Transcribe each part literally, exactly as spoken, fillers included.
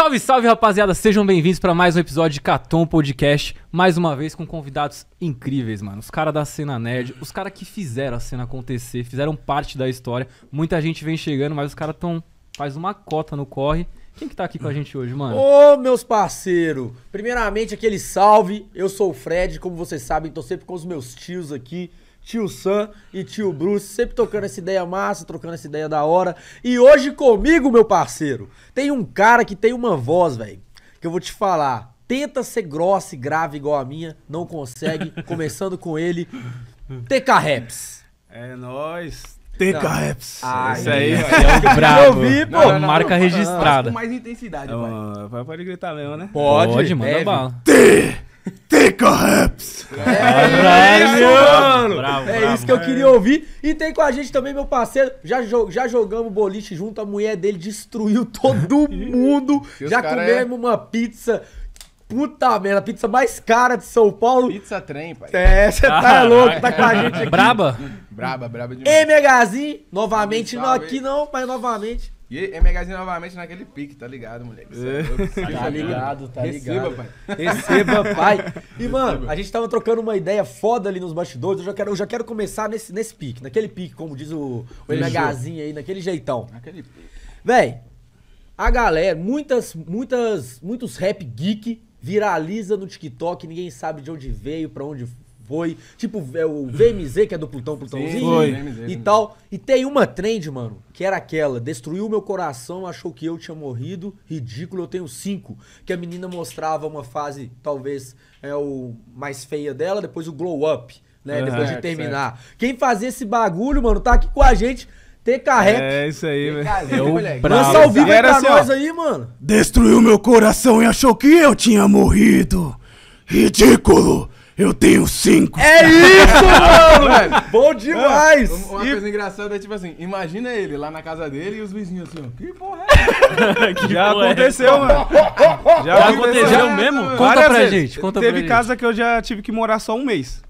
Salve, salve, rapaziada! Sejam bem-vindos para mais um episódio de Catom Podcast. Mais uma vez com convidados incríveis, mano. Os caras da cena nerd, os caras que fizeram a cena acontecer, fizeram parte da história. Muita gente vem chegando, mas os caras tão... faz uma cota no corre. Quem que tá aqui com a gente hoje, mano? Ô, meus parceiros! Primeiramente, aquele salve. Eu sou o Fred, como vocês sabem, tô sempre com os meus tios aqui. Tio Sam e tio Bruce, sempre tocando essa ideia massa, trocando essa ideia da hora. E hoje comigo, meu parceiro, tem um cara que tem uma voz, velho, que eu vou te falar. Tenta ser grossa e grave igual a minha, não consegue. Começando com ele, T K Raps. É nóis. T K Raps. Isso aí, é o brabo. Eu vi, pô. Não, não, marca não, registrada. Com mais intensidade, oh, vai. Pode gritar mesmo, né? Pode, pode manda bala. T! T K Raps! É, é, mano! Bravo, é bravo, isso que eu queria ouvir. E tem com a gente também, meu parceiro. Já, jo já jogamos boliche junto, a mulher dele destruiu todo mundo. Já comemos é... uma pizza. Puta merda, a pizza mais cara de São Paulo. Pizza trem, pai. É, você tá ah, louco, tá com a gente aqui. Braba? Braba, braba demais. M H Z, novamente, não aqui não, mas novamente. E M H Z novamente naquele pique, tá ligado, moleque? É. Tá ligado, tá Receba, ligado. Pai. Receba, pai. E, mano, Receba. A gente tava trocando uma ideia foda ali nos bastidores. Eu já quero, eu já quero começar nesse, nesse pique, naquele pique, como diz o, o MHzinho aí, naquele jeitão. Naquele pique. Véi, a galera, muitas, muitas, muitos rap geek viraliza no TikTok, ninguém sabe de onde veio, pra onde foi. Tipo, é o V M Z, que é do Plutão, Plutãozinho. Sim, foi. E tal. E tem uma trend, mano, que era aquela. Destruiu meu coração, achou que eu tinha morrido. Ridículo, eu tenho cinco. Que a menina mostrava uma fase, talvez, é o mais feia dela. Depois o glow up, né? É, depois de terminar. Certo. Quem fazia esse bagulho, mano, tá aqui com a gente. T K Rap. É isso aí, velho. Lança ao vivo pra assim, nós ó, aí, mano. Destruiu meu coração e achou que eu tinha morrido. Ridículo. Eu tenho cinco. É isso, mano, velho. Bom demais. Mano, uma e... coisa engraçada é tipo assim, imagina ele lá na casa dele e os vizinhos assim, ó. Que porra é? que já, porra aconteceu, é? Mano. já, já aconteceu, aconteceu essa, mesmo? Mano. Conta pra vezes, gente. Conta teve pra casa gente. Que eu já tive que morar só um mês.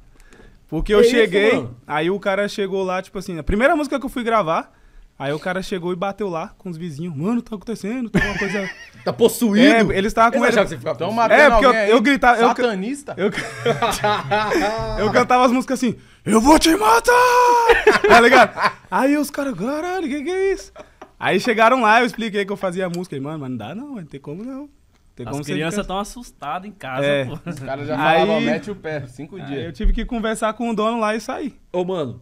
Porque eu é cheguei, isso, aí o cara chegou lá, tipo assim, a primeira música que eu fui gravar, aí o cara chegou e bateu lá com os vizinhos. Mano, tá acontecendo, tem uma coisa... Tá possuído? É, eles estavam com... Eles achavam que você ficava tão matando. É, porque eu, eu gritava... Satanista? Eu, eu, eu cantava as músicas assim... Eu vou te matar! Tá ligado? Aí os caras... Caralho, que que é isso? Aí chegaram lá, eu expliquei que eu fazia a música. E, mano, mas não dá não, não tem como não. Tem as como crianças tão assustadas em casa, é. Pô. Os caras já falavam, aí, mete o pé, cinco aí, dias. Eu tive que conversar com o dono lá e sair. Ô, mano...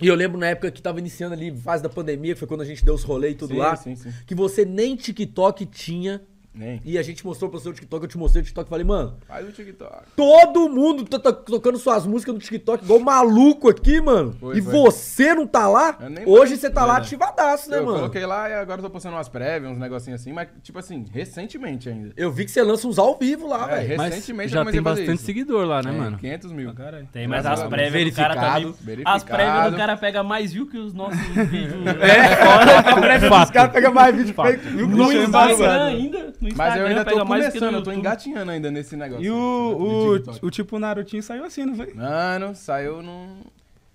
E eu lembro na época que tava iniciando ali, fase da pandemia, que foi quando a gente deu os rolês e tudo sim, lá, sim, sim. Que você nem TikTok tinha, nem. E a gente mostrou pro seu TikTok, eu te mostrei o TikTok e falei, mano, faz o TikTok. Todo mundo tá tocando suas músicas no TikTok igual maluco aqui, mano. Foi, e foi. Você não tá lá? Hoje você tá é, lá ativadaço, né, eu mano? Eu coloquei lá e agora eu tô postando umas prévias, uns negocinhos assim, mas tipo assim, recentemente ainda. Eu vi que você lança uns ao vivo lá, é, velho. Recentemente já tem bastante isso. Seguidor lá, né, é, mano? quinhentos mil. Ah, caralho. Tem, mas as prévias do cara também. As prévias do cara pega mais view que os nossos vídeos. É, os caras pegam mais vídeo view que os nossos ainda. Mas eu ainda tô começando, eu tô engatinhando ainda nesse negócio. E o, né, o, o tipo Narutinho saiu assim, não foi? Mano, saiu num...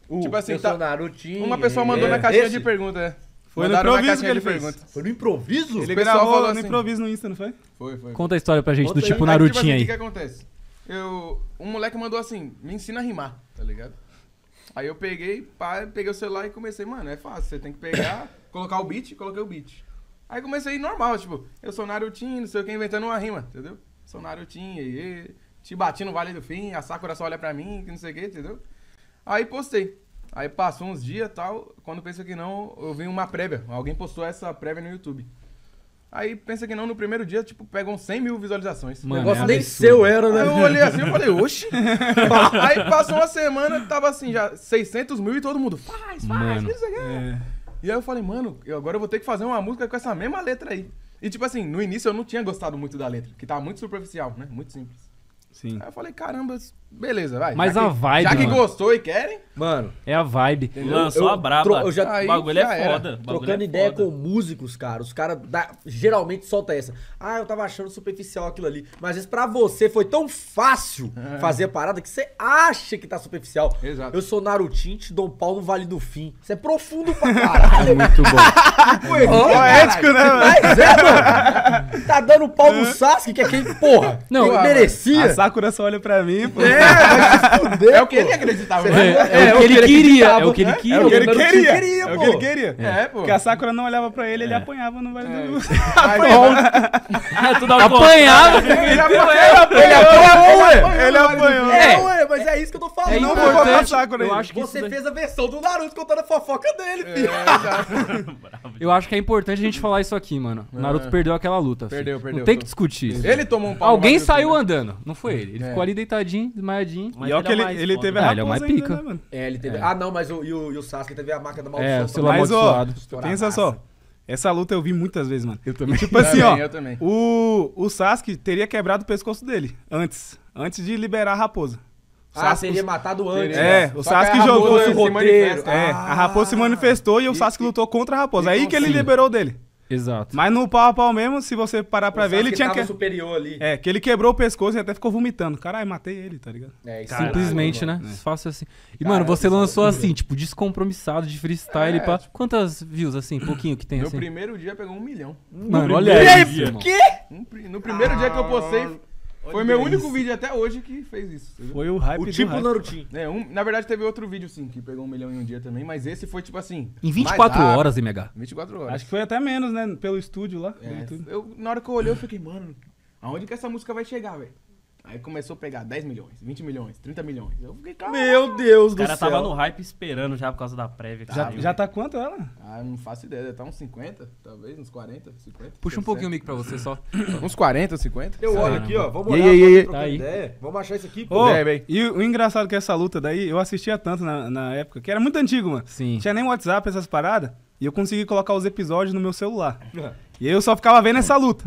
Uh, tipo assim, eu tá... sou Narutinho, uma pessoa mandou é, na caixinha esse? De pergunta, é. Foi mandaram no improviso que ele fez. Pergunta. Foi no improviso? Ele gravou assim, no improviso no Insta, não foi? Foi, foi. Conta a história pra gente conta do tipo aí. Narutinho aí. Tipo assim, aí. O que acontece? Eu, um moleque mandou assim, me ensina a rimar, tá ligado? Aí eu peguei, pá, peguei o celular e comecei, mano, é fácil, você tem que pegar, colocar o beat, coloquei o beat. Aí comecei normal, tipo, eu sou Narutinho, não sei o que, inventando uma rima, entendeu? Sou Narutinho, e te bati no Vale do Fim, a Sakura só olha pra mim, que não sei o que, entendeu? Aí postei. Aí passou uns dias e tal, quando pensa que não, eu vi uma prévia. Alguém postou essa prévia no YouTube. Aí pensa que não, no primeiro dia, tipo, pegam cem mil visualizações. Mano, o negócio é nem seu era, né? Aí eu olhei assim e falei, oxi. Aí passou uma semana, tava assim, já seiscentos mil e todo mundo, faz, faz, mano, que isso aqui é... é... E aí eu falei, mano, eu agora eu vou ter que fazer uma música com essa mesma letra aí. E tipo assim, no início eu não tinha gostado muito da letra, que tava muito superficial, né? Muito simples. Sim. Aí eu falei, caramba, beleza, vai. Mas já a que, vibe, Já mano. que gostou e querem... Mano... É a vibe. Lançou a braba. Eu já, aí, o bagulho já é foda. Bagulho Trocando é ideia foda. com músicos, cara. Os caras geralmente soltam essa. Ah, eu tava achando superficial aquilo ali. Mas às vezes pra você foi tão fácil é. fazer a parada que você acha que tá superficial. Exato. Eu sou Narutin, te dou um pau no Vale do Fim. Isso é profundo pra caralho. É muito bom. Foi poético, né, mano? Mas é, mano. Tá dando pau no Sasuke, que é quem, porra, não, eu merecia. A Sakura só olha pra mim, pô. É, vai se fuder, É o que ele acreditava. É o que ele queria. É o que ele queria. É o que ele queria. É o que ele queria. É, pô. Porque a Sakura não olhava pra ele, ele apanhava no Vale do Fim. Apanhava. Ele apanhou, Ele apanhou. É, mas é isso que eu tô falando. Não vou botar a Sakura aí. Você fez a versão do Naruto contando a fofoca dele, filho. Eu acho que é importante a gente falar isso aqui, mano. O Naruto perdeu aquela luta. Perdeu, perdeu. Não tem que discutir isso. Ele tomou um pau. Alguém saiu andando. Não foi ele. Ele ficou ali deitadinho, desmaiadinho. E olha que ele, ele teve a ah, ele é mais pica. Ainda, né, é, ele teve... É. Ah, não, mas o, e o, e o Sasuke teve a marca da maldição. É, o celular amaldiçoado. Pensa só. Essa luta eu vi muitas vezes, mano. Eu também. E tipo assim, ó. Eu também. O, o Sasuke teria quebrado o pescoço dele antes. Antes de liberar a raposa. O Sasuke, ah, seria matado antes. É, né? O Sasuke jogou esse roteiro. É, ah, a raposa se manifestou e o Sasuke e, lutou contra a raposa. Aí que ele liberou dele. Exato. Mas no pau a pau mesmo, se você parar pra o ver, ele tinha que... superior ali. É, que ele quebrou o pescoço e até ficou vomitando. Caralho, matei ele, tá ligado? É, isso. Simplesmente, caralho, né? É. Fácil assim. E, caralho, mano, você lançou é assim, tipo, descompromissado de freestyle. É. Pra... Quantas views, assim, pouquinho que tem, assim? No primeiro dia pegou um milhão. Mano, no olha aí, dia, mano. Quê? No primeiro ah, dia que eu postei... Foi meu único vídeo até hoje que fez isso. Entendeu? Foi o hype. O tipo do Narutinho. É, um, na verdade, teve outro vídeo, sim, que pegou um milhão em um dia também, mas esse foi tipo assim... Em vinte e quatro horas, M H. vinte e quatro horas. Acho que foi até menos, né? Pelo estúdio lá. É, eu, na hora que eu olhei, eu fiquei, mano, aonde que essa música vai chegar, velho? Aí começou a pegar dez milhões, vinte milhões, trinta milhões. Eu fiquei, calma. Meu Deus do céu. O cara tava no hype esperando já por causa da prévia. Tá, já, já tá quanto ela? Ah, não faço ideia. Deve tá uns cinquenta, talvez, uns quarenta, cinquenta. Puxa um certo. pouquinho o mic pra você só. Uns quarenta, cinquenta. Eu olho aqui, ó. Vamos olhar, e, e, e, tá ideia. Vamos achar isso aqui. Pô. Oh, é, e o engraçado que essa luta daí, eu assistia tanto na, na época, que era muito antigo, mano. Sim. Tinha nem WhatsApp, essas paradas. E eu consegui colocar os episódios no meu celular. E aí eu só ficava vendo essa luta.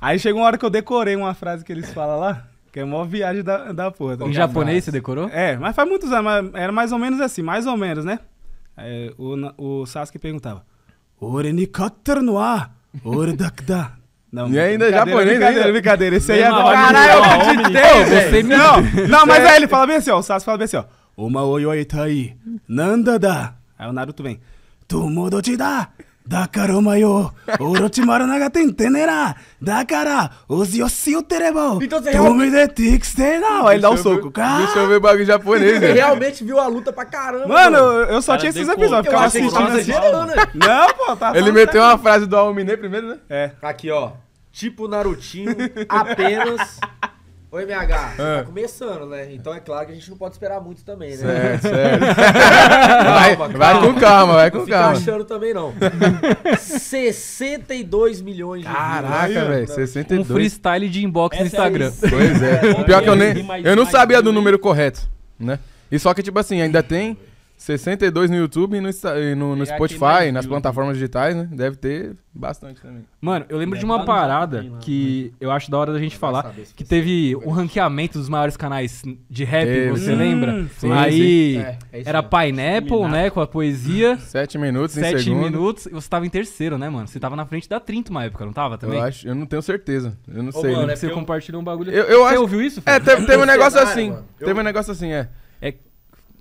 Aí chegou uma hora que eu decorei uma frase que eles falam lá. Que é a maior viagem da, da porra. Tá em japonês você decorou? É, mas faz muitos anos. Mas era mais ou menos assim, mais ou menos, né? É, o, o Sasuke perguntava... Ore ni katter no a, ore dakda. Não, e ainda japonês, brincadeira, brincadeira. Esse aí é... Caralho, eu acreditei, velho. Não, mas aí ele fala bem assim, ó. O Sasuke fala bem assim, ó. Uma oyoitai, nanda da. Aí o Naruto vem... Tomodochi da. Dakara omayo, Orochimaru naga tentenera, dakara, os yoshi o terebo, tome de tixtena. Aí ele dá um soco, cara. Deixa eu ver o bagulho japonês, né? Você realmente viu a luta pra caramba. Mano, eu só tinha esses episódios, ficava assistindo. Não, pô, tá. Ele meteu uma frase do Almini primeiro, né? É. Aqui, ó, tipo Narutinho, apenas... Ô, M H, você ah. tá começando, né? Então é claro que a gente não pode esperar muito também, né? Certo, certo. Vai, calma, vai calma. com calma, vai com não calma. Não fica achando também, não. sessenta e dois milhões de views. Caraca, velho, sessenta e dois. Um freestyle de inbox Essa no Instagram. É pois é. é. Pior que eu nem... Eu não sabia do número correto, né? E só que, tipo assim, ainda tem sessenta e dois no YouTube e no, e no, no Spotify, nas plataformas digitais, né? Deve ter bastante também. Mano, eu lembro Deve de uma parada lá, que né? eu acho da hora da gente falar, que teve o um ranqueamento dos maiores canais de rap, teve. você hum, lembra? Sim, Aí sim. É, é era Pineapple, é. né? Com a poesia. Sete minutos Sete em segundo. Sete minutos. E você tava em terceiro, né, mano? Você tava na frente da trinta uma época, não tava também? Eu acho, eu não tenho certeza. Eu não Ô, sei. Mano, né? Você eu... compartilhou um bagulho. Eu, eu você acho... ouviu isso? Filho? É, teve, teve um negócio assim. Mano. Teve um negócio assim, é. É...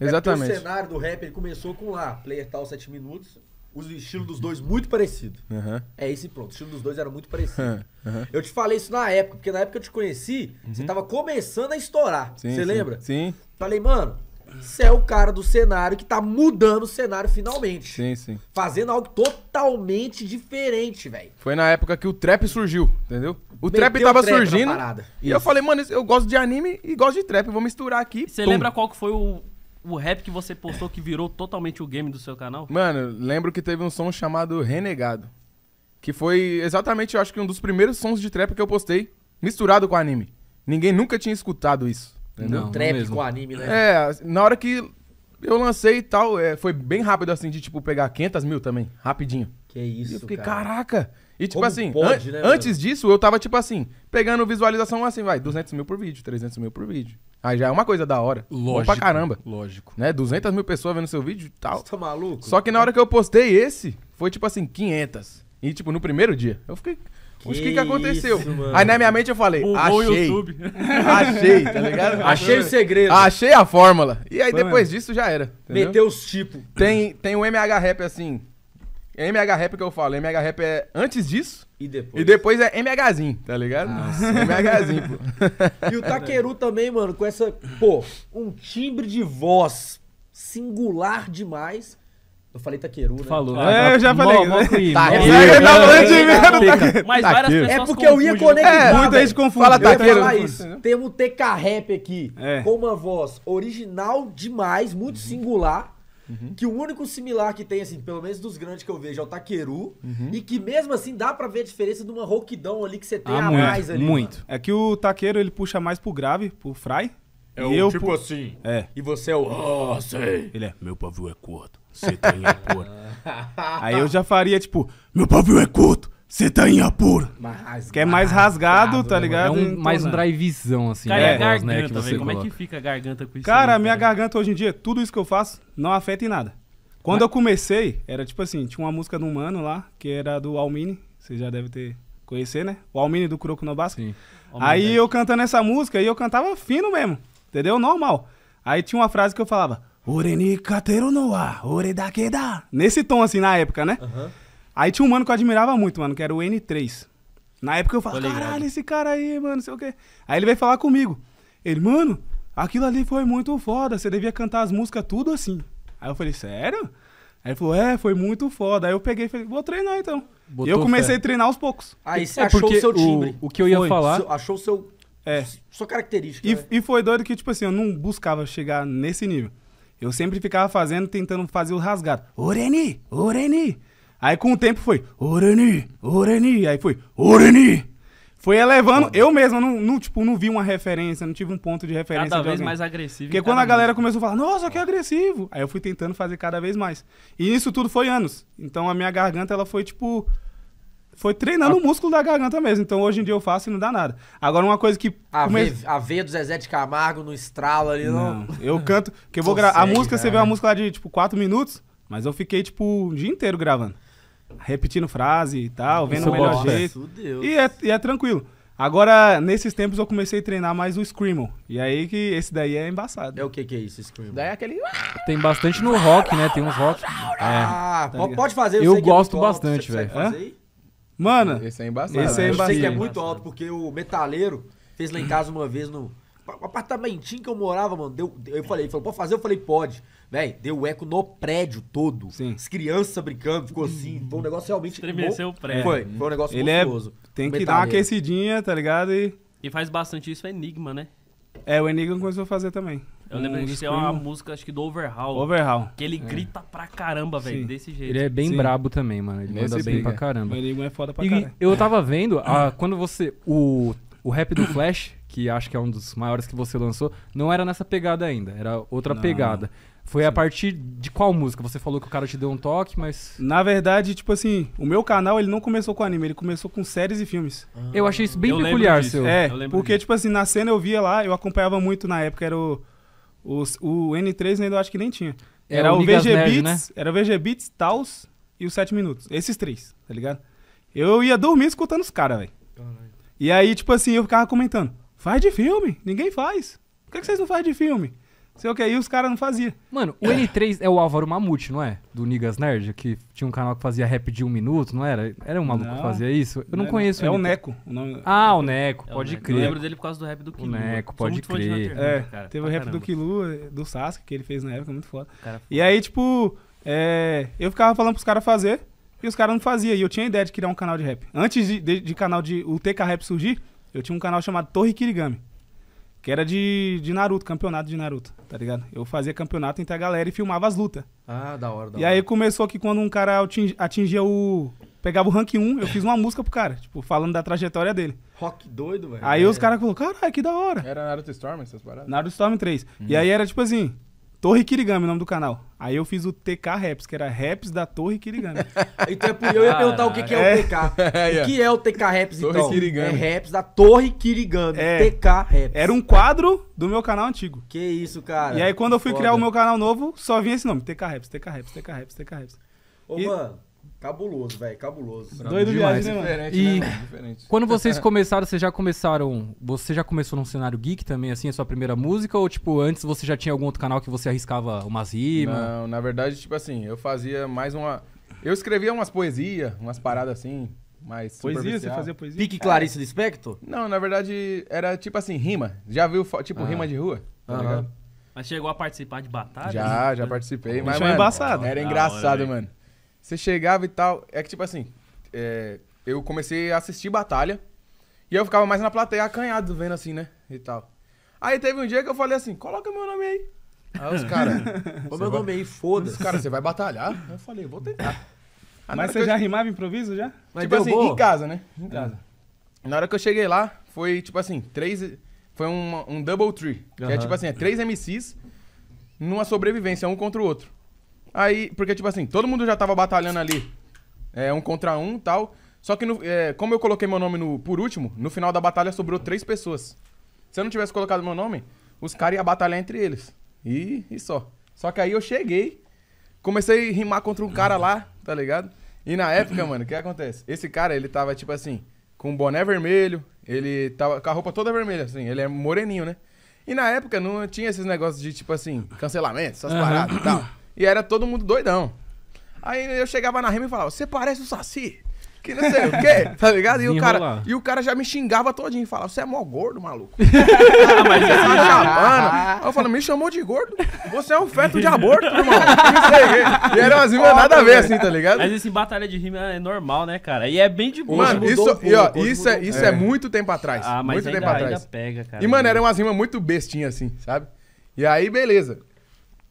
Exatamente. É o cenário do rap, ele começou com lá, player tal, sete minutos, o estilo dos dois muito parecido. Uhum. É esse pronto, o estilo dos dois era muito parecido. Uhum. Eu te falei isso na época, porque na época que eu te conheci, uhum. você tava começando a estourar, sim, você sim. lembra? Sim. Falei, mano, você é o cara do cenário que tá mudando o cenário finalmente. Sim, sim. Fazendo algo totalmente diferente, velho. Foi na época que o trap surgiu, entendeu? O Meteu trap tava o trap surgindo, e isso. eu falei, mano, eu gosto de anime e gosto de trap, eu vou misturar aqui. Você lembra qual que foi o... O rap que você postou que virou totalmente o game do seu canal? Mano, lembro que teve um som chamado Renegado. Que foi exatamente, eu acho que um dos primeiros sons de trap que eu postei, misturado com anime. Ninguém nunca tinha escutado isso. Entendeu? Não, trap mesmo. com anime, né? É, na hora que eu lancei e tal, é, foi bem rápido assim, de tipo pegar quinhentas mil também, rapidinho. Que isso, e eu fiquei, cara. Caraca! E tipo Como assim, pode, an né, antes disso eu tava tipo assim, pegando visualização assim, vai, duzentos mil por vídeo, trezentos mil por vídeo. Aí já é uma coisa da hora. Lógico. Bom pra caramba. Lógico. Né, duzentas mil pessoas vendo seu vídeo e tal. Você tá maluco? Só que na hora que eu postei esse, foi tipo assim, quinhentas. E tipo, no primeiro dia, eu fiquei... O que que aconteceu? Isso, aí na minha mente eu falei, o, achei, o YouTube. achei, tá ligado? Achei o segredo. Achei a fórmula. E aí Foi depois mesmo. disso já era. Entendeu? Meteu os tipos. Tem, tem um MHRap assim, MHRap que eu falo, MHRap é antes disso e depois, e depois é MHzinho, tá ligado? Nossa. MHzinho, pô. E o Takeru também, mano, com essa, pô, um timbre de voz singular demais. Eu falei Takeru, né? Falou. Ah, é, eu já falei. Mó, né? mó tá, eu eu tá falando de mim. Mas várias Takeru. pessoas É porque eu ia conectar, é, muita gente confunde. Fala Takeru. Temos o T K Rap aqui, é. com uma voz original demais, muito uhum. singular, uhum. que o único similar que tem, assim, pelo menos dos grandes que eu vejo, é o Takeru, uhum. e que mesmo assim dá pra ver a diferença de uma rouquidão ali que você tem ah, a muito, mais ali. Muito. Mano. É que o Takeru, ele puxa mais pro grave, pro fry. É o tipo pu... assim. É. E você é o... Ah, oh, sei. Ele é, meu pavio é curto. Você tá em apuro. Aí eu já faria, tipo, meu pavio é curto, você tá em apuro. Mas, que é mais rasgado, rasgado tá ligado? É um, mais um drivezão, assim. Cara, é, é garganta, né, que você como coloca. É que fica a garganta com isso? Cara, aí, a minha cara. garganta hoje em dia, tudo isso que eu faço, não afeta em nada. Quando Mas... eu comecei, era tipo assim, tinha uma música de um mano lá, que era do Almini, você já deve ter conhecer, né? O Almini do Croco no Basco. Sim. Aí dez. eu cantando essa música, e eu cantava fino mesmo, entendeu? Normal. Aí tinha uma frase que eu falava... Nesse tom, assim, na época, né? Uhum. Aí tinha um mano que eu admirava muito, mano, que era o N três. Na época eu falava, caralho, esse cara aí, mano, não sei o quê. Aí ele veio falar comigo. Ele, mano, aquilo ali foi muito foda, você devia cantar as músicas tudo assim. Aí eu falei, sério? Aí ele falou, é, foi muito foda. Aí eu peguei e falei, vou treinar então. Botou e eu comecei fé. a treinar aos poucos. Aí você é achou o seu timbre. O, o que eu ia foi. falar... So, achou o seu... É. Sua característica. E, né? e foi doido que, tipo assim, eu não buscava chegar nesse nível. Eu sempre ficava fazendo, tentando fazer o rasgado. Oreni, Oreni. Aí com o tempo foi, Oreni, Oreni. Aí foi, Oreni. Foi elevando. Eu mesmo, não, não, tipo, não vi uma referência, não tive um ponto de referência. Cada de vez alguém. mais agressivo. Porque quando a galera começou a falar, nossa, que agressivo. Aí eu fui tentando fazer cada vez mais. E isso tudo foi anos. Então a minha garganta, ela foi, tipo... Foi treinando a... o músculo da garganta mesmo. Então hoje em dia eu faço e não dá nada. Agora uma coisa que... A, come... v... a veia do Zezé de Camargo não estrala ali, não. não. Eu canto... Que eu vou gra... A música, cara. Você vê uma música lá de, tipo, quatro minutos, mas eu fiquei, tipo, o dia inteiro gravando. Repetindo frase e tal, vendo o melhor gosta. jeito. Deus. E, é, e é tranquilo. Agora, nesses tempos, eu comecei a treinar mais o Screamo. E aí que esse daí é embaçado. É o que que é isso, Screamo? Daí é aquele... Tem bastante no rock, né? Tem uns rock... Ah, é, tá pode fazer. Eu, eu gosto é bastante, velho. Mano, esse é embaçado. Esse é embaçado. Eu sei que é muito alto, porque o metaleiro fez lá em casa uma vez no apartamentinho que eu morava, mano. Deu, eu falei, ele falou, pode fazer? Eu falei, pode. Véi, deu eco no prédio todo. Sim. As crianças brincando, ficou assim. Foi um negócio realmente... Estremeceu o prédio. Foi, foi um negócio ele gostoso. É, tem que dar uma aquecidinha, tá ligado? E... e faz bastante isso, é Enigma, né? É, o Enigma começou a fazer também. Eu lembro que é uma música, acho que do Overhaul. Overhaul. Que ele grita é. pra caramba, velho, desse jeito. Ele é bem Sim. brabo também, mano. Ele Nesse manda bem briga. pra caramba. O Enigma é foda pra caramba. Eu tava vendo, a, quando você... O, o rap do Flash, que acho que é um dos maiores que você lançou, não era nessa pegada ainda, era outra não. pegada. Foi Sim. a partir de qual música? Você falou que o cara te deu um toque, mas... Na verdade, tipo assim, o meu canal, ele não começou com anime, ele começou com séries e filmes. Ah, eu achei isso bem eu peculiar, seu. É, porque, disso. tipo assim, na cena eu via lá, eu acompanhava muito na época, era o... Os, o N três ainda eu acho que nem tinha. É, era o V G Beats, né? Era o V G Beats, Taus e os sete minutos. Esses três, tá ligado? Eu ia dormir escutando os caras, velho. E aí, tipo assim, eu ficava comentando. Faz de filme, ninguém faz. Por que, que vocês não fazem de filme? Sei o que, aí os caras não faziam. Mano, o N três é o Álvaro Mamute, não é? Do Niggas Nerd, que tinha um canal que fazia rap de um minuto, não era? Era um maluco não, que fazia isso? Eu não, não conheço. É, é o Neko. O nome... Ah, o Neko, é pode o crer. Eu lembro dele por causa do rap do Kilu. O Neko, pode crer. É, cara, teve o rap caramba. do Kilu, do Sasuke, que ele fez na época, muito foda. Cara, e aí, tipo, é, eu ficava falando pros caras fazer e os caras não faziam. E eu tinha a ideia de criar um canal de rap. Antes de, de, de canal de o T K Rap surgir, eu tinha um canal chamado Torre Kirigami. Que era de, de Naruto, campeonato de Naruto, tá ligado? Eu fazia campeonato entre a galera e filmava as lutas. Ah, da hora, da hora. E aí começou que quando um cara atingia, atingia o... Pegava o rank um, eu fiz uma música pro cara, tipo, falando da trajetória dele. Rock doido, velho. Aí é. os caras falaram, caralho, que da hora. Era Naruto Storm essas paradas? Naruto Storm três. Hum. E aí era tipo assim, Torre Kirigami, o nome do canal. Aí eu fiz o T K Raps, que era Raps da Torre Kirigami. Então é por eu ia perguntar o que, que é, é o T K. O que é o T K Raps, Torre então? Kirigami. É Raps da Torre Kirigami, é. T K Raps. Era um quadro do meu canal antigo. Que isso, cara. E aí quando eu fui Foda. criar o meu canal novo, só vinha esse nome, T K Raps, T K Raps, T K Raps, T K Raps. Ô, e... mano, cabuloso, velho, cabuloso. Doido demais, viagem, né, mano? E né, mano? Quando vocês começaram, vocês já começaram... Você já começou num cenário geek também, assim, a sua primeira música? Ou, tipo, antes você já tinha algum outro canal que você arriscava umas rimas? Não, na verdade, tipo assim, eu fazia mais uma... Eu escrevia umas poesias, umas paradas assim, mais Poesia? Você fazia poesia? Pique Clarice Lispector? Não, na verdade, era tipo assim, rima. Já viu, tipo, ah. rima de rua? Tá ligado? Uhum. Mas chegou a participar de batalha? Já, né? já participei. Mas, mano, embaçado. Era engraçado, hora, mano. Você chegava e tal... É que, tipo assim... É, eu comecei a assistir batalha. E eu ficava mais na plateia, acanhado, vendo assim, né? E tal. Aí teve um dia que eu falei assim... Coloca meu nome aí. Aí os caras... Pô, meu vai... nome aí, foda-se. Cara, você vai batalhar? Aí eu falei... Vou tentar. Aí, Mas você eu... já rimava improviso, já? Mas tipo assim, boa. em casa, né? Em casa. É. Na hora que eu cheguei lá... Foi, tipo assim... Três... Foi um, um double tree. Uhum. Que é, tipo assim... É três M Cs... Numa sobrevivência, um contra o outro. Aí, porque, tipo assim, todo mundo já tava batalhando ali, é, um contra um e tal. Só que, no, é, como eu coloquei meu nome no, por último, no final da batalha sobrou três pessoas. Se eu não tivesse colocado meu nome, os caras iam batalhar entre eles. E, e só. Só que aí eu cheguei, comecei a rimar contra um cara lá, tá ligado? E na época, mano, o que acontece? Esse cara, ele tava, tipo assim, com um boné vermelho, ele tava com a roupa toda vermelha, assim, ele é moreninho, né? E na época não tinha esses negócios de, tipo assim, cancelamento, essas paradas e tal. E era todo mundo doidão. Aí eu chegava na rima e falava, você parece o Saci, que não sei o quê, tá ligado? E o, cara, e o cara já me xingava todinho, falava, você é mó gordo, maluco. Ah, mas você tá acabando. Aí eu falava, me chamou de gordo? Você é um feto de aborto, irmão. E era umas rimas nada a ver, assim, tá ligado? Mas assim, batalha de rima é normal, né, cara? E é bem de boa. Mano, isso, mudou, e, ó, mudou, isso, mudou. É, isso é. é muito tempo atrás. Ah, mas muito ainda, tempo ainda atrás. pega, cara. E, mano, era umas rimas muito bestinhas, assim, sabe? E aí, beleza.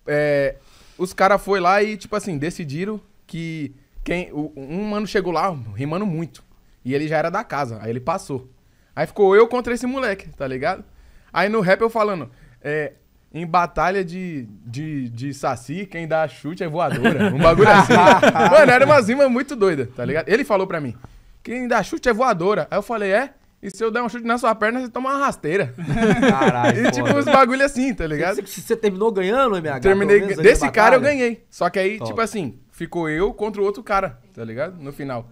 É... Os caras foi lá e, tipo assim, decidiram que quem, o, um mano chegou lá rimando muito. E ele já era da casa, aí ele passou. Aí ficou eu contra esse moleque, tá ligado? Aí no rap eu falando, é, em batalha de, de, de saci, quem dá chute é voadora. Um bagulho assim. Mano, era uma rima muito doida, tá ligado? Ele falou pra mim, quem dá chute é voadora. Aí eu falei, é? E se eu der um chute na sua perna, você toma uma rasteira. Caralho. E tipo, uns bagulho assim, tá ligado? Você, você terminou ganhando, M H? Terminei. Desse cara eu ganhei. Só que aí, Top. tipo assim, ficou eu contra o outro cara, tá ligado? No final.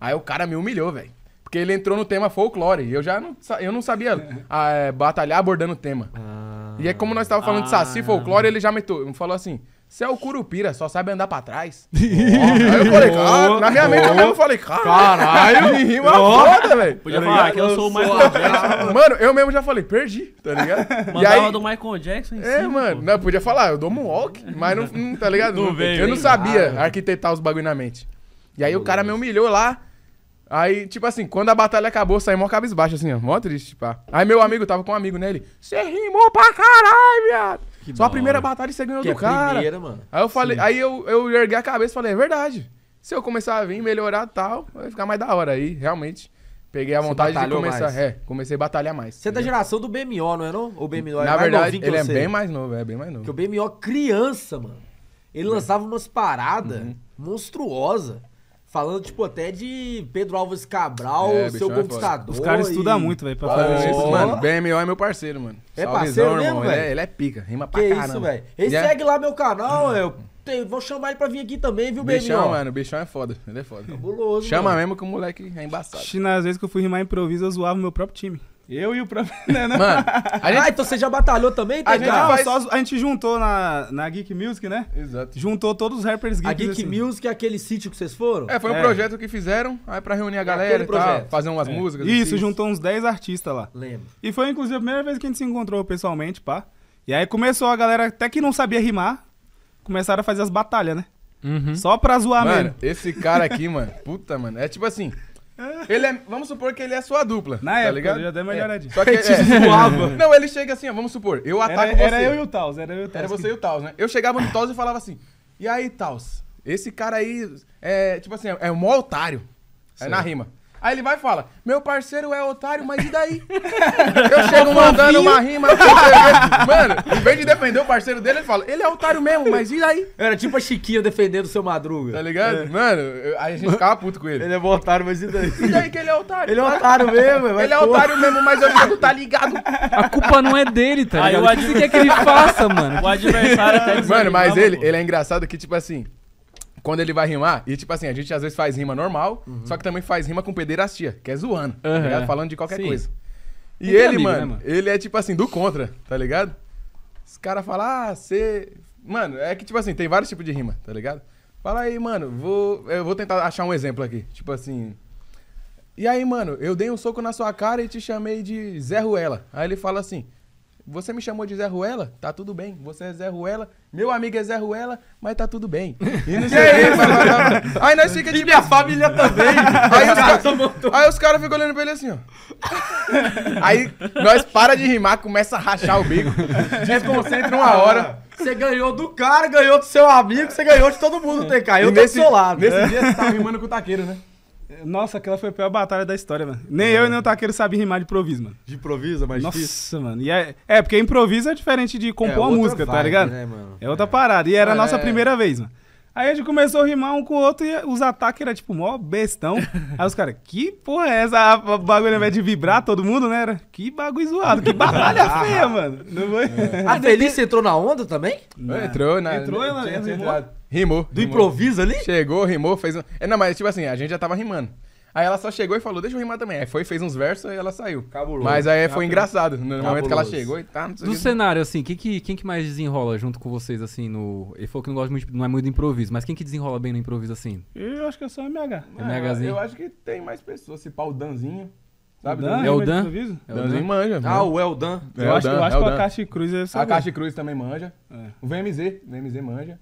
Aí o cara me humilhou, velho. Porque ele entrou no tema folclore. E eu já não, eu não sabia é, batalhar abordando o tema. Ah, e aí, como nós estávamos falando ah, de saci folclore, ele já me falou assim... Você é o Curupira, só sabe andar pra trás. Oh, aí eu falei, cara, na minha mente eu falei, cara, caralho, rima foda, velho. Podia tá falar que eu sou o Michael Jackson. Mano, eu mesmo já falei, perdi, tá ligado? Mandava e aí, do Michael Jackson em É, cima, mano, não, podia falar, eu dou um walk, mas não, não tá ligado? Não, não, veio, eu não sabia ah, arquitetar os bagulho na mente. E aí Deus. o cara me humilhou lá. Aí, tipo assim, quando a batalha acabou, saiu mó cabisbaixo, assim, ó, mó triste, pá. Aí meu amigo, tava com um amigo, né, ele, você rimou pra caralho, viado. Que Só a primeira hora. batalha você ganhou que do é cara. Primeira, mano. Aí eu falei, Sim. aí eu, eu erguei a cabeça e falei, é verdade. Se eu começar a vir, melhorar e tal, vai ficar mais da hora. Aí, realmente, peguei a você vontade de começar. Mais. É, comecei a batalhar mais. Você é da geração do B M O, não é não? O B M O é Na mais verdade, ele é sei. bem mais novo, é bem mais novo. Porque o B M O criança, mano. Ele é. lançava umas paradas uhum. monstruosas. Falando, tipo, até de Pedro Álvares Cabral, é, seu conquistador. É Os caras e... estudam muito, velho, pra fazer oh. isso. Mano, B M O é meu parceiro, mano. É Salve parceiro Zor, mesmo, velho? Ele, é, ele é pica, rima pra caramba. Que isso, velho. Ele é... segue lá meu canal, hum. eu te... vou chamar ele pra vir aqui também, viu, B M O? Bichão, mano, o bichão é foda, ele é foda. Cabuloso, Chama mano. mesmo que o moleque é embaçado. Nas vezes que eu fui rimar improviso, eu zoava o meu próprio time. Eu e o próprio... Mano, a gente... Ah, então você já batalhou também? A gente, faz... só, a gente juntou na, na Geek Music, né? Exato. Juntou todos os rappers geeks. A Geek assim. Music é aquele sítio que vocês foram? É, foi um é. projeto que fizeram, aí pra reunir a galera e tal, fazer umas é. músicas. Isso, juntou uns dez artistas lá. Lembro. E foi, inclusive, a primeira vez que a gente se encontrou pessoalmente, pá. E aí começou a galera, até que não sabia rimar, começaram a fazer as batalhas, né? Uhum. Só pra zoar mano, mesmo. Esse cara aqui, mano, puta, mano, é tipo assim... Ele é, vamos supor que ele é sua dupla. Na tá época, ligado? Já deu uma melhoradinha. É. Só que ele é, zoava. Não, ele chega assim, ó, vamos supor, eu ataco era, você. Era eu e o Taus, era eu e o Taus. Era você e o Taus, né? Eu chegava no Taus e falava assim, e aí, Taus, esse cara aí é, tipo assim, é um mó otário. É na rima. Aí ele vai e fala, meu parceiro é otário, mas e daí? Eu chego mandando uma rima, mano, em vez de defender o parceiro dele, ele fala, ele é otário mesmo, mas e daí? Era tipo a Chiquinha defendendo o seu Madruga. Tá ligado? É. Mano, aí a gente ficava puto com ele. Ele é bom otário, mas e daí? E daí que ele é otário? Ele é otário mesmo. Ele é otário mesmo, mas eu digo, tá ligado? A culpa não é dele, tá ligado? Aí, o que é que ele faça, mano? O adversário até desanimava. Mano, mas ele, ele é engraçado que, tipo assim... Quando ele vai rimar, e tipo assim, a gente às vezes faz rima normal, uhum. só que também faz rima com pederastia, que é zoando, uhum. tá ligado? Falando de qualquer Sim. coisa. E ele, amigo, mano, né, mano, ele é tipo assim, do contra, tá ligado? Os caras falam, ah, você... Mano, é que tipo assim, tem vários tipos de rima, tá ligado? Fala aí, mano, vou... eu vou tentar achar um exemplo aqui, tipo assim... E aí, mano, eu dei um soco na sua cara e te chamei de Zé Ruela. Aí ele fala assim... Você me chamou de Zé Ruela? Tá tudo bem. Você é Zé Ruela, meu amigo é Zé Ruela, mas tá tudo bem. E não sei é isso, mas... Aí nós fica tipo... E minha família também. Aí os caras cara, cara ficam olhando pra ele assim, ó. Aí nós para de rimar, começa a rachar o bico. Desconcentra uma hora. Você ganhou do cara, ganhou do seu amigo, você ganhou de todo mundo, T K. Eu tô do seu lado. Nesse é. dia você tava rimando com o Takeru, né? Nossa, aquela foi a pior batalha da história, mano. Nem é. eu e nem o Takeru sabem rimar de improviso, mano. De improviso é mais Nossa, difícil? Nossa, mano. E é, é, porque improviso é diferente de compor é, a música, vibe, tá ligado? Né, mano? É outra é. parada. E era a é. nossa primeira vez, mano. Aí a gente começou a rimar um com o outro e os ataques eram tipo mó bestão. Aí os caras, que porra é essa? O bagulho ao invés de vibrar todo mundo, né? Era, que bagulho zoado, que batalha feia, mano. Não foi? É. A Felice entrou na onda também? Não. Entrou, né? Entrou, ela entrou. Rimou. Do rimou. improviso ali? Chegou, rimou, fez um... É, não, mas tipo assim, a gente já tava rimando. Aí ela só chegou e falou, deixa eu rimar também. Aí foi, fez uns versos e ela saiu. Cabuloso. Mas aí foi Cabuloso. engraçado, no Cabuloso. momento que ela chegou e tá... Não sei Do que... cenário, assim, quem que, quem que mais desenrola junto com vocês, assim, no... Ele falou que não gosta muito, não é muito do improviso, mas quem que desenrola bem no improviso, assim? Eu acho que é só o M H. MHzinho. Eu acho que tem mais pessoas, se pá, o Danzinho. Sabe? Dan, El Dan? Danzinho manja. Ah, o El Dan. Eu, eu acho que a Caixa Cruz é só. A Caixa Cruz também manja. É. O V M Z, o V M Z manja.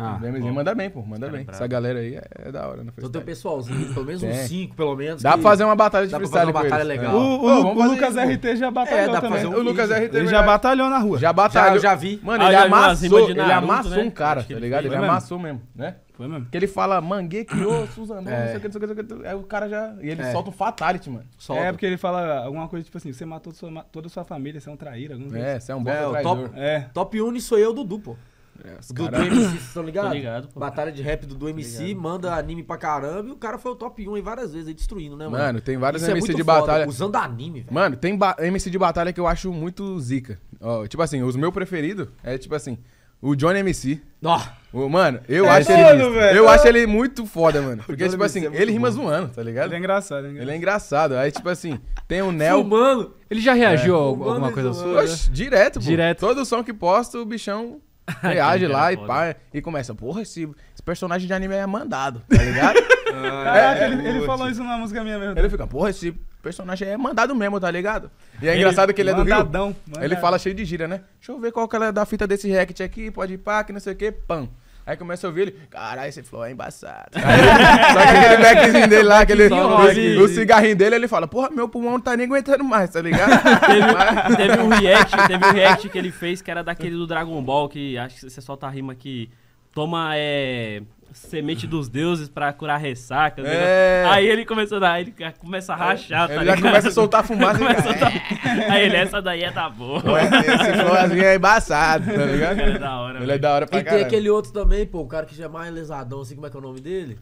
Ah, bem, manda bem, pô, manda bem. Bravo. Essa galera aí é, é da hora, né? Então tem um pessoalzinho, pelo menos uns cinco, pelo menos. Dá pra fazer uma batalha de freestyle com eles. Dá pra fazer uma batalha legal. O, o, Ô, o Lucas isso, R T já batalhou é, também. Um o Lucas R T ele já batalhou na rua. Já batalhou. Já, eu já vi. Mano, ah, ele, já amassou, Naruto, ele amassou né? um cara, tá ligado? Ele, ele amassou mesmo, né? Foi mesmo. Porque ele fala, mangue, criou, Suzano, é. não sei o que, não sei o que, não sei o que. Aí o cara já... E ele é. solta um fatality, mano. Solta. É, porque ele fala alguma coisa tipo assim, você matou sua, toda a sua família, você é um traíra. É, você é um bom traidor. Top um sou eu, Dudu, pô. É, Dudu M C, vocês estão ligados? Ligado, Batalha de rap do Dudu M C, ligado, manda anime pra caramba. E o cara foi o top um aí várias vezes, aí destruindo, né, mano? Mano, tem vários M C é de foda, batalha. Usando anime, velho. Mano, tem M C de batalha que eu acho muito zica. Ó, tipo assim, os meus preferidos é tipo assim, o Johnny M C. Ó. Oh. Mano, eu, é acho, doido, ele, velho. eu acho ele muito foda, mano. Porque, tipo assim, é ele rima zoando, tá ligado? Ele é engraçado, ele é engraçado. Ele é engraçado. Aí, tipo assim, tem o Nel. Mano, ele já reagiu é. a alguma coisa sua? Oxe, direto, pô. Direto. Todo som que posto, o bichão. Reage lá e pá, e começa, porra, esse, esse personagem de anime é mandado, tá ligado? ah, é, é, ele, ele falou isso na música minha mesmo. Ele fica, porra, esse personagem é mandado mesmo, tá ligado? E é ele, engraçado que ele é do mandadão, Rio, mandadão. ele fala cheio de gíria, né? Deixa eu ver qual que é da fita desse react aqui, pode ir pá, que não sei o que, pam. Aí começa a ouvir ele, caralho, esse flow é embaçado. Aí, só que aquele backzinho dele lá, aquele, o, o cigarrinho dele, ele fala, porra, meu pulmão não tá nem aguentando mais, tá ligado? teve, Mas... teve, um react, teve um react que ele fez, que era daquele do Dragon Ball, que acho que você solta a rima que toma é, semente dos deuses pra curar ressaca. É. Aí ele começa a dar, ele começa a rachar, é. tá ligado? Ele já começa a soltar fumaça. Ele soltar... É. Aí ele, essa daí é da boa. Esse flowzinho é embaçado, tá ligado? Ele é da hora, Ele é da hora pra caramba. E tem aquele outro também, pô, o cara que já é mais lesadão, assim, como é que é o nome dele?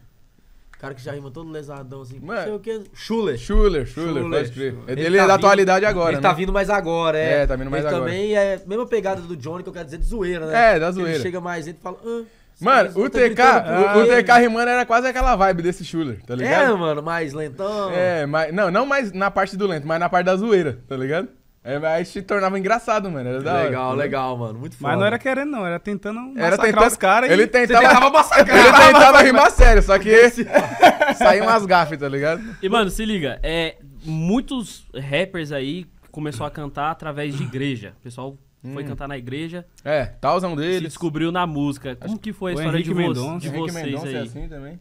O cara que já rima todo lesadão, assim, mano, não sei o que. Schuller. Schuller, Schuller, pode crer. Ele, ele tá é da atualidade vindo, agora, ele né? Ele tá vindo mais agora, é. É, tá vindo mais ele agora. Ele também é mesma pegada do Johnny, que eu quero dizer, de zoeira, né? É, da zoeira. Ele chega mais, ele fala... Ah, mano, o T K, o, o T K rimando era quase aquela vibe desse Schuller, tá ligado? É, mano, mais lentão. É, mas, não, não mais na parte do lento, mas na parte da zoeira, tá ligado? É, mas se tornava engraçado, mano. Era da legal, hora, legal, mano. Muito foda. Mas não era querendo, não. Era tentando massacrar era tentando, os caras. Ele tentava, tentava massacrar. Ele tentava rimar sério, só que saiu umas gafes, tá ligado? E, mano, se liga. É, muitos rappers aí começou a cantar através de igreja. O pessoal hum. foi cantar na igreja. É, Taus é um deles. Se descobriu na música. Como que foi a história de, vo de vocês aí? É assim também.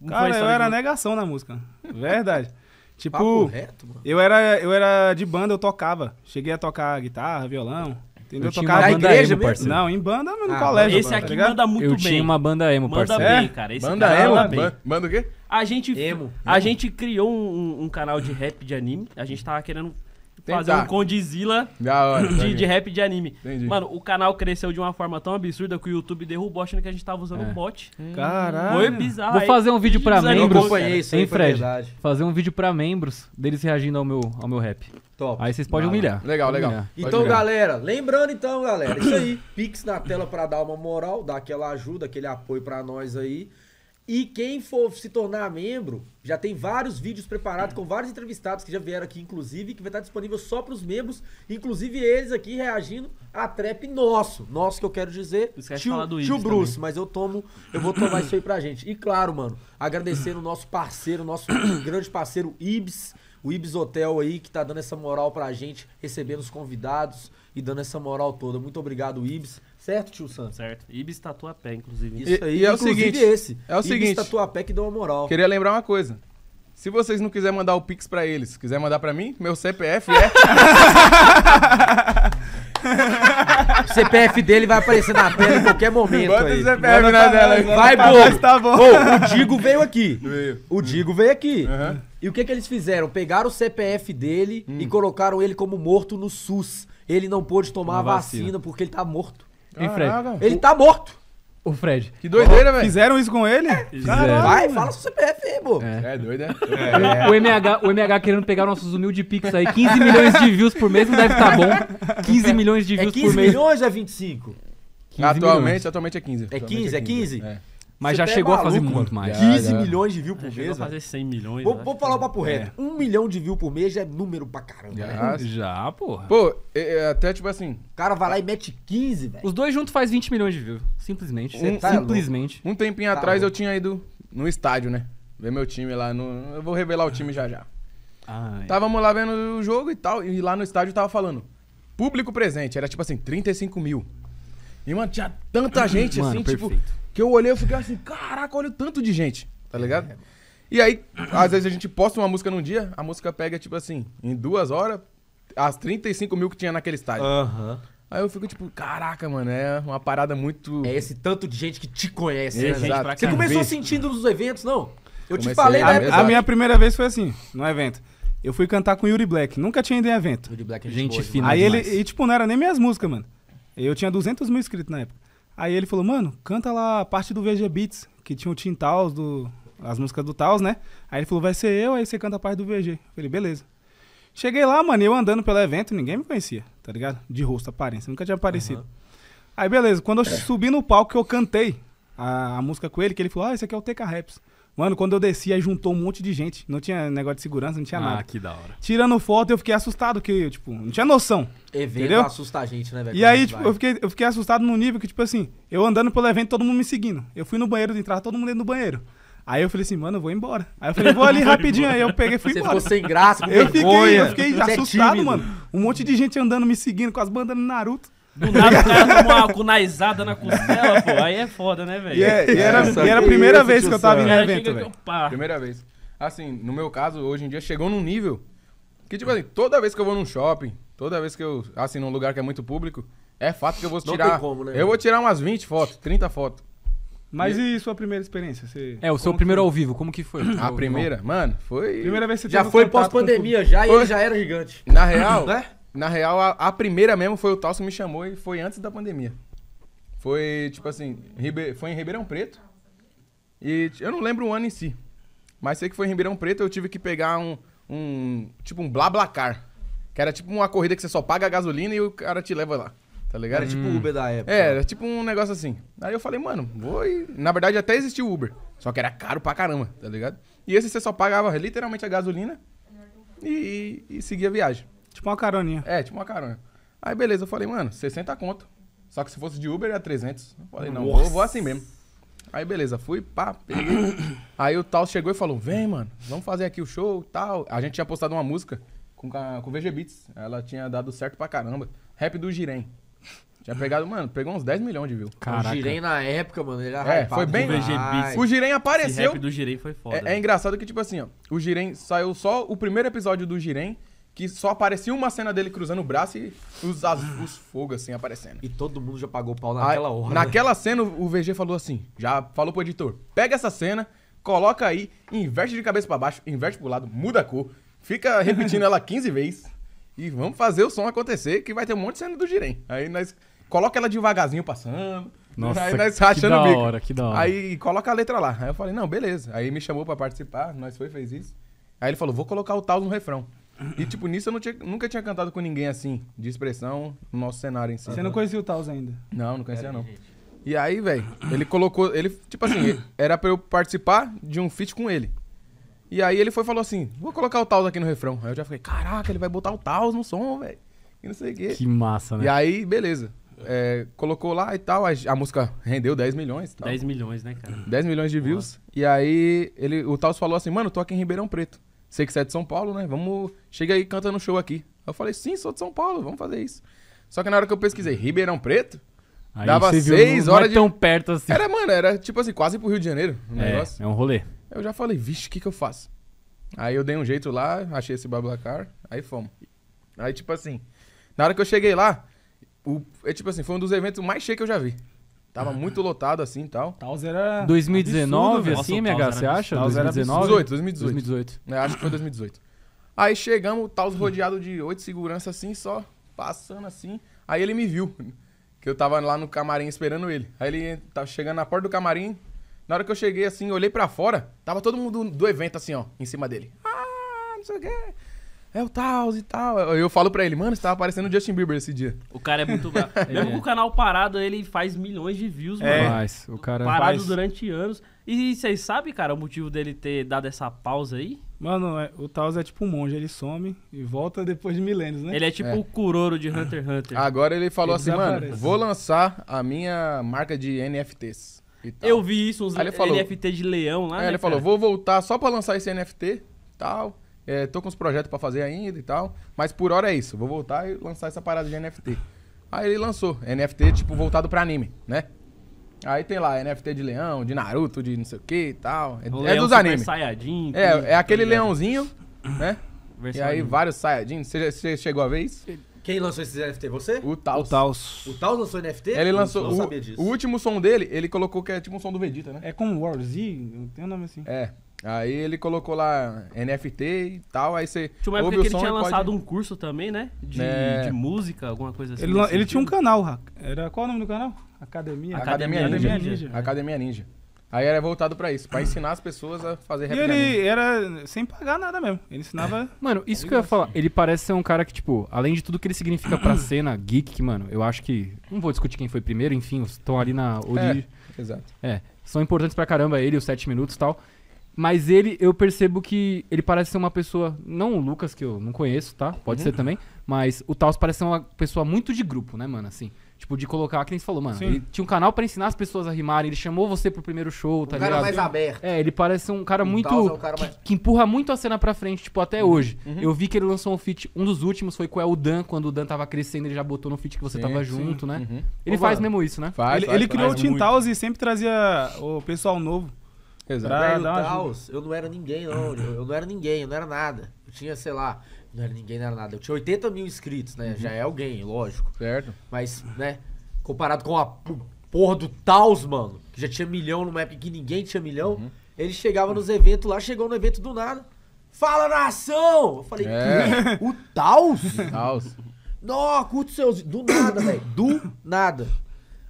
Como cara, eu era de... negação na música. Verdade. Tipo, reto, eu, era, eu era de banda, eu tocava. Cheguei a tocar guitarra, violão. Entendeu? Eu tocava na igreja emo, parceiro. Não, em banda, mas no ah, colégio. Esse banda, aqui tá manda muito eu bem. Eu tinha uma banda emo, parceiro. Manda bem, cara. Esse banda emo? Manda bem. Banda o quê? A gente, emo. A gente criou um, um canal de rap de anime. A gente tava querendo fazer Tentar. um Condizila de, de rap de anime. Entendi. Mano, o canal cresceu de uma forma tão absurda que o YouTube derrubou achando que a gente tava usando é. um bot. Caralho. Foi bizarro. Vou fazer um vídeo pra membros. Isso, hein, Fred? Fazer um vídeo pra membros deles reagindo ao meu, ao meu rap. Top. Aí vocês podem ah, humilhar. Legal, legal. Humilhar. Então, humilhar. galera, lembrando então, galera, isso aí. Pix na tela pra dar uma moral, dar aquela ajuda, aquele apoio pra nós aí. E quem for se tornar membro, já tem vários vídeos preparados com vários entrevistados que já vieram aqui, inclusive, que vai estar disponível só para os membros, inclusive eles aqui reagindo a trap nosso. Nosso que eu quero dizer, tio, do tio Bruce, também. mas eu tomo, eu vou tomar isso aí pra gente. E claro, mano, agradecendo o nosso parceiro, nosso grande parceiro Ibis, o Ibis Hotel aí, que tá dando essa moral pra gente, recebendo os convidados e dando essa moral toda. Muito obrigado, Ibis. Certo, tio Sam? Certo. Ibis Tatuapé, inclusive. Isso aí, e é o seguinte, esse. É o Ibis seguinte. Ibis Tatuapé que deu uma moral. Queria lembrar uma coisa. Se vocês não quiserem mandar o Pix pra eles, quiser mandar pra mim, meu C P F é... O C P F dele vai aparecer na tela em qualquer momento. Bota aí. O C P F Bota na tela. Vai, bobo. Tá bom. Oh, o Digo veio aqui. Veio. O Digo veio aqui. Uhum. E o que que eles fizeram? Pegaram o C P F dele hum. e colocaram ele como morto no S U S. Ele não pôde tomar a vacina, vacina porque ele tá morto. Hein, Fred? Caraca. Ele tá morto. O Fred. Que doideira, velho. Fizeram isso com ele? Fizeram. Vai, fala seu C P F aí, pô. É, é doido, né? É. O, M H, o M H querendo pegar nossos humildes pix aí. quinze milhões de views por mês não deve estar tá bom. quinze milhões de views é por mês. quinze milhões ou é vinte e cinco? Atualmente, milhões. atualmente é quinze. É quinze, é quinze? É. Mas já chegou é maluco, a fazer muito mais. quinze milhões de views por já mês. Vai fazer cem milhões. Vou, vou falar o papo reto. É. Um milhão de views por mês já é número pra caramba, né? Já, porra. Pô, é, até tipo assim. O cara vai lá e mete quinze, velho. Os dois juntos faz vinte milhões de views. Simplesmente. Um, tá simplesmente. Louco. Um tempinho tá atrás louco. eu tinha ido no estádio, né? Ver meu time lá. No... Eu vou revelar o time já já. Ai. Távamos lá vendo o jogo e tal. E lá no estádio tava falando. Público presente. Era tipo assim, trinta e cinco mil. E, mano, tinha tanta gente mano, assim, perfeito. tipo. Que eu olhei e fiquei assim, caraca, olha o tanto de gente, tá ligado? É. E aí, às vezes a gente posta uma música num dia, a música pega, tipo assim, em duas horas, as trinta e cinco mil que tinha naquele estádio. Aham. Uhum. Aí eu fico tipo, caraca, mano, é uma parada muito... É esse tanto de gente que te conhece, é, né? Exato. Você começou sentindo nos eventos, não? Eu Comecei, te falei na época. A minha primeira vez foi assim, no evento. Eu fui cantar com o Yuri Black, nunca tinha ido em evento. Yuri Black é gente fina demais. Aí ele, e, tipo, não era nem minhas músicas, mano. Eu tinha duzentos mil inscritos na época. Aí ele falou, mano, canta lá a parte do V G Beats, que tinha o Tim Taus, do, as músicas do Taus, né? Aí ele falou, vai ser eu, aí você canta a parte do V G. Eu falei, beleza. Cheguei lá, mano, eu andando pelo evento, ninguém me conhecia, tá ligado? De rosto, aparência, nunca tinha aparecido. Uhum. Aí beleza, quando eu é. subi no palco que eu cantei a, a música com ele, que ele falou, ah, esse aqui é o T K Raps. Mano, quando eu desci, aí juntou um monte de gente, não tinha negócio de segurança, não tinha ah, nada. Ah, que da hora. Tirando foto, eu fiquei assustado, que tipo, não tinha noção. Evento entendeu? assusta a gente, né, velho? E aí, tipo, eu fiquei, eu fiquei assustado num nível que, tipo assim, eu andando pelo evento, todo mundo me seguindo. Eu fui no banheiro, entrar todo mundo dentro do banheiro. Aí eu falei assim, mano, eu vou embora. Aí eu falei, vou ali rapidinho, aí eu peguei e fui Você embora. Você ficou sem graça, com eu vergonha. Fiquei, eu fiquei assustado, é mano. Um monte de gente andando, me seguindo, com as bandas no Naruto. Do nada o cara tomou uma cunaizada na costela, pô. Aí é foda, né, velho? Yeah, e era, e era a primeira isso, vez que eu tava em evento, velho. Primeira vez. Assim, no meu caso, hoje em dia, chegou num nível que, tipo assim, toda vez que eu vou num shopping, toda vez que eu, assim, num lugar que é muito público, é fato que eu vou tirar... Não tem como, né? Eu vou tirar umas vinte fotos, trinta fotos. Mas e, e sua primeira experiência? Você... É, o seu como primeiro foi? ao vivo, como que foi? A primeira? Mano, foi... Primeira vez que você já foi pós-pandemia, já, e ele já era gigante. Na real... né? Na real, a, a primeira mesmo foi o Taus que me chamou e foi antes da pandemia. Foi, tipo assim, Ribe... foi em Ribeirão Preto. E eu não lembro o ano em si. Mas sei que foi em Ribeirão Preto, eu tive que pegar um, um tipo um BlaBlaCar. Que era tipo uma corrida que você só paga a gasolina e o cara te leva lá. Tá ligado? Era hum. tipo Uber da época. É, era tipo um negócio assim. Aí eu falei, mano, vou e... Na verdade, até existiu Uber. Só que era caro pra caramba, tá ligado? E esse você só pagava literalmente a gasolina e, e, e seguia a viagem. Tipo uma caroninha. É, tipo uma carona. Aí, beleza, eu falei, mano, sessenta conto. Só que se fosse de Uber, era trezentos. Eu falei, não, vou, vou assim mesmo. Aí, beleza, fui, pá, peguei. Aí o Taus chegou e falou, vem, mano, vamos fazer aqui o show, tal. A gente tinha postado uma música com a, com V G Beats. Ela tinha dado certo pra caramba. Rap do Jirém. Tinha pegado, mano, pegou uns dez milhões de views. Caraca. O Jirém na época, mano, ele era É, foi bem... Ai, o Jirém apareceu. O rap do Jirém foi foda. É, é engraçado que, tipo assim, ó, o Jirém saiu só o primeiro episódio do Jirém, que só aparecia uma cena dele cruzando o braço e os, as, os fogos, assim, aparecendo. E todo mundo já pagou o pau naquela hora. Aí, naquela cena, o V G falou assim, já falou pro editor, pega essa cena, coloca aí, inverte de cabeça pra baixo, inverte pro lado, muda a cor, fica repetindo ela quinze vezes e vamos fazer o som acontecer, que vai ter um monte de cena do Jiren. Aí nós coloca ela devagarzinho passando, nossa, aí nós rachando o bico. Que da hora, que da hora. Aí coloca a letra lá. Aí eu falei, não, beleza. Aí me chamou pra participar, nós foi, fez isso. Aí ele falou, vou colocar o Taus no refrão. E, tipo, nisso eu não tinha, nunca tinha cantado com ninguém assim, de expressão, no nosso cenário em si. Você não conhecia o Taus ainda? Não, não conhecia, não. E aí, velho, ele colocou... Ele, tipo assim, era pra eu participar de um feat com ele. E aí ele foi e falou assim, vou colocar o Taus aqui no refrão. Aí eu já fiquei, caraca, ele vai botar o Taus no som, velho. E não sei o quê. Que massa, né? E aí, beleza. É, colocou lá e tal, a, a música rendeu dez milhões. Tal. dez milhões, né, cara? dez milhões de views. Nossa. E aí ele, o Taus falou assim, mano, tô aqui em Ribeirão Preto. Sei que você é de São Paulo, né? Vamos... Chega aí e canta no show aqui. Eu falei, sim, sou de São Paulo, vamos fazer isso. Só que na hora que eu pesquisei Ribeirão Preto, aí dava seis horas de... Não é tão perto assim. Era, mano, era tipo assim, quase pro Rio de Janeiro o negócio. É, é um rolê. Eu já falei, vixe, o que que eu faço? Aí eu dei um jeito lá, achei esse Bablacar, aí fomos. Aí tipo assim, na hora que eu cheguei lá, o... é, tipo assim, foi um dos eventos mais cheios que eu já vi. Tava ah. muito lotado, assim, e tal. Taus era... dois mil e dezenove, absurdo, assim, M H, você acha? Taus dois mil e dezenove? Era dois mil e dezoito. É, acho que foi dois mil e dezoito. Aí chegamos, o Taus rodeado de oito seguranças, assim, só passando, assim. Aí ele me viu, que eu tava lá no camarim esperando ele. Aí ele tava chegando na porta do camarim. Na hora que eu cheguei, assim, olhei pra fora, tava todo mundo do evento, assim, ó, em cima dele. Ah, não sei o quê. É o Taus e tal. Eu falo pra ele, mano, você tava parecendo o Justin Bieber esse dia. O cara é muito bravo. Mesmo com o canal parado, ele faz milhões de views, é. mano. Faz. O cara parado faz... durante anos. E vocês sabem, cara, o motivo dele ter dado essa pausa aí? Mano, é, o Taus é tipo um monge. Ele some e volta depois de milênios, né? Ele é tipo é. o Kuroro de Hunter x Hunter. Agora ele falou ele assim, desaparece. Mano, vou lançar a minha marca de N F Ts. E tal. Eu vi isso, uns ele falou, N F T de leão lá, é, né, ele falou, cara? Vou voltar só pra lançar esse N F T e tal. É, tô com uns projetos pra fazer ainda e tal. Mas por hora é isso. Vou voltar e lançar essa parada de N F T. Aí ele lançou. N F T, tipo, voltado pra anime, né? Aí tem lá, N F T de leão, de Naruto, de não sei o que e tal. O é dos animes. É, é aquele leãozinho, né? E aí vários Saiyajins. Você, você chegou a ver isso? Quem lançou esses N F T? Você? O Taus. O Taus. O Taus lançou N F T? Ele lançou. Não sabia disso. O último som dele, ele colocou que é tipo um som do Vegeta, né? É como War Z? Tem um nome assim. É. Aí ele colocou lá N F T e tal, aí você ouve o som. Tinha uma época que ele tinha lançado pode... um curso também, né? De, é... de música, alguma coisa assim. Ele, ele tinha um canal, era qual o nome do canal? Academia. Academia, Academia Ninja. Ninja. Ninja. Academia Ninja. Aí era voltado pra isso, pra ensinar as pessoas a fazer rap. E ele era sem pagar nada mesmo, ele ensinava... Mano, isso que eu ia falar, ele parece ser um cara que, tipo, além de tudo que ele significa pra cena geek, que, mano, eu acho que... Não vou discutir quem foi primeiro, enfim, estão ali na... É, exato. É, são importantes pra caramba ele, os Sete Minutos e tal... Mas ele, eu percebo que ele parece ser uma pessoa... Não o Lucas, que eu não conheço, tá? Pode uhum. ser também. Mas o Taus parece ser uma pessoa muito de grupo, né, mano? Assim, tipo, de colocar... Que nem você falou, mano. Sim. Ele tinha um canal pra ensinar as pessoas a rimarem. Ele chamou você pro primeiro show, tá ligado? Um cara mais aberto. É, ele parece um cara um muito... É um cara mais... que, que empurra muito a cena pra frente, tipo, até uhum. hoje. Uhum. Eu vi que ele lançou um feat... Um dos últimos foi com o El Dan. Quando o Dan tava crescendo, ele já botou no feat que você sim, tava sim. junto, né? Uhum. Ele Ô, faz mano. mesmo isso, né? Faz, ele faz, ele faz, criou faz, o Team Taus e sempre trazia o pessoal novo. Exato. Taus, eu não era ninguém, não. Eu, eu não era ninguém, eu não era nada. Eu tinha, sei lá, não era ninguém, não era nada. Eu tinha oitenta mil inscritos, né? Uhum. Já é alguém, lógico. Certo. Mas, né, comparado com a porra do Taus, mano, que já tinha milhão numa época que ninguém tinha milhão, uhum. ele chegava uhum. nos eventos lá, chegou no evento do nada. Fala, nação! Eu falei, é. o Taus? Taus. Não, curte seus... Do nada, velho. Do nada.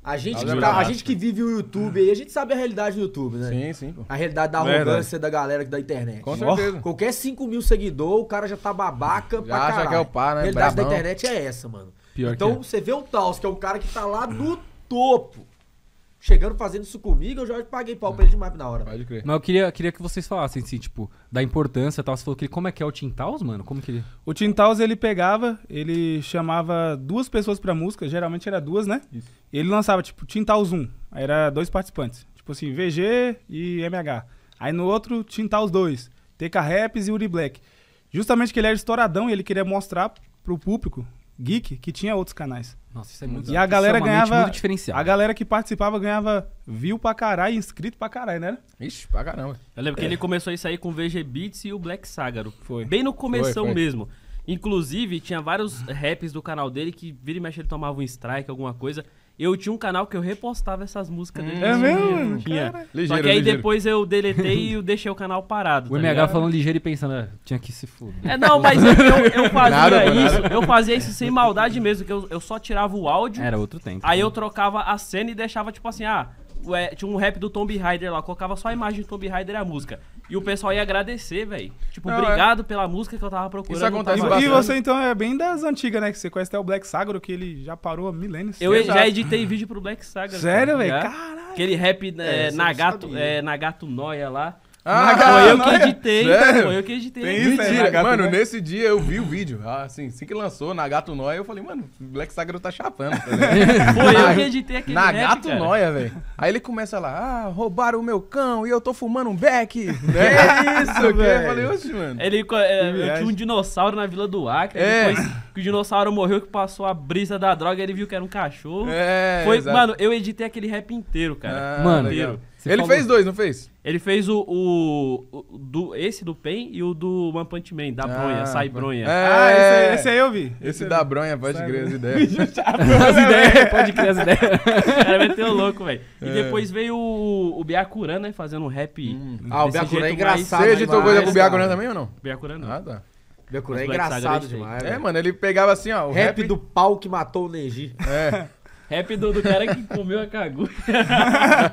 A gente, que tá, a gente que vive o YouTube aí, a gente sabe a realidade do YouTube, né? Sim, sim. Pô. A realidade da arrogância da galera da internet. Com certeza. Qualquer cinco mil seguidores, o cara já tá babaca já pra caralho. Acha que é o pá, né? A realidade Brabão. Da internet é essa, mano. Pior então, que é. Você vê o Taus, que é o cara que tá lá no topo. Chegando fazendo isso comigo, eu já paguei pau é. pra ele demais na hora. Pode crer. Mas eu queria, queria que vocês falassem, assim, tipo, da importância e tal. Você falou que ele, como é que é o Team Taus, mano? Como que ele... O Team Taus, ele pegava, ele chamava duas pessoas pra música, geralmente era duas, né? Isso. Ele lançava, tipo, Team Taus um, aí era dois participantes. Tipo assim, V G e M H. Aí no outro, Team Taus dois, T K Raps e Yuri Black. Justamente que ele era estouradão e ele queria mostrar pro público geek que tinha outros canais. Nossa, isso é muito... E a galera ganhava... Muito diferencial. A galera que participava ganhava view pra caralho, inscrito pra caralho, né? Ixi, pra caramba. Eu lembro é. que ele começou isso aí com o V G Beats e o Black Saga. Foi. Bem no começão foi, foi. mesmo. Inclusive, tinha vários raps do canal dele que vira e mexe ele tomava um strike, alguma coisa. Eu tinha um canal que eu repostava essas músicas dele. É mesmo? Tinha. Cara. Ligeiro, Só que aí ligeiro. Depois eu deletei e eu deixei o canal parado. O tá M H ligado? Falando ligeiro e pensando, ah, tinha que se fuder. É, não, mas eu, eu, eu fazia nada, isso, nada. eu fazia isso sem maldade mesmo, que eu, eu só tirava o áudio. Era outro tempo. Aí né? eu trocava a cena e deixava tipo assim, ah, tinha um rap do Tomb Raider lá, colocava só a imagem do Tomb Raider e a música. E o pessoal ia agradecer, velho. Tipo, não, obrigado é. pela música que eu tava procurando. Isso acontece tá e você, então, é bem das antigas, né? Que você conhece até o Black Saga, que ele já parou há milênios. Eu já, já editei vídeo pro Black Saga. Sério, velho? Caralho. Aquele rap é, é, Nagato, é, Nagato Noia lá. Ah, foi eu que editei, sério? Foi eu que editei. Tem isso, é, é, mano, Noia. Nesse dia eu vi o vídeo, assim, assim que lançou, Nagato Noia, eu falei, mano, o Black Sagro tá chapando. Tá foi eu que editei aquele Nagato rap, Noia, velho. Aí ele começa lá, ah, roubaram o meu cão e eu tô fumando um beck. É isso, velho. Eu falei, oxe, mano. Ele, é, eu tinha um dinossauro na Vila do Acre, é. depois que o dinossauro morreu, que passou a brisa da droga, ele viu que era um cachorro. É, foi, exato. Mano, eu editei aquele rap inteiro, cara. Ah, mano, inteiro. Você ele falou... fez dois, não fez? Ele fez o, o, o do, esse do Pen e o do One Punch Man, da ah, Bronha, Sai Bronha. É, ah, esse aí, esse aí eu vi. Esse, esse eu da vi. Bronha, pode Sai crer as ideias. As ideias, pode crer as ideias. O cara meteu louco, velho. E é. depois veio o, o Beakuran, né, fazendo um rap. Hum. Ah, o Beakuran é engraçado. Você editou coisa pro Beakuran também ou não? Beakuran não. Ah, tá. Beakuran é engraçado demais. É, mano, ele pegava assim, ó. O rap, rap do pau que matou o Neji. É. Rap do, do cara que comeu a cagulha.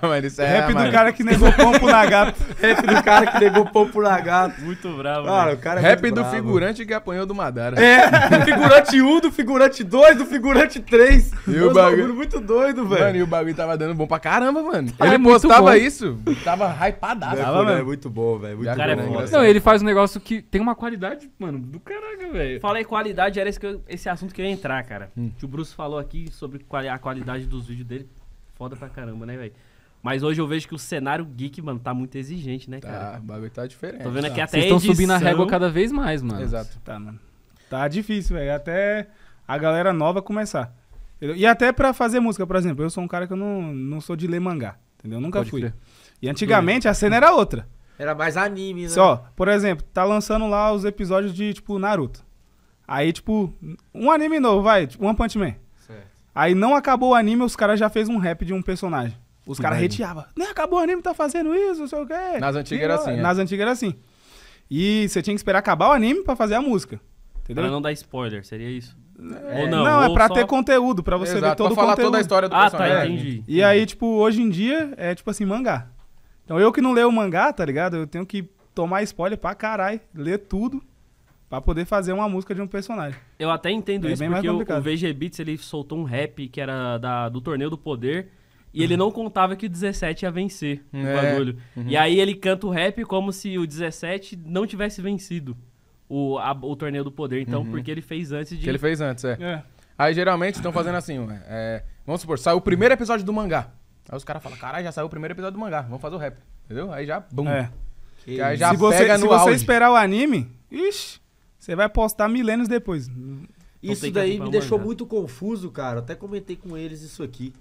Mano, isso é rap do cara que negou pão pro lagarto. Rap do cara que negou pão pro lagarto. Muito bravo. Cara, o cara é rap do bravo. Figurante que apanhou do Madara. É, do figurante um, do figurante dois, do figurante três. E o bagulho muito doido, velho. Mano, e o bagulho tava dando bom pra caramba, mano. Ah, ele é postava isso, tava hypadaço. Tava, mano. É muito bom, velho. Muito cara bom. É bom. Não, ele faz um negócio que tem uma qualidade, mano, do caraca, velho. Falei qualidade, era esse, que eu, esse assunto que eu ia entrar, cara. Hum. O Bruce falou aqui sobre qualidade. Qualidade dos vídeos dele, foda pra caramba, né, velho? Mas hoje eu vejo que o cenário geek, mano, tá muito exigente, né, cara? Tá, o bagulho tá diferente. Tô vendo aqui tá. até Vocês estão edição... subindo a régua cada vez mais, mano. Exato. Tá, mano. Tá difícil, velho. Até a galera nova começar. E até pra fazer música, por exemplo. Eu sou um cara que eu não, não sou de ler mangá, entendeu? Eu nunca Pode fui. Crer. E antigamente a cena era outra. Era mais anime, né? Só, por exemplo, tá lançando lá os episódios de, tipo, Naruto. Aí, tipo, um anime novo, vai. Tipo, One Punch Man. Aí não acabou o anime, os caras já fez um rap de um personagem. Os caras reteavam. Não, acabou o anime, tá fazendo isso, não sei o quê. Nas antigas era assim. Nas antigas era assim. E você tinha que esperar acabar o anime pra fazer a música. Entendeu? Pra não dar spoiler, seria isso? É, ou não, não ou é pra só... ter conteúdo, pra você Exato, ver todo pra o falar conteúdo. Toda a história do ah, personagem. Ah, tá, entendi. E aí, tipo, hoje em dia, é tipo assim, mangá. Então eu que não leio mangá, tá ligado? Eu tenho que tomar spoiler pra caralho, ler tudo. Pra poder fazer uma música de um personagem. Eu até entendo é isso, porque o, o V G Beats, ele soltou um rap que era da, do Torneio do Poder, e uhum. ele não contava que o dezessete ia vencer o é. bagulho. Uhum. E aí ele canta o rap como se o dezessete não tivesse vencido o, a, o Torneio do Poder, então, uhum. porque ele fez antes de... Que ele fez antes, é. é. Aí geralmente estão fazendo assim, é, vamos supor, saiu o primeiro episódio do mangá. Aí os caras falam, caralho, já saiu o primeiro episódio do mangá, vamos fazer o rap, entendeu? Aí já, bum. É. Aí já se você, pega no se você esperar o anime, ixi... Você vai postar milênios depois. Isso daí me deixou muito confuso, cara. Até comentei com eles isso aqui.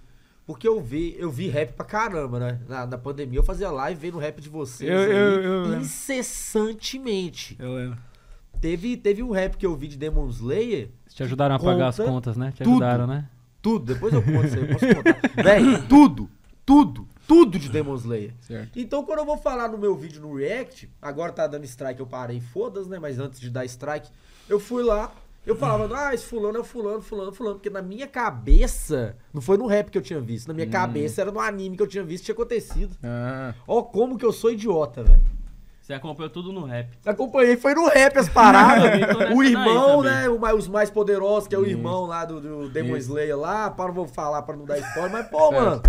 Porque eu vi, eu vi rap pra caramba, né? Na, na pandemia eu fazia live vendo rap de vocês eu, aí, eu, eu incessantemente. Eu lembro. Teve, teve um rap que eu vi de Demon Slayer. Vocês te ajudaram a pagar as contas, né? Te tudo, ajudaram, né? Tudo. Depois eu conto isso aí, eu posso contar. Véi, tudo, tudo. Tudo de Demon Slayer. Certo. Então, quando eu vou falar no meu vídeo no React, agora tá dando strike, eu parei, foda-se, né? Mas antes de dar strike, eu fui lá, eu falava, ah, esse fulano é fulano, fulano, fulano. Porque na minha cabeça, não foi no rap que eu tinha visto, na minha hum. cabeça era no anime que eu tinha visto, tinha acontecido. Ah. Ó como que eu sou idiota, velho. Você acompanhou tudo no rap. Acompanhei, foi no rap as paradas. O irmão, né? Os mais poderosos, que é o Isso. irmão lá do, do Demon Isso. Slayer lá. Para, não vou falar pra não dar spoiler, mas pô, certo. mano...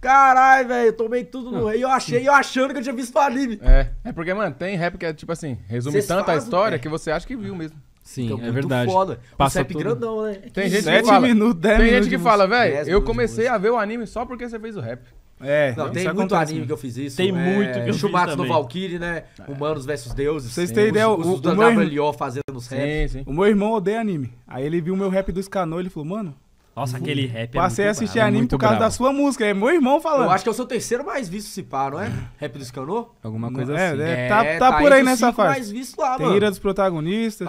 Caralho, velho, eu tomei tudo no rei. Eu achei, eu achando que eu tinha visto o anime. É, é porque, mano, tem rap que é tipo assim, resume Cês tanto fazem, a história é. que você acha que viu mesmo. Sim, então, é verdade. Foda. Passa o C E P grandão, né? É tem gente que fala, minutos, tem gente que música. fala, velho, eu comecei música. a ver o anime só porque você fez o rap. É, não, não, tem muito anime mesmo. que eu fiz isso. Tem é, muito que eu fiz Shumatsu no Valkyrie, né? É. Humanos versus deuses. Vocês têm ideia? Os, os o, da W L O fazendo os raps. O meu irmão odeia anime. Aí ele viu o meu rap do Scanor e ele falou, mano... Nossa, aquele rap é Passei a assistir anime por causa da sua música, é meu irmão falando. Eu acho que é o seu terceiro mais visto, se pá, não é? Rap do Scanor? Alguma coisa assim. É, tá por aí nessa fase. mais visto lá, mano. Tem Ira dos Protagonistas.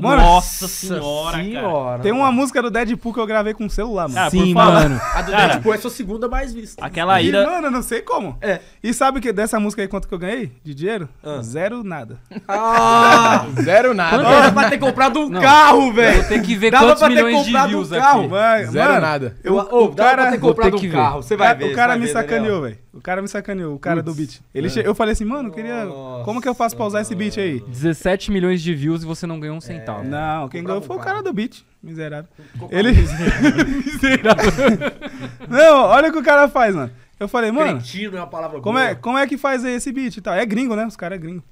Mano, nossa senhora, senhora, cara. Tem uma música do Deadpool que eu gravei com o celular, mano. Ah, sim, mano. A do cara, Deadpool é sua segunda mais vista. Aquela ira... E, mano, não sei como. É. E sabe o que dessa música aí, quanto que eu ganhei de dinheiro? Ah. Zero nada. Ah, zero nada. Dava pra ter comprado um não. carro, velho. Tem que ver dava quantos milhões de views um carro, aqui. Vai, zero mano, nada. Eu, oh, o cara pra ter comprado um carro. Você vai ver. O cara me sacaneou, velho. O cara me sacaneou, o cara do beat. Ele che... Eu falei assim, mano, eu queria... Nossa, como que eu faço pra usar esse beat aí? dezessete milhões de views e você não ganhou um centavo. É, não, quem ganhou foi o cara do beat. Miserável. Ele... Miserável. Não, olha o que o cara faz, mano. Eu falei, mano... Crentino é uma palavra como boa. É, como é que faz esse beat e tal? É gringo, né? Os caras é gringo.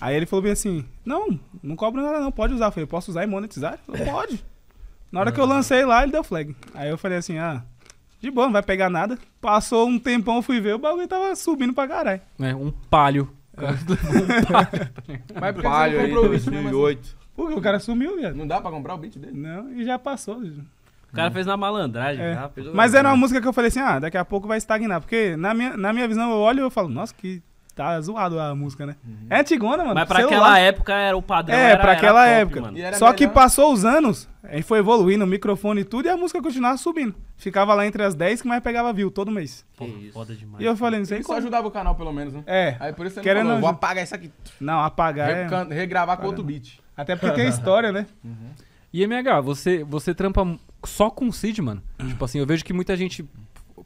Aí ele falou bem assim, não, não cobro nada não, pode usar. Eu falei, posso usar e monetizar? Eu falei, pode. Na hora que eu lancei lá, ele deu flag. Aí eu falei assim, ah... De boa, não vai pegar nada. Passou um tempão, fui ver, o bagulho tava subindo pra caralho. É, um palho. É. Um palho. Mas por que palho você não comprou aí, o beat de dois mil e oito? Porque o cara sumiu, velho. Não dá pra comprar o beat dele? Não, e já passou. Já. O cara hum. fez na malandragem. É. Já, fez Mas era uma música que eu falei assim, ah, daqui a pouco vai estagnar. Porque na minha, na minha visão eu olho e eu falo, nossa, que... Tá zoado a música, né? Uhum. É antigona, mano. Mas pra celular. Aquela época era o padrão. É, era, pra aquela top, época. Mano. Só melhor. Que passou os anos, aí foi evoluindo o microfone e tudo, e a música continuava subindo. Ficava lá entre as dez que mais pegava view todo mês. Que Pô, isso. Foda demais. E eu falei, não sei como. Isso ajudava o canal, pelo menos, né? É. Aí por isso você não vou apagar isso aqui. Não, apagar Re é... Regravar com outro beat. Até porque tem história, né? Uhum. E M H, você, você trampa só com o Cid, mano? Uhum. Tipo assim, eu vejo que muita gente...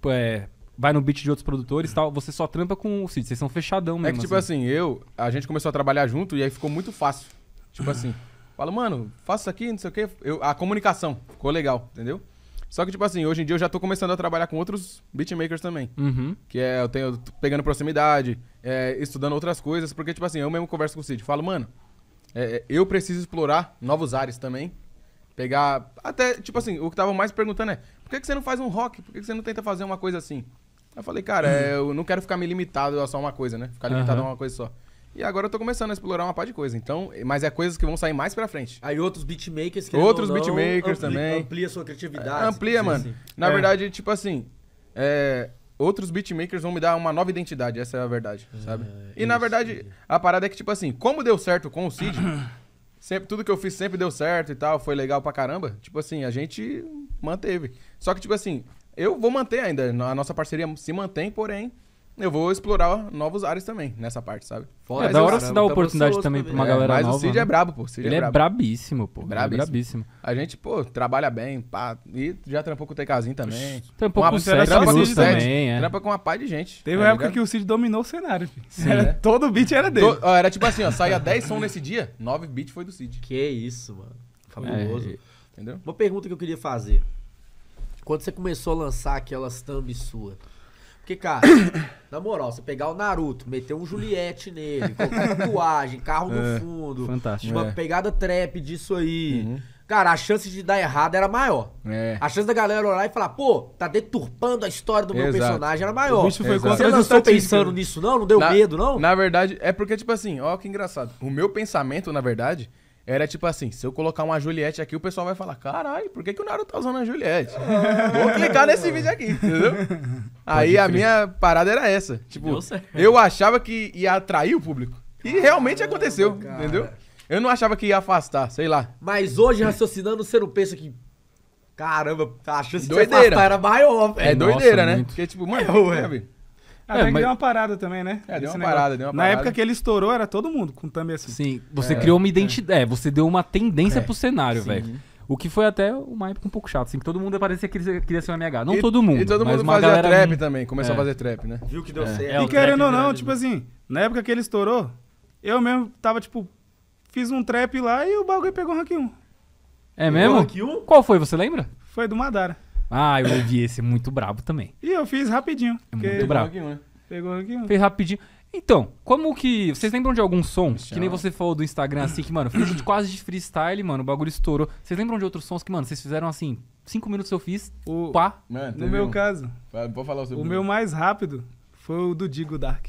É, vai no beat de outros produtores e tal, você só trampa com o Cid, vocês são fechadão mesmo. É que tipo assim, assim eu, a gente começou a trabalhar junto e aí ficou muito fácil. Tipo assim, fala, mano, faça isso aqui, não sei o quê. Eu, a comunicação ficou legal, entendeu? Só que tipo assim, hoje em dia eu já tô começando a trabalhar com outros beatmakers também. Uhum. Que é, eu tenho eu tô pegando proximidade, é, estudando outras coisas, porque tipo assim, eu mesmo converso com o Cid, falo, mano, é, eu preciso explorar novos ares também. Pegar, até tipo assim, o que tava mais perguntando é, por que, que você não faz um rock? Por que, que você não tenta fazer uma coisa assim? Eu falei, cara, uhum. eu não quero ficar me limitado a só uma coisa, né? Ficar limitado uhum. a uma coisa só. E agora eu tô começando a explorar uma par de coisa, então... Mas é coisas que vão sair mais pra frente. Aí outros beatmakers... Que outros beatmakers também. Amplia sua criatividade. É, amplia, mano. Assim. Na é. verdade, tipo assim... É, outros beatmakers vão me dar uma nova identidade, essa é a verdade, é, sabe? E na verdade, a parada é que, tipo assim... Como deu certo com o Cid... sempre, tudo que eu fiz sempre deu certo e tal, foi legal pra caramba. Tipo assim, a gente manteve. Só que, tipo assim... Eu vou manter ainda, a nossa parceria se mantém, porém, eu vou explorar novos áreas também, nessa parte, sabe? Fora, é, da hora se dá oportunidade também pra uma é, galera mas nova. Mas o Cid né? é brabo, pô. Cid Ele é, é, brabo. Brabíssimo, pô. Brabíssimo. Ele é brabíssimo, pô. A gente, pô, trabalha bem, pá. E já trampou com o TKzinho também. Trampou com o Sete Minutos também, é. Trampa com uma pá de gente. Teve uma época ligado? Que o Cid dominou o cenário, filho. Sim, era, é. Todo o beat era dele. Do, ó, era tipo assim, ó, saía dez sons nesse dia, nove beats foi do Cid. Que isso, mano. Fabuloso. É. Entendeu? Uma pergunta que eu queria fazer. Quando você começou a lançar aquelas thumb sua. Porque, cara, na moral, você pegar o Naruto, meter um Juliette nele, colocar tatuagem, carro no é, fundo. Fantástico. Uma é. pegada trap disso aí. Uhum. Cara, a chance de dar errado era maior. É. A chance da galera olhar e falar, pô, tá deturpando a história do meu Exato. personagem era maior. O bicho foi contra. Vocês não estão pensando nisso, não? Não deu na, medo, não? Na verdade, é porque, tipo assim, ó que engraçado. O meu pensamento, na verdade... Era tipo assim, se eu colocar uma Juliette aqui, o pessoal vai falar, caralho, por que, que o Naruto tá usando a Juliette? Vou clicar nesse vídeo aqui, entendeu? Aí a minha parada era essa. Tipo, eu achava que ia atrair o público. E realmente aconteceu, cara. Entendeu? Eu não achava que ia afastar, sei lá. Mas hoje, raciocinando, você não pensa que... Caramba, a chance de afastar era maior. É doideira, né? Porque tipo, mano, é, velho. Até é, que mas... deu uma parada também, né? É, deu uma parada, deu uma parada. Na época que ele estourou, era todo mundo com thumb assim. Sim, você é, criou uma identidade, é. É, você deu uma tendência é. pro cenário, velho. O que foi até uma época um pouco chato, assim, que todo mundo parecia que queria ser um M H. Não e, todo mundo, E todo mundo mas fazia trap um... também, começou é. a fazer trap, né? Viu que deu é. certo. É, e querendo ou não, tipo assim, na época que ele estourou, eu mesmo tava, tipo, fiz um trap lá e o bagulho pegou o rank um. É mesmo? rank um? Qual foi, você lembra? Foi do Madara. Ah, eu ouvi esse, muito brabo também. E eu fiz rapidinho. É muito brabo. Pegou, né? Pegou aqui. Fez rapidinho. Então, como que... Vocês lembram de algum som? Que nem você falou do Instagram, assim, que, mano, fiz quase de freestyle, mano, o bagulho estourou. Vocês lembram de outros sons que, mano, vocês fizeram assim, cinco minutos eu fiz, o... pá. Mano, no meu um... caso, pode falar o seu o meu mais rápido foi o do Digo Dark.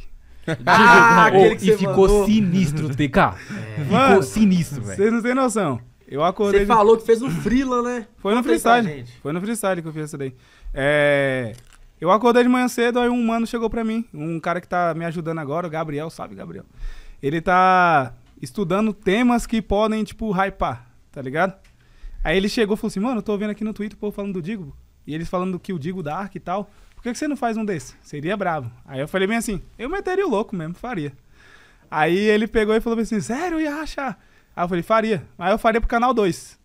Ah, aquele que e ficou mandou. sinistro, T K. É. Ficou mano, sinistro, velho. Vocês não têm noção. Eu acordei... Você falou que fez um freela, né? Foi no freestyle. Foi no freestyle que eu fiz essa daí. É... Eu acordei de manhã cedo, aí um mano chegou pra mim. Um cara que tá me ajudando agora, o Gabriel, sabe, Gabriel? Ele tá estudando temas que podem, tipo, hypar. tá ligado? Aí ele chegou e falou assim, mano, eu tô vendo aqui no Twitter o povo falando do Digo, e eles falando que o Digo Dark e tal, por que que você não faz um desse? Seria bravo. Aí eu falei bem assim, eu meteria o louco mesmo, faria. Aí ele pegou e falou assim, sério, eu ia rachar. Aí eu falei, faria. Aí eu faria pro Canal dois.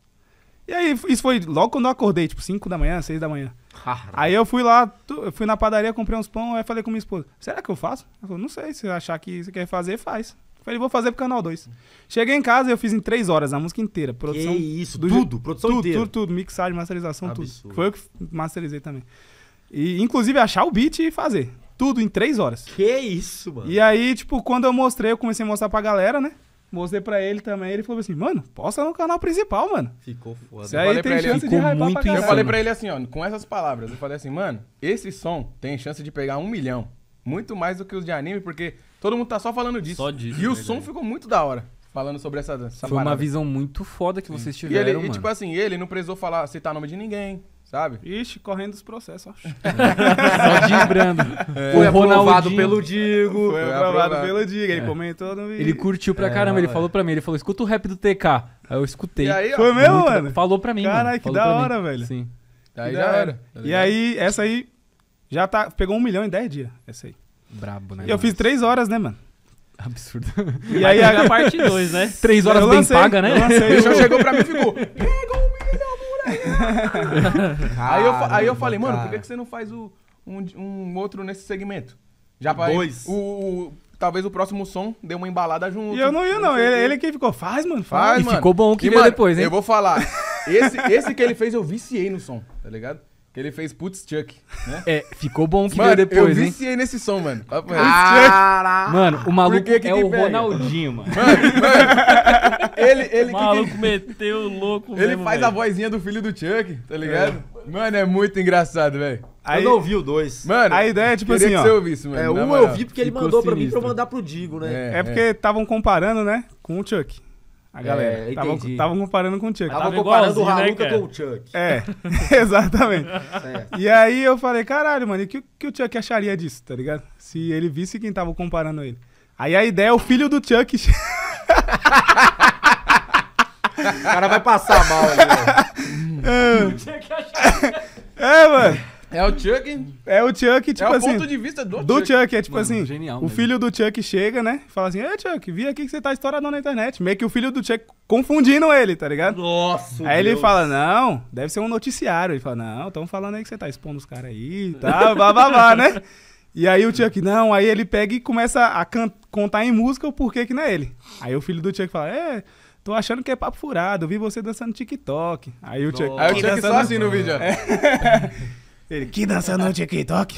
E aí, isso foi logo quando eu acordei, tipo, cinco da manhã, seis da manhã. Caramba. Aí eu fui lá, eu fui na padaria, comprei uns pão, aí falei com minha esposa, será que eu faço? Ela falou, não sei, se achar que você quer fazer, faz. Eu falei, vou fazer pro Canal dois. Cheguei em casa e eu fiz em três horas a música inteira. Produção, que isso, do tudo, produção tudo, inteira. Tudo, tudo, mixagem, masterização, absurdo. Tudo. Foi eu que masterizei também. E, inclusive, achar o beat e fazer. Tudo em três horas. Que isso, mano. E aí, tipo, quando eu mostrei, eu comecei a mostrar pra galera, né? Mostrei pra ele também, ele falou assim, mano, posta no canal principal, mano. Ficou foda. Isso aí falei tem pra ele, chance ficou de hypar muito pra Eu falei pra ele assim, ó, com essas palavras, eu falei assim, mano, esse som tem chance de pegar um milhão. Muito mais do que os de anime, porque todo mundo tá só falando disso. Só disso. E o som ficou muito da hora, falando sobre essa dança. Foi uma visão muito foda que vocês tiveram, e ele, mano. E tipo assim, ele não precisou falar, citar nome de ninguém, sabe? Ixi, correndo dos processos, acho. Só desbrando. É, foi aprovado pelo Digo. Foi aprovado pelo Digo. Ele é. comentou no vídeo. Ele curtiu pra é, caramba. Ele é. falou pra mim. Ele falou, escuta o rap do T K. Aí eu escutei. Aí, ó, foi mesmo, mano? Falou pra mim. Caralho, que da hora, mim. velho. Sim. Aí já era. Tá e aí, essa aí já tá... Pegou um milhão em dez dias. Essa aí. Brabo, né? E eu mano? fiz três horas, né, mano? Absurdo. E aí a, a parte dois, né? Três horas eu bem lancei, paga, né? O show chegou pra mim e ficou... Pegou um milhão. Aí eu, aí eu falei, mano, por que que você não faz o, um, um outro nesse segmento? Já vai, Dois. O, o, talvez o próximo som dê uma embalada junto. E eu não ia, não. Ele, ele que ficou, faz, mano. Faz, e mano. Ficou bom que e, veio mano, depois, hein? Eu vou falar. Esse, esse que ele fez, eu viciei no som, tá ligado? Que ele fez Putz Chuck, né? É, ficou bom que mano, veio depois, hein? Eu viciei hein? nesse som, mano. Caraca. Mano, o maluco que que é o pega? Ronaldinho, mano. Mano, mano. Ele, ele, o maluco que... meteu o louco ele mesmo, faz véio. a vozinha do filho do Chuck, tá ligado? É. Mano, é muito engraçado, velho. Eu não ouvi o dois. Mano, a ideia é tipo assim, ó. Que você ouvisse, mano, é, um eu vi porque ele mandou sinistro. pra mim pra eu mandar pro Digo, né? É, é porque estavam é. comparando, né, com o Chuck. A galera. Estavam é, comparando com o Chuck. Estavam comparando o Raluca né, com o Chuck. É, exatamente. É. E aí eu falei, caralho, mano, e que, que o Chuck acharia disso, tá ligado? Se ele visse quem tava comparando ele. Aí a ideia é o filho do Chuck... O cara vai passar mal ali, velho. É, mano. É o Chuck? É o Chuck, tipo assim... É o ponto assim, de vista do, do Chuck. Chuck. É tipo mano, assim, genial, o mesmo. filho do Chuck chega, né? Fala assim, Ei, Chuck, vi aqui que você tá estouradão na internet. Meio que o filho do Chuck confundindo ele, tá ligado? Nossa, Aí Deus. ele fala, não, deve ser um noticiário. Ele fala, não, tão falando aí que você tá expondo os caras aí, tá, blá, blá, blá, né? E aí o Chuck, não, aí ele pega e começa a contar em música o porquê que não é ele. Aí o filho do Chuck fala, é... Tô achando que é papo furado, eu vi você dançando TikTok. Aí o Chuck... Aí o Chuck só assim no vídeo, ó. É. Ele, que dançando no TikTok?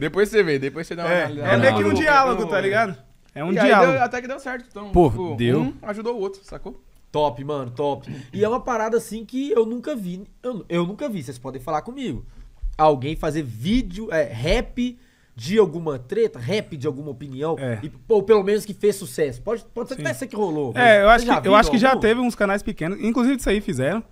Depois você vê, depois você dá uma... É, olhada. é meio que um diálogo, tá ligado? É um e diálogo. Deu, até que deu certo. Então, Pô, tipo, deu. Um ajudou o outro, sacou? Top, mano, top. E é uma parada assim que eu nunca vi, eu, eu nunca vi, vocês podem falar comigo. Alguém fazer vídeo, é, rap... de alguma treta, rap de alguma opinião, é. e, ou pelo menos que fez sucesso. Pode, pode ser Sim. até essa que rolou. É, eu acho, que, eu acho que já teve uns canais pequenos, inclusive isso aí fizeram,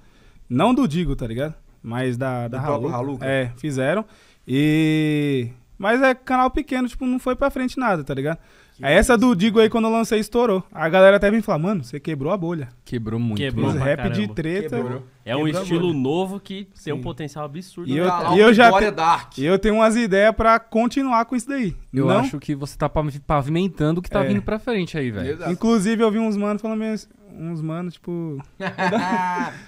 não do Digo, tá ligado? Mas da, da Haluca. É, fizeram. E... Mas é canal pequeno, tipo, não foi pra frente nada, tá ligado? Que essa do Digo aí, quando eu lancei, estourou. A galera até vem falar, mano, você quebrou a bolha. Quebrou muito. Quebrou Os rap caramba. de treta. Quebrou. É quebrou um estilo novo que tem um potencial absurdo. E eu, e eu já te, Dark. eu tenho umas ideias pra continuar com isso daí. Eu Não? acho que você tá pavimentando o que tá é. vindo pra frente aí, velho. Inclusive, eu vi uns manos falando mesmo... Uns manos, tipo...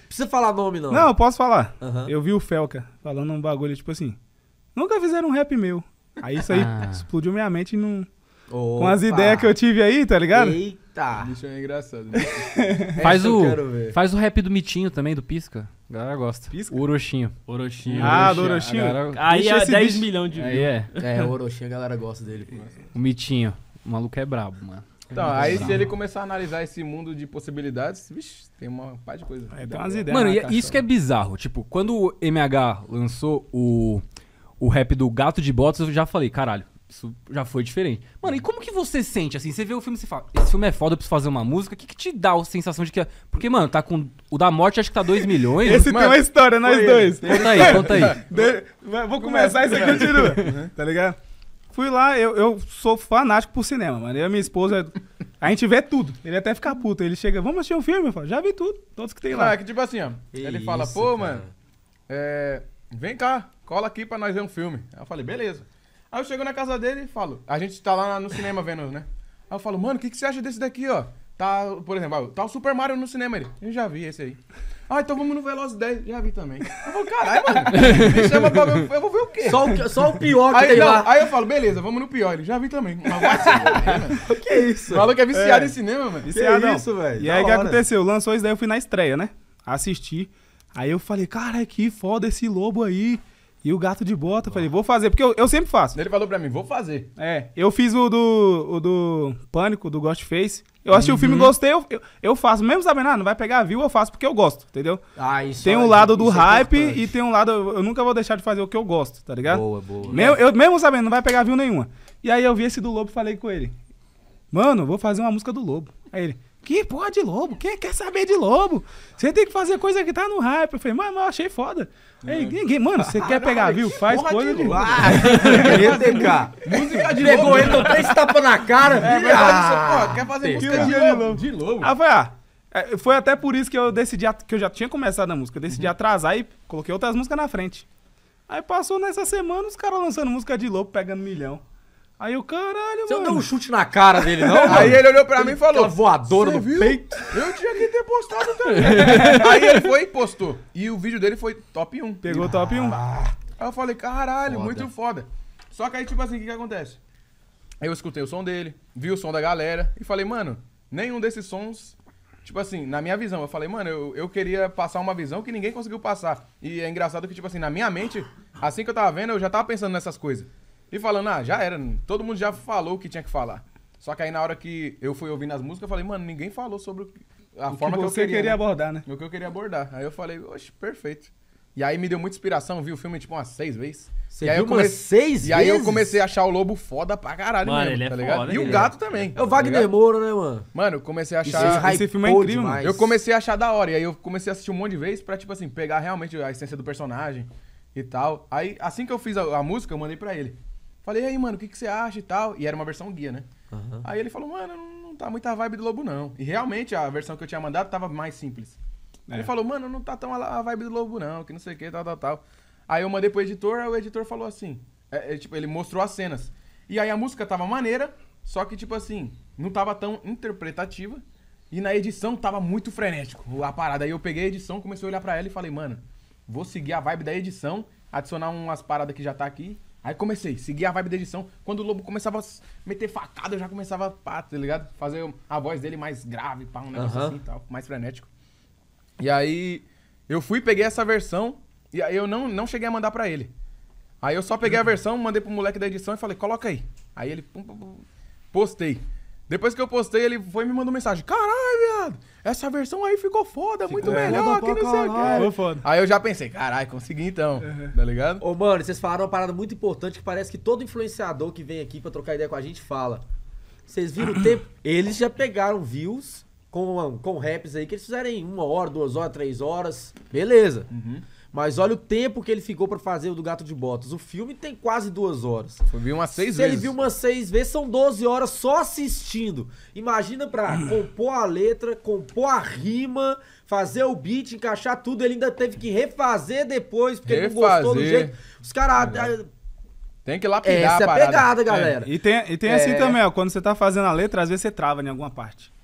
Precisa falar nome, não. Não, eu posso falar. Uhum. Eu vi o Felca falando um bagulho, tipo assim... Nunca fizeram um rap meu. Aí isso aí ah. explodiu minha mente e não... Opa. Com as ideias que eu tive aí, tá ligado? Eita! O bicho é engraçado. faz, o, faz o rap do Mitinho também, do Pisca. A galera gosta. Pisca? O Oroxinho. Oroxinho. Ah, do Oroxinho. Galera... Aí é dez milhões de views. É, é o Oroxinho, a galera gosta dele. O Mitinho. O maluco é brabo, mano. Então, é aí brabo. se ele começar a analisar esse mundo de possibilidades, vixe, tem uma par de coisa. É, tem umas ideias. Mano, e isso que é bizarro. Tipo, quando o M H lançou o, o rap do Gato de Botas, eu já falei, caralho. Isso já foi diferente. Mano, e como que você sente, assim? Você vê o filme e você fala, esse filme é foda, eu preciso fazer uma música. O que que te dá a sensação de que... Porque, mano, tá com... O da morte acho que tá dois milhões. Esse mano, tem uma história, nós dois. Ele. Conta aí, conta aí. De... Vou começar e você continua. Tá ligado? Fui lá, eu, eu sou fanático por cinema, mano. Eu e minha esposa, a gente vê tudo. Ele até fica puto. Ele chega, vamos assistir um filme? Eu falo, já vi tudo, todos que tem lá. Ah, que tipo assim, ó. Que ele isso, fala, pô, cara. mano, é, vem cá, cola aqui pra nós ver um filme. Aí eu falei, beleza. Aí eu chego na casa dele e falo, a gente tá lá no cinema vendo, né? Aí eu falo, mano, o que, que você acha desse daqui, ó? Tá, por exemplo, tá o Super Mario no cinema, ele. Eu já vi esse aí. Ah, então vamos no Veloz dez. Já vi também. Eu falo, caralho, mano. Me chama pra ver. Eu vou ver o quê? Só o, só o pior que aí, tem não, lá. Aí eu falo, beleza, vamos no pior. Ele, já vi também. Mas vai se envolver, mano. O que é isso? Falou que é viciado é. em cinema, mano. Viciado é isso, velho. E aí o que aconteceu? Lançou isso daí, eu fui na estreia, né? Assisti. Aí eu falei, cara, que foda esse lobo aí. E o gato de bota. Eu falei, vou fazer. Porque eu, eu sempre faço. Ele falou pra mim, vou fazer. É. Eu fiz o do, o do Pânico, do Ghostface. Eu assisti uhum. o filme e gostei, eu, eu, eu faço. Mesmo sabendo, ah, não vai pegar view, eu faço porque eu gosto, entendeu? Ah, isso tem um é, lado do hype é e tem um lado... Eu, eu nunca vou deixar de fazer o que eu gosto, tá ligado? Boa, boa. Mesmo, eu, mesmo sabendo, não vai pegar view nenhuma. E aí eu vi esse do Lobo e falei com ele. Mano, vou fazer uma música do Lobo. Aí ele... Que porra de lobo? Quem quer saber de lobo? Você tem que fazer coisa que tá no hype. Eu falei, mano, eu achei foda. Ei, ninguém, mano, você quer pegar, viu? Faz coisa de lobo. Música de lobo. Pegou ele, deu três tapas na cara. É, mas ah, quer fazer música de lobo. de lobo. Ah, foi, ah, foi até por isso que eu decidi, que eu já tinha começado a música. Eu decidi uhum. atrasar e coloquei outras músicas na frente. Aí passou nessa semana os caras lançando música de lobo, pegando milhão. Aí o caralho, você mano. Você não deu um chute na cara dele, não? Aí ele olhou pra mim e falou... Aquela voadora no viu? peito. Eu tinha que ter postado também. Aí ele foi e postou. E o vídeo dele foi top um. Pegou ah, top um. Aí eu falei, caralho, foda. muito foda. Só que aí, tipo assim, o que, que acontece? Eu escutei o som dele, vi o som da galera e falei, mano, nenhum desses sons... Tipo assim, na minha visão, eu falei, mano, eu, eu queria passar uma visão que ninguém conseguiu passar. E é engraçado que, tipo assim, na minha mente, assim que eu tava vendo, eu já tava pensando nessas coisas. E falando, ah, já era, todo mundo já falou o que tinha que falar. Só que aí na hora que eu fui ouvindo as músicas, eu falei, mano, ninguém falou sobre o que, a o forma que, que eu queria, queria né? abordar, né? O que eu queria abordar. Aí eu falei, oxe, perfeito. E aí me deu muita inspiração, vi o filme tipo umas seis vezes. Você e aí viu eu comecei, umas seis e vezes? E aí eu comecei a achar o Lobo foda pra caralho mano, mesmo, ele é tá ligado? Foda, e o Gato é. também. É o Wagner tá Moura, né, mano? Mano, eu comecei a achar... Esse, esse filme é incrível, demais. Eu comecei a achar da hora. E aí eu comecei a assistir um monte de vezes pra, tipo assim, pegar realmente a essência do personagem e tal. Aí, assim que eu fiz a, a música, eu mandei pra ele. Falei, e aí, mano, o que, que você acha e tal? E era uma versão guia, né? Uhum. Aí ele falou, mano, não, não tá muita vibe do Lobo, não. E realmente a versão que eu tinha mandado tava mais simples. É. Ele falou, mano, não tá tão a vibe do Lobo, não, que não sei o que, tal, tal, tal. Aí eu mandei pro editor, aí o editor falou assim, é, é, tipo, ele mostrou as cenas. E aí a música tava maneira, só que, tipo assim, não tava tão interpretativa. E na edição tava muito frenético a parada. Aí eu peguei a edição, comecei a olhar pra ela e falei, mano, vou seguir a vibe da edição, adicionar umas paradas que já tá aqui. Aí comecei, segui a vibe da edição. Quando o Lobo começava a meter facada, eu já começava a pá, tá ligado? Fazer a voz dele mais grave, pá, um negócio uhum. assim e tal, mais frenético. E aí, eu fui, peguei essa versão, e aí eu não, não cheguei a mandar pra ele. Aí eu só peguei a versão, mandei pro moleque da edição e falei, coloca aí. Aí ele, pum, pum, pum, postei. Depois que eu postei, ele foi e me mandou mensagem. Caralho, viado, essa versão aí ficou foda, ficou muito é, melhor, que não sei o que. Aí eu já pensei, caralho, consegui então, uhum. tá ligado? Ô, mano, vocês falaram uma parada muito importante que parece que todo influenciador que vem aqui pra trocar ideia com a gente fala. Vocês viram o tempo? Eles já pegaram views com, com raps aí que eles fizeram em uma hora, duas horas, três horas, beleza. Uhum. Mas olha o tempo que ele ficou pra fazer o do Gato de Botas. O filme tem quase duas horas. Eu vi umas seis Se vezes. Se ele viu umas seis vezes, são doze horas só assistindo. Imagina pra compor a letra, compor a rima, fazer o beat, encaixar tudo. Ele ainda teve que refazer depois, porque refazer. ele não gostou do jeito. Os caras... Tem que lapidar Essa a parada. Essa é a pegada, galera. É. E tem, e tem é... assim também, ó. Quando você tá fazendo a letra, às vezes você trava em alguma parte.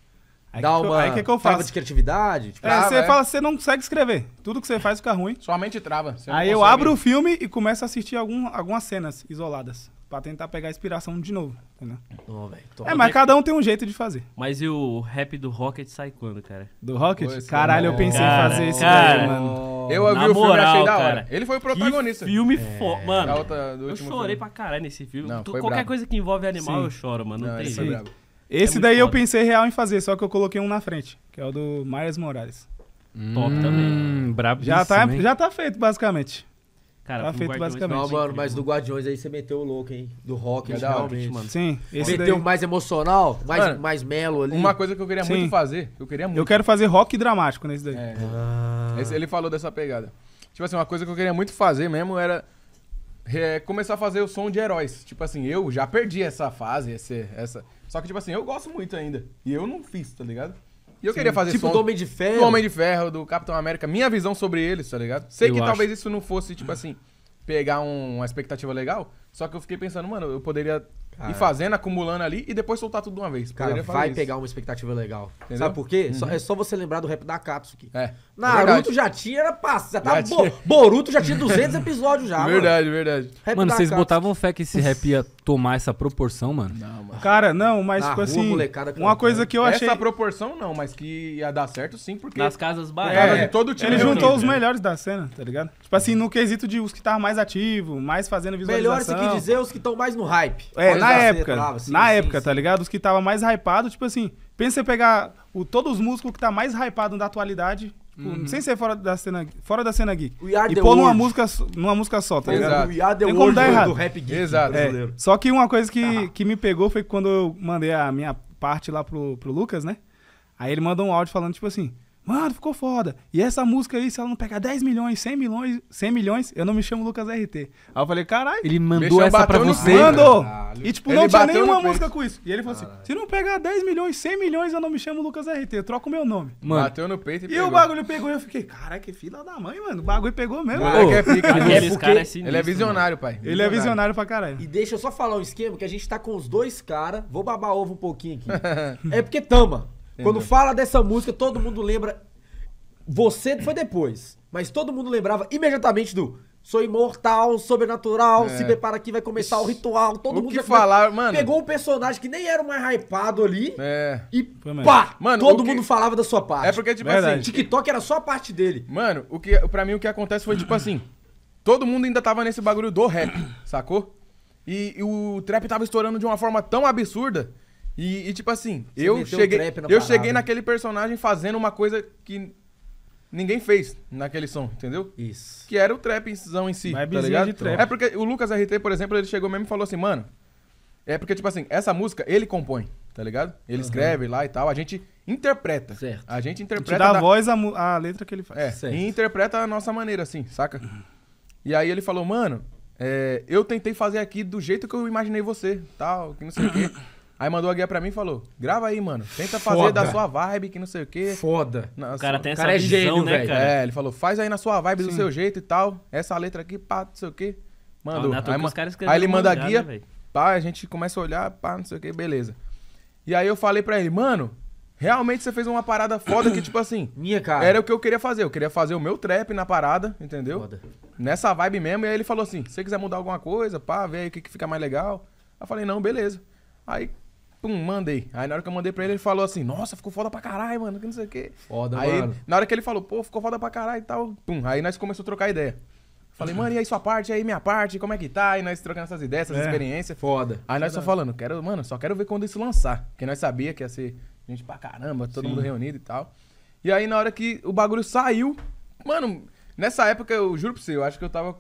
Aí Dá que, uma aí que que eu faço? Trava de criatividade? Tipo, é, trava, você é. fala, você não consegue escrever. Tudo que você faz fica ruim. Sua mente trava. Aí eu abro o filme e começo a assistir algum, algumas cenas isoladas. Pra tentar pegar a inspiração de novo. Entendeu? Não, véio, tô... É, mas cada um tem um jeito de fazer. Mas e o rap do Rocket sai quando, cara? Do Rocket? Pois Caralho, não. eu pensei cara, em fazer isso daí, mano. Eu vi o filme e achei da hora. Cara, ele foi o protagonista. Filme é. foda. Mano, outra, eu chorei filme. pra caralho nesse filme. Não, Qualquer bravo. coisa que envolve animal Sim. eu choro, mano. Não, não tem jeito. Esse é daí eu foda. pensei real em fazer, só que eu coloquei um na frente, que é o do Miles Morales. Top hum, também. Brabo já tá, já tá feito, basicamente. Cara, tá feito, basicamente. Não, mano, mas do Guardiões aí você meteu o louco, hein? Do rock, é realmente, mano. Sim. Esse meteu daí. mais emocional, mais, mano, mais melo ali. Uma coisa que eu queria Sim. muito fazer, eu queria muito. Eu quero fazer rock dramático nesse daí. É. Ah. Esse, ele falou dessa pegada. Tipo assim, uma coisa que eu queria muito fazer mesmo era... é, começou a fazer o som de heróis. Tipo assim, eu já perdi essa fase, esse, essa... Só que, tipo assim, eu gosto muito ainda. E eu não fiz, tá ligado? E eu Sim, queria fazer tipo som... Tipo do Homem de Ferro. Do Homem de Ferro, do Capitão América. Minha visão sobre eles, tá ligado? Sei eu que acho. Talvez isso não fosse, tipo assim, pegar um, uma expectativa legal. Só que eu fiquei pensando, mano, eu poderia... Cara. Ir fazendo, acumulando ali e depois soltar tudo de uma vez. Cara, vai isso. pegar uma expectativa legal. Entendeu? Sabe por quê? Uhum. Só, é só você lembrar do rap da Katsuki. É. Naruto verdade. já tinha, era passa. Tá bo... Boruto já tinha duzentos episódios já, Verdade, mano. verdade. Rap mano, vocês Katsuki. botavam fé que esse rap ia tomar essa proporção, mano? Não, mano. Cara, não, mas tipo assim, uma coisa que eu achei... Essa proporção não, mas que ia dar certo sim, porque... Nas casas baratas. É, todo time. Ele juntou é. os melhores da cena, tá ligado? Tipo assim, no quesito de os que estavam mais ativos, mais fazendo visualização. Melhores, que dizer, os que estão mais no hype. É. Na época, trava, sim, na sim, época, sim. tá ligado? Os que tava mais hypado, tipo assim, pensa em pegar o, todos os músicos que tá mais hypado da atualidade, uhum. sem ser fora da cena, fora da cena geek. E pôr numa música, numa música só, tá Exato. ligado? Tem como dar errado. Do rap geek Exato. É, só que uma coisa que, ah. que me pegou foi quando eu mandei a minha parte lá pro, pro Lucas, né? Aí ele mandou um áudio falando, tipo assim, mano, ficou foda. E essa música aí, se ela não pegar dez milhões, cem milhões, cem milhões, eu não me chamo Lucas R T. Aí eu falei, caralho. Ele mandou essa pra você? Mandou. Caralho. E tipo, ele não tinha nenhuma música com isso. E ele falou caralho. assim, se não pegar dez milhões, cem milhões, eu não me chamo Lucas R T. Eu troco o meu nome. Mano. Bateu no peito e, e pegou. E o bagulho pegou e eu fiquei, caralho, que filha da mãe, mano. O bagulho pegou mesmo. Mano, é fica, é é sinistro, ele é visionário, pai. Visionário. Ele é visionário pra caralho. E deixa eu só falar um esquema, que a gente tá com os dois caras. Vou babar ovo um pouquinho aqui. É porque tama. Quando fala dessa música, todo mundo lembra... Você foi depois, mas todo mundo lembrava imediatamente do... Sou imortal, sobrenatural, é. se prepara aqui, vai começar o ritual. Todo o mundo que falar, mano. Pegou um personagem que nem era o mais hypado ali é. e pá, mano, todo mundo que... falava da sua parte. É porque, tipo Verdade. assim, TikTok era só a parte dele. Mano, o que, pra mim o que acontece foi, tipo assim... Todo mundo ainda tava nesse bagulho do rap, sacou? E, e o trap tava estourando de uma forma tão absurda... E, e, tipo assim, Você eu, cheguei, na eu cheguei naquele personagem fazendo uma coisa que ninguém fez naquele som, entendeu? Isso. Que era o trapzão em si, Vibezinho tá ligado? De trap. É porque o Lucas R T, por exemplo, ele chegou mesmo e falou assim, mano... É porque, tipo assim, essa música ele compõe, tá ligado? Ele uhum. escreve lá e tal, a gente interpreta. Certo. A gente interpreta... A gente dá da... a voz à letra que ele faz. É, certo. E interpreta a nossa maneira, assim, saca? Uhum. E aí ele falou, mano, é, eu tentei fazer aqui do jeito que eu imaginei você, tal, que não sei o quê... Aí mandou a guia pra mim e falou, grava aí, mano. Tenta fazer Foda. da sua vibe, que não sei o quê. Foda. Nossa, o cara tem essa cara visão, é gênio, né, cara? É, ele falou, faz aí na sua vibe, Sim. do seu jeito e tal. Essa letra aqui, pá, não sei o quê. Mandou. Ah, aí, ma... aí ele manda a guia, né, pá, a gente começa a olhar, pá, não sei o quê, beleza. E aí eu falei pra ele, mano, realmente você fez uma parada foda que, tipo assim... Minha cara. Era o que eu queria fazer. Eu queria fazer o meu trap na parada, entendeu? Foda. Nessa vibe mesmo. E aí ele falou assim, se você quiser mudar alguma coisa, pá, vê aí o que, que fica mais legal. Aí eu falei, não, beleza. Aí... Pum, mandei. Aí na hora que eu mandei pra ele, ele falou assim, nossa, ficou foda pra caralho, mano, que não sei o quê. Foda, aí, mano. Na hora que ele falou, pô, ficou foda pra caralho e tal, pum, aí nós começamos a trocar ideia. Falei, mano, e aí sua parte, e aí minha parte, como é que tá? E nós trocando essas ideias, essas é. experiências. Foda. Aí nós Verdade. só falando, quero, mano, só quero ver quando isso lançar. Porque nós sabia que ia ser gente pra caramba, todo Sim. mundo reunido e tal. E aí na hora que o bagulho saiu, mano, nessa época, eu juro pra você, eu acho que eu tava...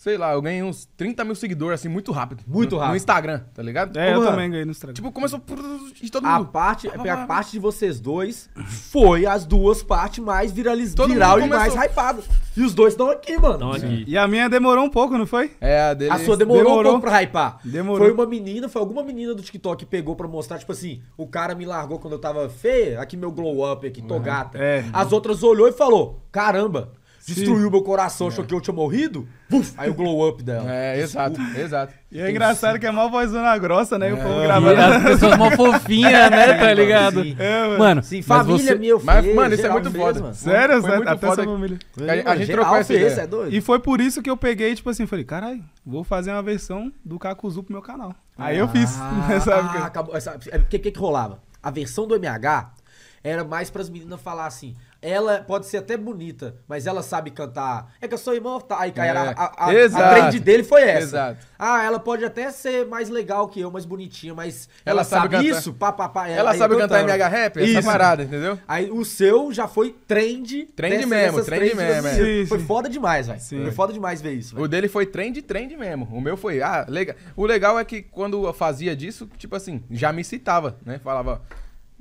Sei lá, eu ganhei uns trinta mil seguidores, assim, muito rápido. Muito no, rápido. No Instagram, tá ligado? É, Pô, eu mano, também ganhei no Instagram. Tipo, começou por, de todo mundo. A parte, ah, a parte de vocês dois foi as duas partes mais viraliz, viral e mais hypadas. E os dois estão aqui, mano. Aqui. E a minha demorou um pouco, não foi? É, a dele... A sua demorou, demorou um pouco pra hypar. Demorou. Foi uma menina, foi alguma menina do TikTok que pegou pra mostrar, tipo assim, o cara me largou quando eu tava feia, aqui meu glow up, aqui, uhum. tô gata. É. As outras olhou e falou, caramba... Destruiu Sim. meu coração, é. achou que eu tinha morrido. Uf, aí o glow up dela. É, exato, exato. E é engraçado Sim. que é mó vozona grossa, né? É. O povo gravando. E as pessoas mó fofinhas, né? Tá ligado? Sim. É, mano. mano Sim, família você... meu, filho. Mas, mano, isso é muito fez, foda. Mano. Sério, foi, foi muito até foda. Essa família. Foi, a, mano, a gente trocou essa ideia. É doido. E foi por isso que eu peguei, tipo assim, falei, caralho, vou fazer uma versão do Kakuzu pro meu canal. Aí ah, eu fiz. Ah, acabou. O que, que que rolava? A versão do M H era mais pras meninas falar assim... Ela pode ser até bonita, mas ela sabe cantar. É que eu sou imortal. Aí, cara, é. a, a, a trend dele foi essa. Exato. Ah, ela pode até ser mais legal que eu, mais bonitinha, mas ela, ela sabe, sabe isso? Pá, pá, pá, ela, ela sabe cantar M H Rap? Essa parada, entendeu? Aí o seu já foi trend. Trend dessas, mesmo, trend mesmo. Sim, foi sim. foda demais, velho. Foi foda demais ver isso. Véio. O dele foi trend, trend mesmo. O meu foi, ah, legal. O legal é que quando eu fazia disso, tipo assim, já me citava, né? Falava...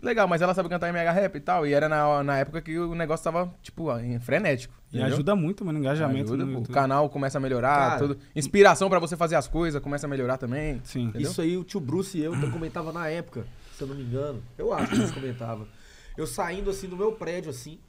legal, mas ela sabe cantar MHRap e tal. E era na, na época que o negócio tava, tipo, frenético. E entendeu? Ajuda muito, mano, engajamento. Ajuda, no o canal começa a melhorar, cara, tudo. Inspiração pra você fazer as coisas começa a melhorar também. Sim. Entendeu? Isso aí o tio Bruce e eu comentava na época, se eu não me engano. Eu acho que eles comentavam. Eu saindo, assim, do meu prédio, assim.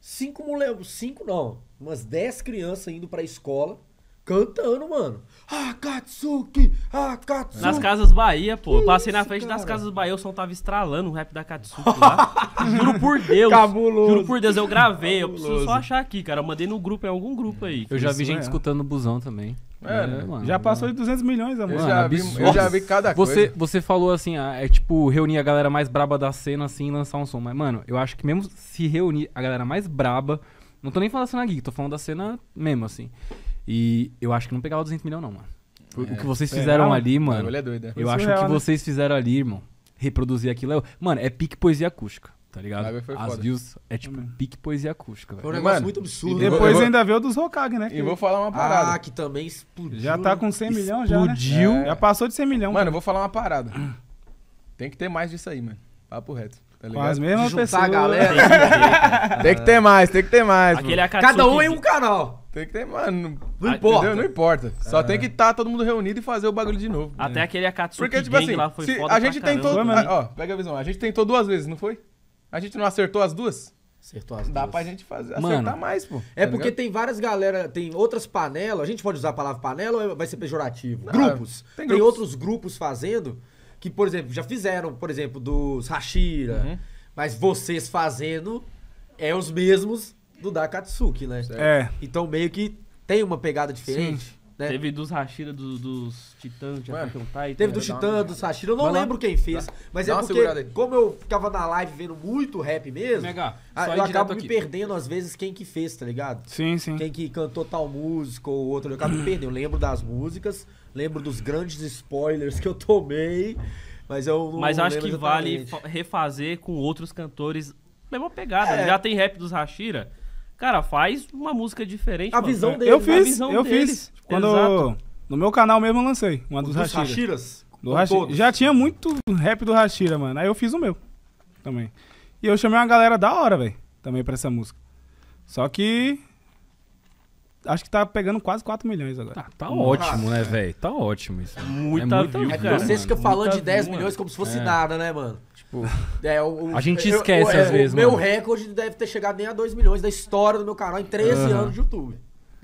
Cinco moleques, cinco não. Umas dez crianças indo pra escola. Cantando, mano. Akatsuki, Akatsuki. Nas Casas Bahia, pô. Que passei isso, na frente cara? Das Casas Bahia, o som tava estralando o rap da Akatsuki lá. Juro por Deus. Cabuloso. Juro por Deus, eu gravei. Cabuloso. Eu preciso só achar aqui, cara. Eu mandei no grupo, em algum grupo aí. Eu já vi gente é. escutando o busão também. É, é né? mano, já passou mano. de duzentos milhões, amor. Eu, mano, já, vi, eu já vi cada você, coisa. Você falou assim, ah, é tipo reunir a galera mais braba da cena assim e lançar um som. Mas, mano, eu acho que mesmo se reunir a galera mais braba... Não tô nem falando da cena geek, tô falando da cena mesmo, assim. E eu acho que não pegava duzentos milhões, não, mano. É, o que vocês fizeram é, ali, mano. É doido, é. Eu acho real, que o né? que vocês fizeram ali, irmão. Reproduzir aquilo é. Mano, é pique poesia acústica, tá ligado? As views é tipo hum. pique poesia acústica, velho. Foi um negócio mano, muito absurdo. E depois vou... ainda veio o dos Hokage, né? Que... E vou falar uma parada. Ah, que também explodiu. Já tá com cem milhões já, né? Explodiu. É. Já passou de cem milhões. Mano, eu vou falar uma parada. Tem que ter mais disso aí, mano. Papo reto. Tá as mesmas pessoas. Galera. Tem que ter mais, tem que ter mais. Cada um em um canal. Tem que ter, mano. Não ah, importa. Entendeu? Não importa. É. Só tem que estar tá todo mundo reunido e fazer o bagulho de novo. Até né? aquele Akatsuki porque, tipo assim, lá foi foda. A gente tentou. A, ó, pega a visão. A gente tentou duas vezes, não foi? A gente não acertou as duas? Acertou as duas. Dá pra gente fazer, mano, acertar mais, pô. É tá porque ligado? Tem várias galera, tem outras panelas. A gente pode usar a palavra panela ou vai ser pejorativo? Não, grupos. Tem, grupos. Tem outros grupos fazendo. Que, por exemplo, já fizeram, por exemplo, dos Hashira. Uhum. Mas vocês fazendo é os mesmos do da Akatsuki, né? É. Então meio que tem uma pegada diferente. Né? Teve dos Hashira, do, dos Titãs, de Attack on Titan. Teve dos Titãs, dos Hashira, eu não Vai lembro lá. Quem fez. Tá. Mas Dá é porque, como eu ficava na live vendo muito rap mesmo, Mega, só eu acabo aqui. Me perdendo, às vezes, quem que fez, tá ligado? Sim, sim. Quem que cantou tal música ou outro, eu acabo me perdendo. Eu lembro das músicas... Lembro dos grandes spoilers que eu tomei, mas eu não Mas acho que exatamente. Vale refazer com outros cantores, mesma pegada. É. Já tem rap dos Hashira. Cara, faz uma música diferente. A mano. visão deles. Eu fiz, a visão eu deles. fiz. Quando eu, no meu canal mesmo eu lancei uma dos, dos Hashiras. Do Hashira. Já tinha muito rap do Hashira, mano. Aí eu fiz o meu também. E eu chamei uma galera da hora, velho, também pra essa música. Só que... Acho que tá pegando quase quatro milhões agora. Tá, tá ótimo, né, velho? Tá ótimo isso. Muita é view, cara. Vocês ficam falando de dez milhões como se fosse é. nada, né, mano? Tipo, é, o, a gente eu, esquece eu, às é, vezes, o mano. Meu recorde deve ter chegado nem a dois milhões da história do meu canal em treze uhum. anos de YouTube.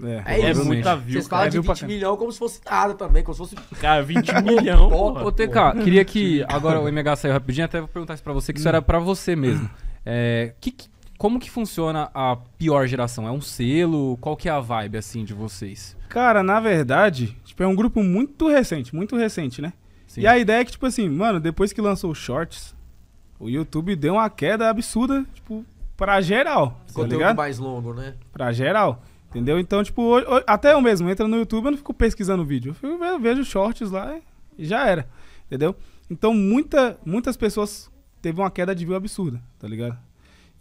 É, é, é isso. Muita view. Vocês falam é de vinte milhões como se fosse nada também, como se fosse... Cara, vinte milhões. Ô, T K, queria que... Agora o M H saiu rapidinho, até vou perguntar isso pra você, que hum. isso era pra você mesmo. É... Que... que Como que funciona a pior geração? É um selo? Qual que é a vibe, assim, de vocês? Cara, na verdade, tipo, é um grupo muito recente, muito recente, né? Sim. E a ideia é que, tipo assim, mano, depois que lançou o Shorts, o YouTube deu uma queda absurda, tipo, pra geral. Tá conteúdo ligado? Mais longo, né? Pra geral, entendeu? Então, tipo, hoje, hoje, até eu mesmo entro no YouTube, eu não fico pesquisando vídeo. Eu, fico, eu vejo Shorts lá e já era, entendeu? Então, muita, muitas pessoas teve uma queda de view absurda, tá ligado?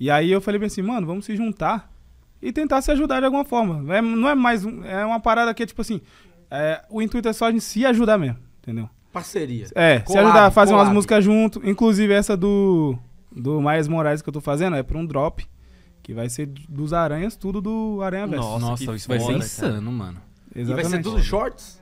E aí eu falei bem assim, mano, vamos se juntar e tentar se ajudar de alguma forma. É, não é mais... Um, é uma parada que é tipo assim... É, o intuito é só a gente se ajudar mesmo, entendeu? Parceria. É, colab, se ajudar a fazer colab. umas músicas junto. Inclusive essa do, do Miles Moraes que eu tô fazendo é pra um drop. Que vai ser dos Aranhas, tudo do Aranha Verso. Nossa, Nossa isso vai ser insano, mano. Exatamente. E vai ser tudo Shorts?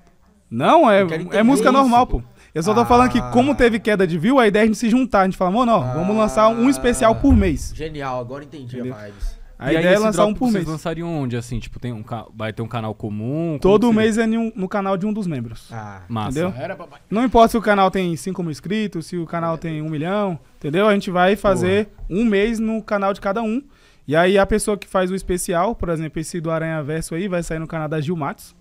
Não, é, é música isso, normal, pô. Eu só tô ah. falando que como teve queda de view, a ideia é a gente se juntar. A gente fala, mano, ó, ah. vamos lançar um especial por mês. Genial, agora entendi Entendeu? a vibes. A e ideia aí, é lançar um por vocês mês. Vocês lançariam onde, assim? Tipo, tem um vai ter um canal comum? Todo mês seria? É no canal de um dos membros. Ah, massa. Entendeu? Era pra... Não importa se o canal tem cinco mil inscritos, se o canal é. tem um milhão, entendeu? A gente vai fazer Boa. um mês no canal de cada um. E aí a pessoa que faz o especial, por exemplo, esse do Aranha Verso aí, vai sair no canal da Gil Matos.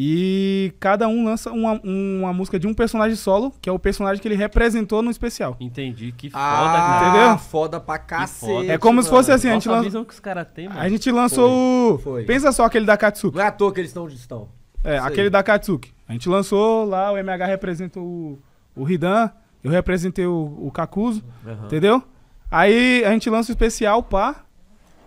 E cada um lança uma, uma música de um personagem solo, que é o personagem que ele representou no especial. Entendi, que foda, ah, cara. Entendeu? Foda pra cacete. Foda, é como mano. se fosse assim, a gente lançou... que os caras têm, mano. A gente lançou... Foi. Foi. Pensa só aquele da Katsuki. Não é à toa que eles estão onde estão. É, Sei. aquele da Katsuki. A gente lançou lá, o M H representou o, o Ridan, eu representei o, o Kakuzu, uhum. entendeu? Aí a gente lança o especial, pá...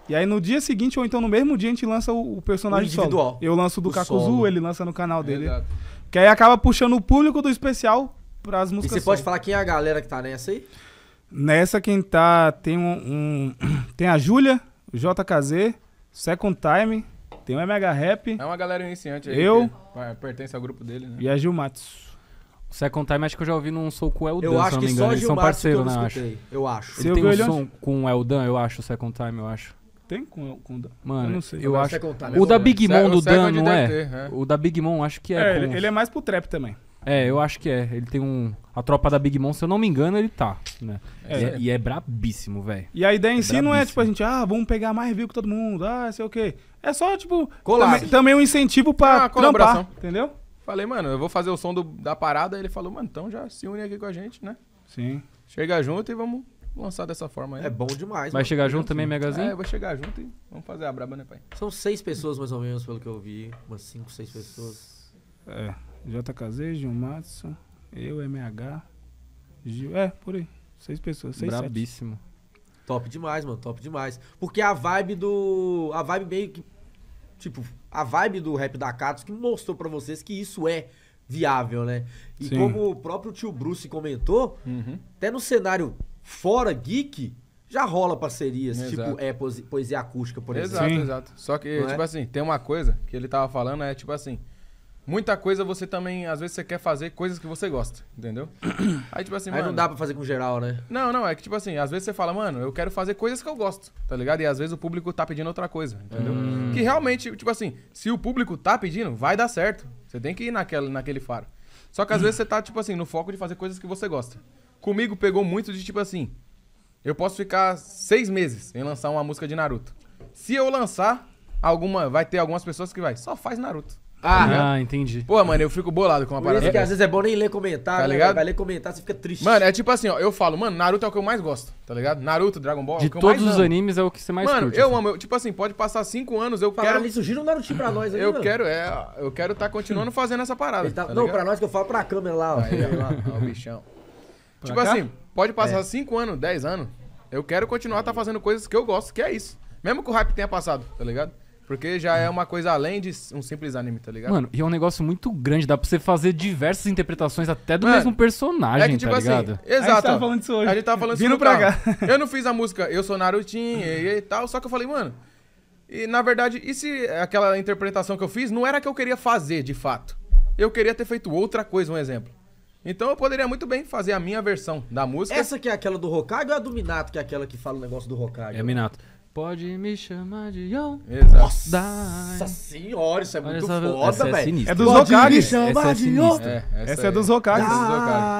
E aí no dia seguinte, ou então no mesmo dia, a gente lança o, o personagem o individual. solo. Eu lanço do o Kakuzu, solo. ele lança no canal dele. É que aí acaba puxando o público do especial pras músicas E você solo. pode falar quem é a galera que tá nessa aí? Nessa quem tá, tem um, um tem a Júlia, o J K Z, Second Time, tem o MHRap. É uma galera iniciante aí. Eu. Que pertence ao grupo dele, né? E a Gilmatos. O Second Time acho que eu já ouvi num som com o El Dan, eu acho se não me engano. Eles são parceiros, né? Eu acho. Eu acho. Ele tem um ele som onde? Com o El Dan, eu acho, o Second Time, eu acho. Tem com, com o Dan? Mano, eu não sei. Eu, eu acho. O da Big Mom do Dan, não é? O da Big Mom acho que é. É, ele, ele é mais pro trap também. É, eu acho que é. Ele tem um... A tropa da Big Mom, se eu não me engano, ele tá, né? É. E, e é brabíssimo, velho. E a ideia em é si brabíssimo. Não é, tipo, a gente... Ah, vamos pegar mais view que todo mundo. Ah, sei o quê. É só, tipo... Também, também um incentivo pra ah, trampar, entendeu? Falei, mano, eu vou fazer o som do, da parada. Ele falou, mano, então já se une aqui com a gente, né? Sim. Chega junto e vamos lançar dessa forma aí. É bom demais. Vai mano. Chegar junto também, Megazinho? É, eu vou chegar junto e vamos fazer a braba, né, pai? São seis pessoas, mais ou menos, pelo que eu vi. Umas cinco, seis pessoas. É... J K Z, Gilmatson, eu, M H, Gil... É, por aí. Seis pessoas, seis, brabíssimo. Sete. Top demais, mano. Top demais. Porque a vibe do... A vibe meio que... Tipo, a vibe do rap da Katos que mostrou pra vocês que isso é viável, né? E sim. Como o próprio tio Bruce comentou, uhum. Até no cenário fora geek... Já rola parcerias, exato. Tipo, é poesia acústica, por exemplo. Exato, sim. Exato. Só que, não tipo é? Assim, tem uma coisa que ele tava falando, é tipo assim... Muita coisa você também, às vezes você quer fazer coisas que você gosta, entendeu? Aí tipo assim, aí mano, não dá pra fazer com geral, né? Não, não, é que tipo assim, às vezes você fala, mano, eu quero fazer coisas que eu gosto, tá ligado? E às vezes o público tá pedindo outra coisa, entendeu? Hum. Que realmente, tipo assim, se o público tá pedindo, vai dar certo. Você tem que ir naquela, naquele faro. Só que às hum. vezes você tá, tipo assim, no foco de fazer coisas que você gosta. Comigo pegou muito de tipo assim, eu posso ficar seis meses em lançar uma música de Naruto. Se eu lançar, alguma, vai ter algumas pessoas que vai, só faz Naruto. Ah, ah, entendi. Pô, mano, eu fico bolado com uma parada. Por isso que às vezes é bom nem ler comentário, tá ligado? Vai ler comentário, você fica triste. Mano, é tipo assim, ó, eu falo, mano, Naruto é o que eu mais gosto, tá ligado? Naruto, Dragon Ball, de é o que eu mais amo. De todos os animes é o que você mais mano, curte. Mano, eu assim. Amo, eu, tipo assim, pode passar cinco anos, eu falo... Cara, isso gira um Naruto pra nós aí, eu mano. Quero, é, eu quero tá continuando fazendo essa parada, tá, tá não, pra nós que eu falo pra câmera lá, ó. Aí, ó, lá, ó o bichão. Pra tipo cá? Assim, pode passar é. Cinco anos, dez anos, eu quero continuar tá fazendo coisas que eu gosto, que é isso. Mesmo que o hype tenha passado, tá ligado? Porque já é uma coisa além de um simples anime, tá ligado? Mano, e é um negócio muito grande. Dá pra você fazer diversas interpretações até do mano, mesmo personagem, é que, tipo tá ligado? Assim, exato. A gente tava falando isso hoje. A gente tava falando vindo isso pra cá. Eu não fiz a música Eu Sou Narutinho e, e tal, só que eu falei, mano... E, na verdade, e se aquela interpretação que eu fiz não era a que eu queria fazer, de fato? Eu queria ter feito outra coisa, um exemplo. Então eu poderia muito bem fazer a minha versão da música. Essa que é aquela do Hokage ou é a do Minato, que é aquela que fala o negócio do Hokage? É Minato. Pode me chamar de Yon. Nossa, Nossa senhora, isso é muito essa, foda, velho. É, é dos Hokages. Essa, de é, é, essa, essa é, é dos Hokages.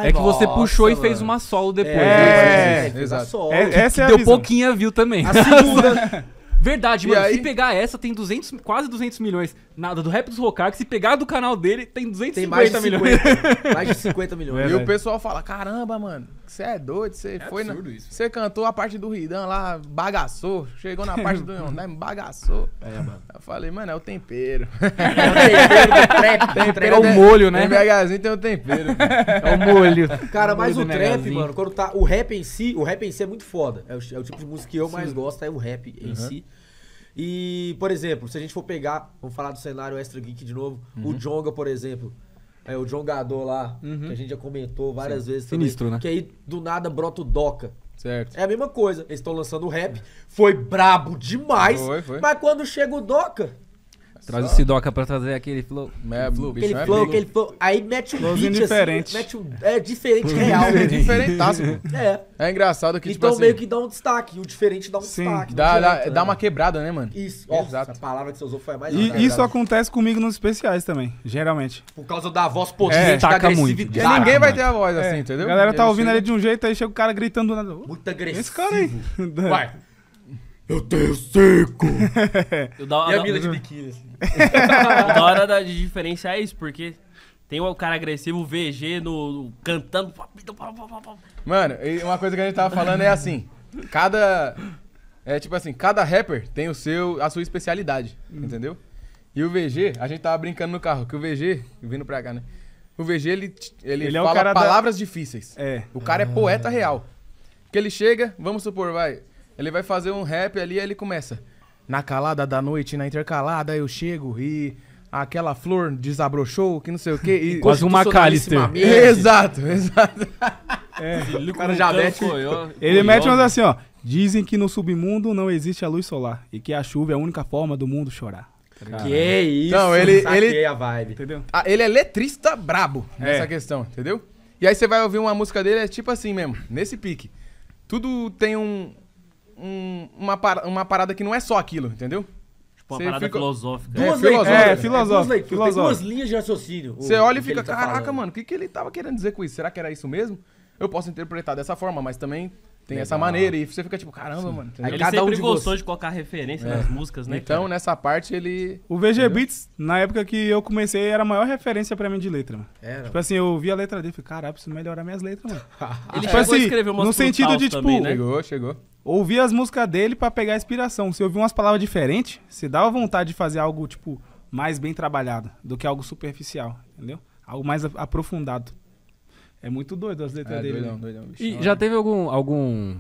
É que nossa, você puxou mano. E fez uma solo depois. É, é, é exato. É, essa é deu a pouquinha view também. A segunda... Verdade, e mano. Aí? Se pegar essa, tem duzentos, quase duzentos milhões. Nada, do rap dos Hokages. Se pegar do canal dele, tem duzentos e cinquenta milhões. Mais de cinquenta milhões. E o pessoal fala, caramba, mano, você é doido. Você é foi na... isso. Você cantou a parte do Ridan lá, bagaçou. Chegou na parte do Yondai, bagaçou. É, mano. Eu falei, mano, é o tempero. É o tempero do trap. Tempero é o molho, né? O MHzinho tem o tempero. É o molho. Cara, mas o trap, mano, quando tá... O rap em si, o rap em si é muito foda. É o, é o tipo de música que eu sim. mais gosto, é o rap em uhum. si. E, por exemplo, se a gente for pegar, vamos falar do cenário Extra Geek de novo, uhum. o Jonga, por exemplo, é o Jongador lá, uhum. que a gente já comentou várias sim. vezes também, sinistro, né? Que aí do nada brota o Doca. Certo. É a mesma coisa, eles estão lançando o rap, foi brabo demais, foi, foi. Mas quando chega o Doca... Traz só. Esse Doca pra trazer aquele flow. É, blue, aquele bicho, flow, é aquele flow. Aí mete um beat diferente. Assim, mete um, é diferente real. É diferentaço. É. É engraçado que, então, tipo assim... Então meio que dá um destaque. O diferente dá um sim. destaque. Dá, dá, né, dá uma quebrada, né, mano? Isso. Nossa, exato. A palavra que você usou foi a mais... E verdade. Isso acontece comigo nos especiais também, geralmente. Por causa da voz potente, é, da agressividade. Muito. Ninguém vai ter a voz é. Assim, entendeu? A galera tá eu ouvindo sei. Ali de um jeito, aí chega o cara gritando... Muito agressivo. Esse cara aí. Vai. Eu tenho cinco! Eu dou, e a mina de biquíni, assim. Da hora da diferença é isso, porque tem o cara agressivo, o V G, no, no, cantando... Mano, uma coisa que a gente tava falando é assim, cada... É tipo assim, cada rapper tem o seu, a sua especialidade, hum. entendeu? E o V G, a gente tava brincando no carro, que o V G, vindo pra cá, né? O V G, ele, ele, ele fala é palavras da... difíceis. É. O cara é poeta real. Porque ele chega, vamos supor, vai... Ele vai fazer um rap ali, aí ele começa. Na calada da noite, na intercalada, eu chego e aquela flor desabrochou, que não sei o quê. E quase uma Callister. Exato, exato. É, o cara já mete. Ele mete umas assim, ó. Dizem que no submundo não existe a luz solar e que a chuva é a única forma do mundo chorar. Caramba. Que isso, não, ele, ele a vibe. Entendeu? Ah, ele é letrista brabo nessa é. questão, entendeu? E aí você vai ouvir uma música dele, é tipo assim mesmo, nesse pique. Tudo tem um, um uma, par uma parada que não é só aquilo, entendeu? Tipo uma você parada fica... filosófica. É, duas filosófica. É, filosófica. É, duas, duas linhas de raciocínio. Você olha e fica, tá caraca, falando. mano, o que, que ele tava querendo dizer com isso? Será que era isso mesmo? Eu posso interpretar dessa forma, mas também... Tem Legal. essa maneira, e você fica tipo, caramba, Sim. mano. Aí ele cada sempre um de gostou você. de colocar referência é. nas músicas, né? Então, cara? nessa parte, ele... O V G Beats, na época que eu comecei, era a maior referência pra mim de letra, mano. Era. Tipo assim, eu vi a letra dele e falei, caralho, preciso melhorar minhas letras, mano. Ele tipo assim, no sentido de, tipo... Também, né? Chegou, chegou. Ouvir as músicas dele pra pegar inspiração. Se eu ouvir umas palavras diferentes, se dava vontade de fazer algo, tipo, mais bem trabalhado do que algo superficial, entendeu? Algo mais aprofundado. É muito doido as letras é, dele. Doidão, doidão, bicho, e já teve algum, algum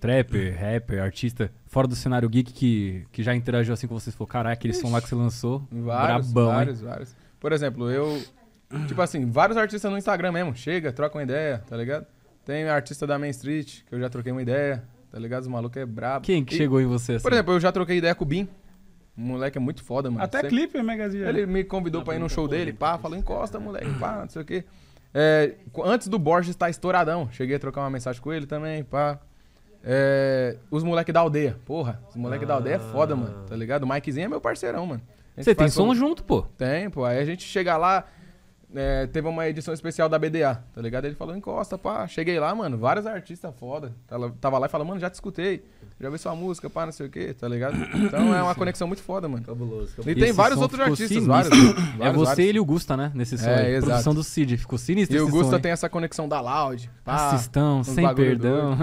trapper, rapper, artista fora do cenário geek que, que já interagiu assim com vocês? Falou, caraca, aquele som lá que você lançou, vários, brabão, vários, hein? vários. Por exemplo, eu... Tipo assim, vários artistas no Instagram mesmo. Chega, troca uma ideia, tá ligado? Tem artista da Main Street, que eu já troquei uma ideia, tá ligado? Os malucos é brabo. Quem que e, chegou em você assim? Por exemplo, eu já troquei ideia com o Bin. O moleque é muito foda, mano. Até Sempre... clipe, Magazine. Ele me convidou ah, pra ir no show corrente, dele, pá. Falou, encosta, moleque, pá, não sei o quê. É, antes do Borges estar estouradão, cheguei a trocar uma mensagem com ele também, pá. É, os moleque da aldeia, porra, os moleque ah. da aldeia é foda, mano, tá ligado? O Mikezinho é meu parceirão, mano. Você tem som todo... junto, pô? Tem, pô. Aí a gente chega lá, é, teve uma edição especial da B D A, tá ligado? Ele falou, encosta, pá. Cheguei lá, mano, vários artistas foda. Tava lá e falou, mano, já te escutei, já vi sua música, pá, não sei o que, tá ligado? Então é uma Sim. conexão muito foda, mano. Cabuloso. cabuloso. E tem esse vários outros artistas, vários, vários. É você vários. ele e o Gusta, né? Nesse som. É, exato. Produção do Cid, ficou sinistro E esse o Gusta som, tem hein? essa conexão da Loud. Pá, Assistão, sem perdão.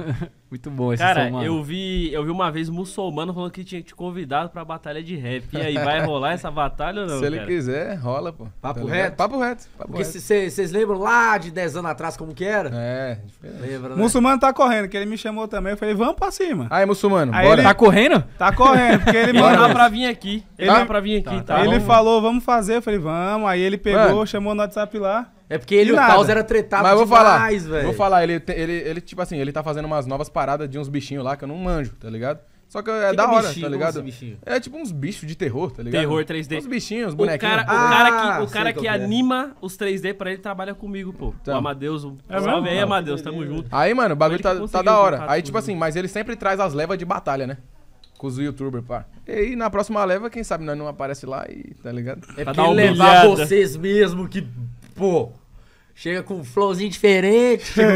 Muito bom esse Cara, som, mano. Eu vi, eu vi uma vez o Muçulmano falando que tinha te convidado pra batalha de rap. E aí, vai rolar essa batalha ou não, Se ele cara? quiser, rola, pô. Papo tá reto? Ligado? Papo reto. Papo Porque vocês lembram lá de dez anos atrás como que era? É. Lembra, né? Muçulmano tá correndo, que ele me chamou também. Eu falei, vamos pra cima. Aí, Muçulmano. Mano, aí bora. Ele... Tá correndo? Tá correndo, porque ele mandou... Ele tá pra vir aqui, ele tá pra vir aqui, tá? tá. Ele vamos... falou, vamos fazer, eu falei, vamos. Aí ele pegou, mano, chamou no WhatsApp lá. É porque ele e o Taus era tretado Mas vou demais, falar, velho. Vou falar, ele, ele, ele, tipo assim, ele tá fazendo umas novas paradas de uns bichinhos lá que eu não manjo, tá ligado? Só que é que da que hora, bichinho, tá ligado? É tipo uns bichos de terror, tá ligado? Terror três D. Uns bichinhos, uns bonequinhos. O cara, ah, o cara que, o cara que anima é. os três D pra ele trabalha comigo, pô. Então. O Amadeus, o é salve aí, Amadeus, tamo junto. Aí, mano, o bagulho tá, tá da hora. Aí, tipo assim, mas ele sempre traz as levas de batalha, né? Com os youtubers, pá. E aí, na próxima leva, quem sabe nós não aparece lá e, tá ligado? É pra dar levar vocês mesmo que, pô... Chega com um flowzinho diferente, tipo,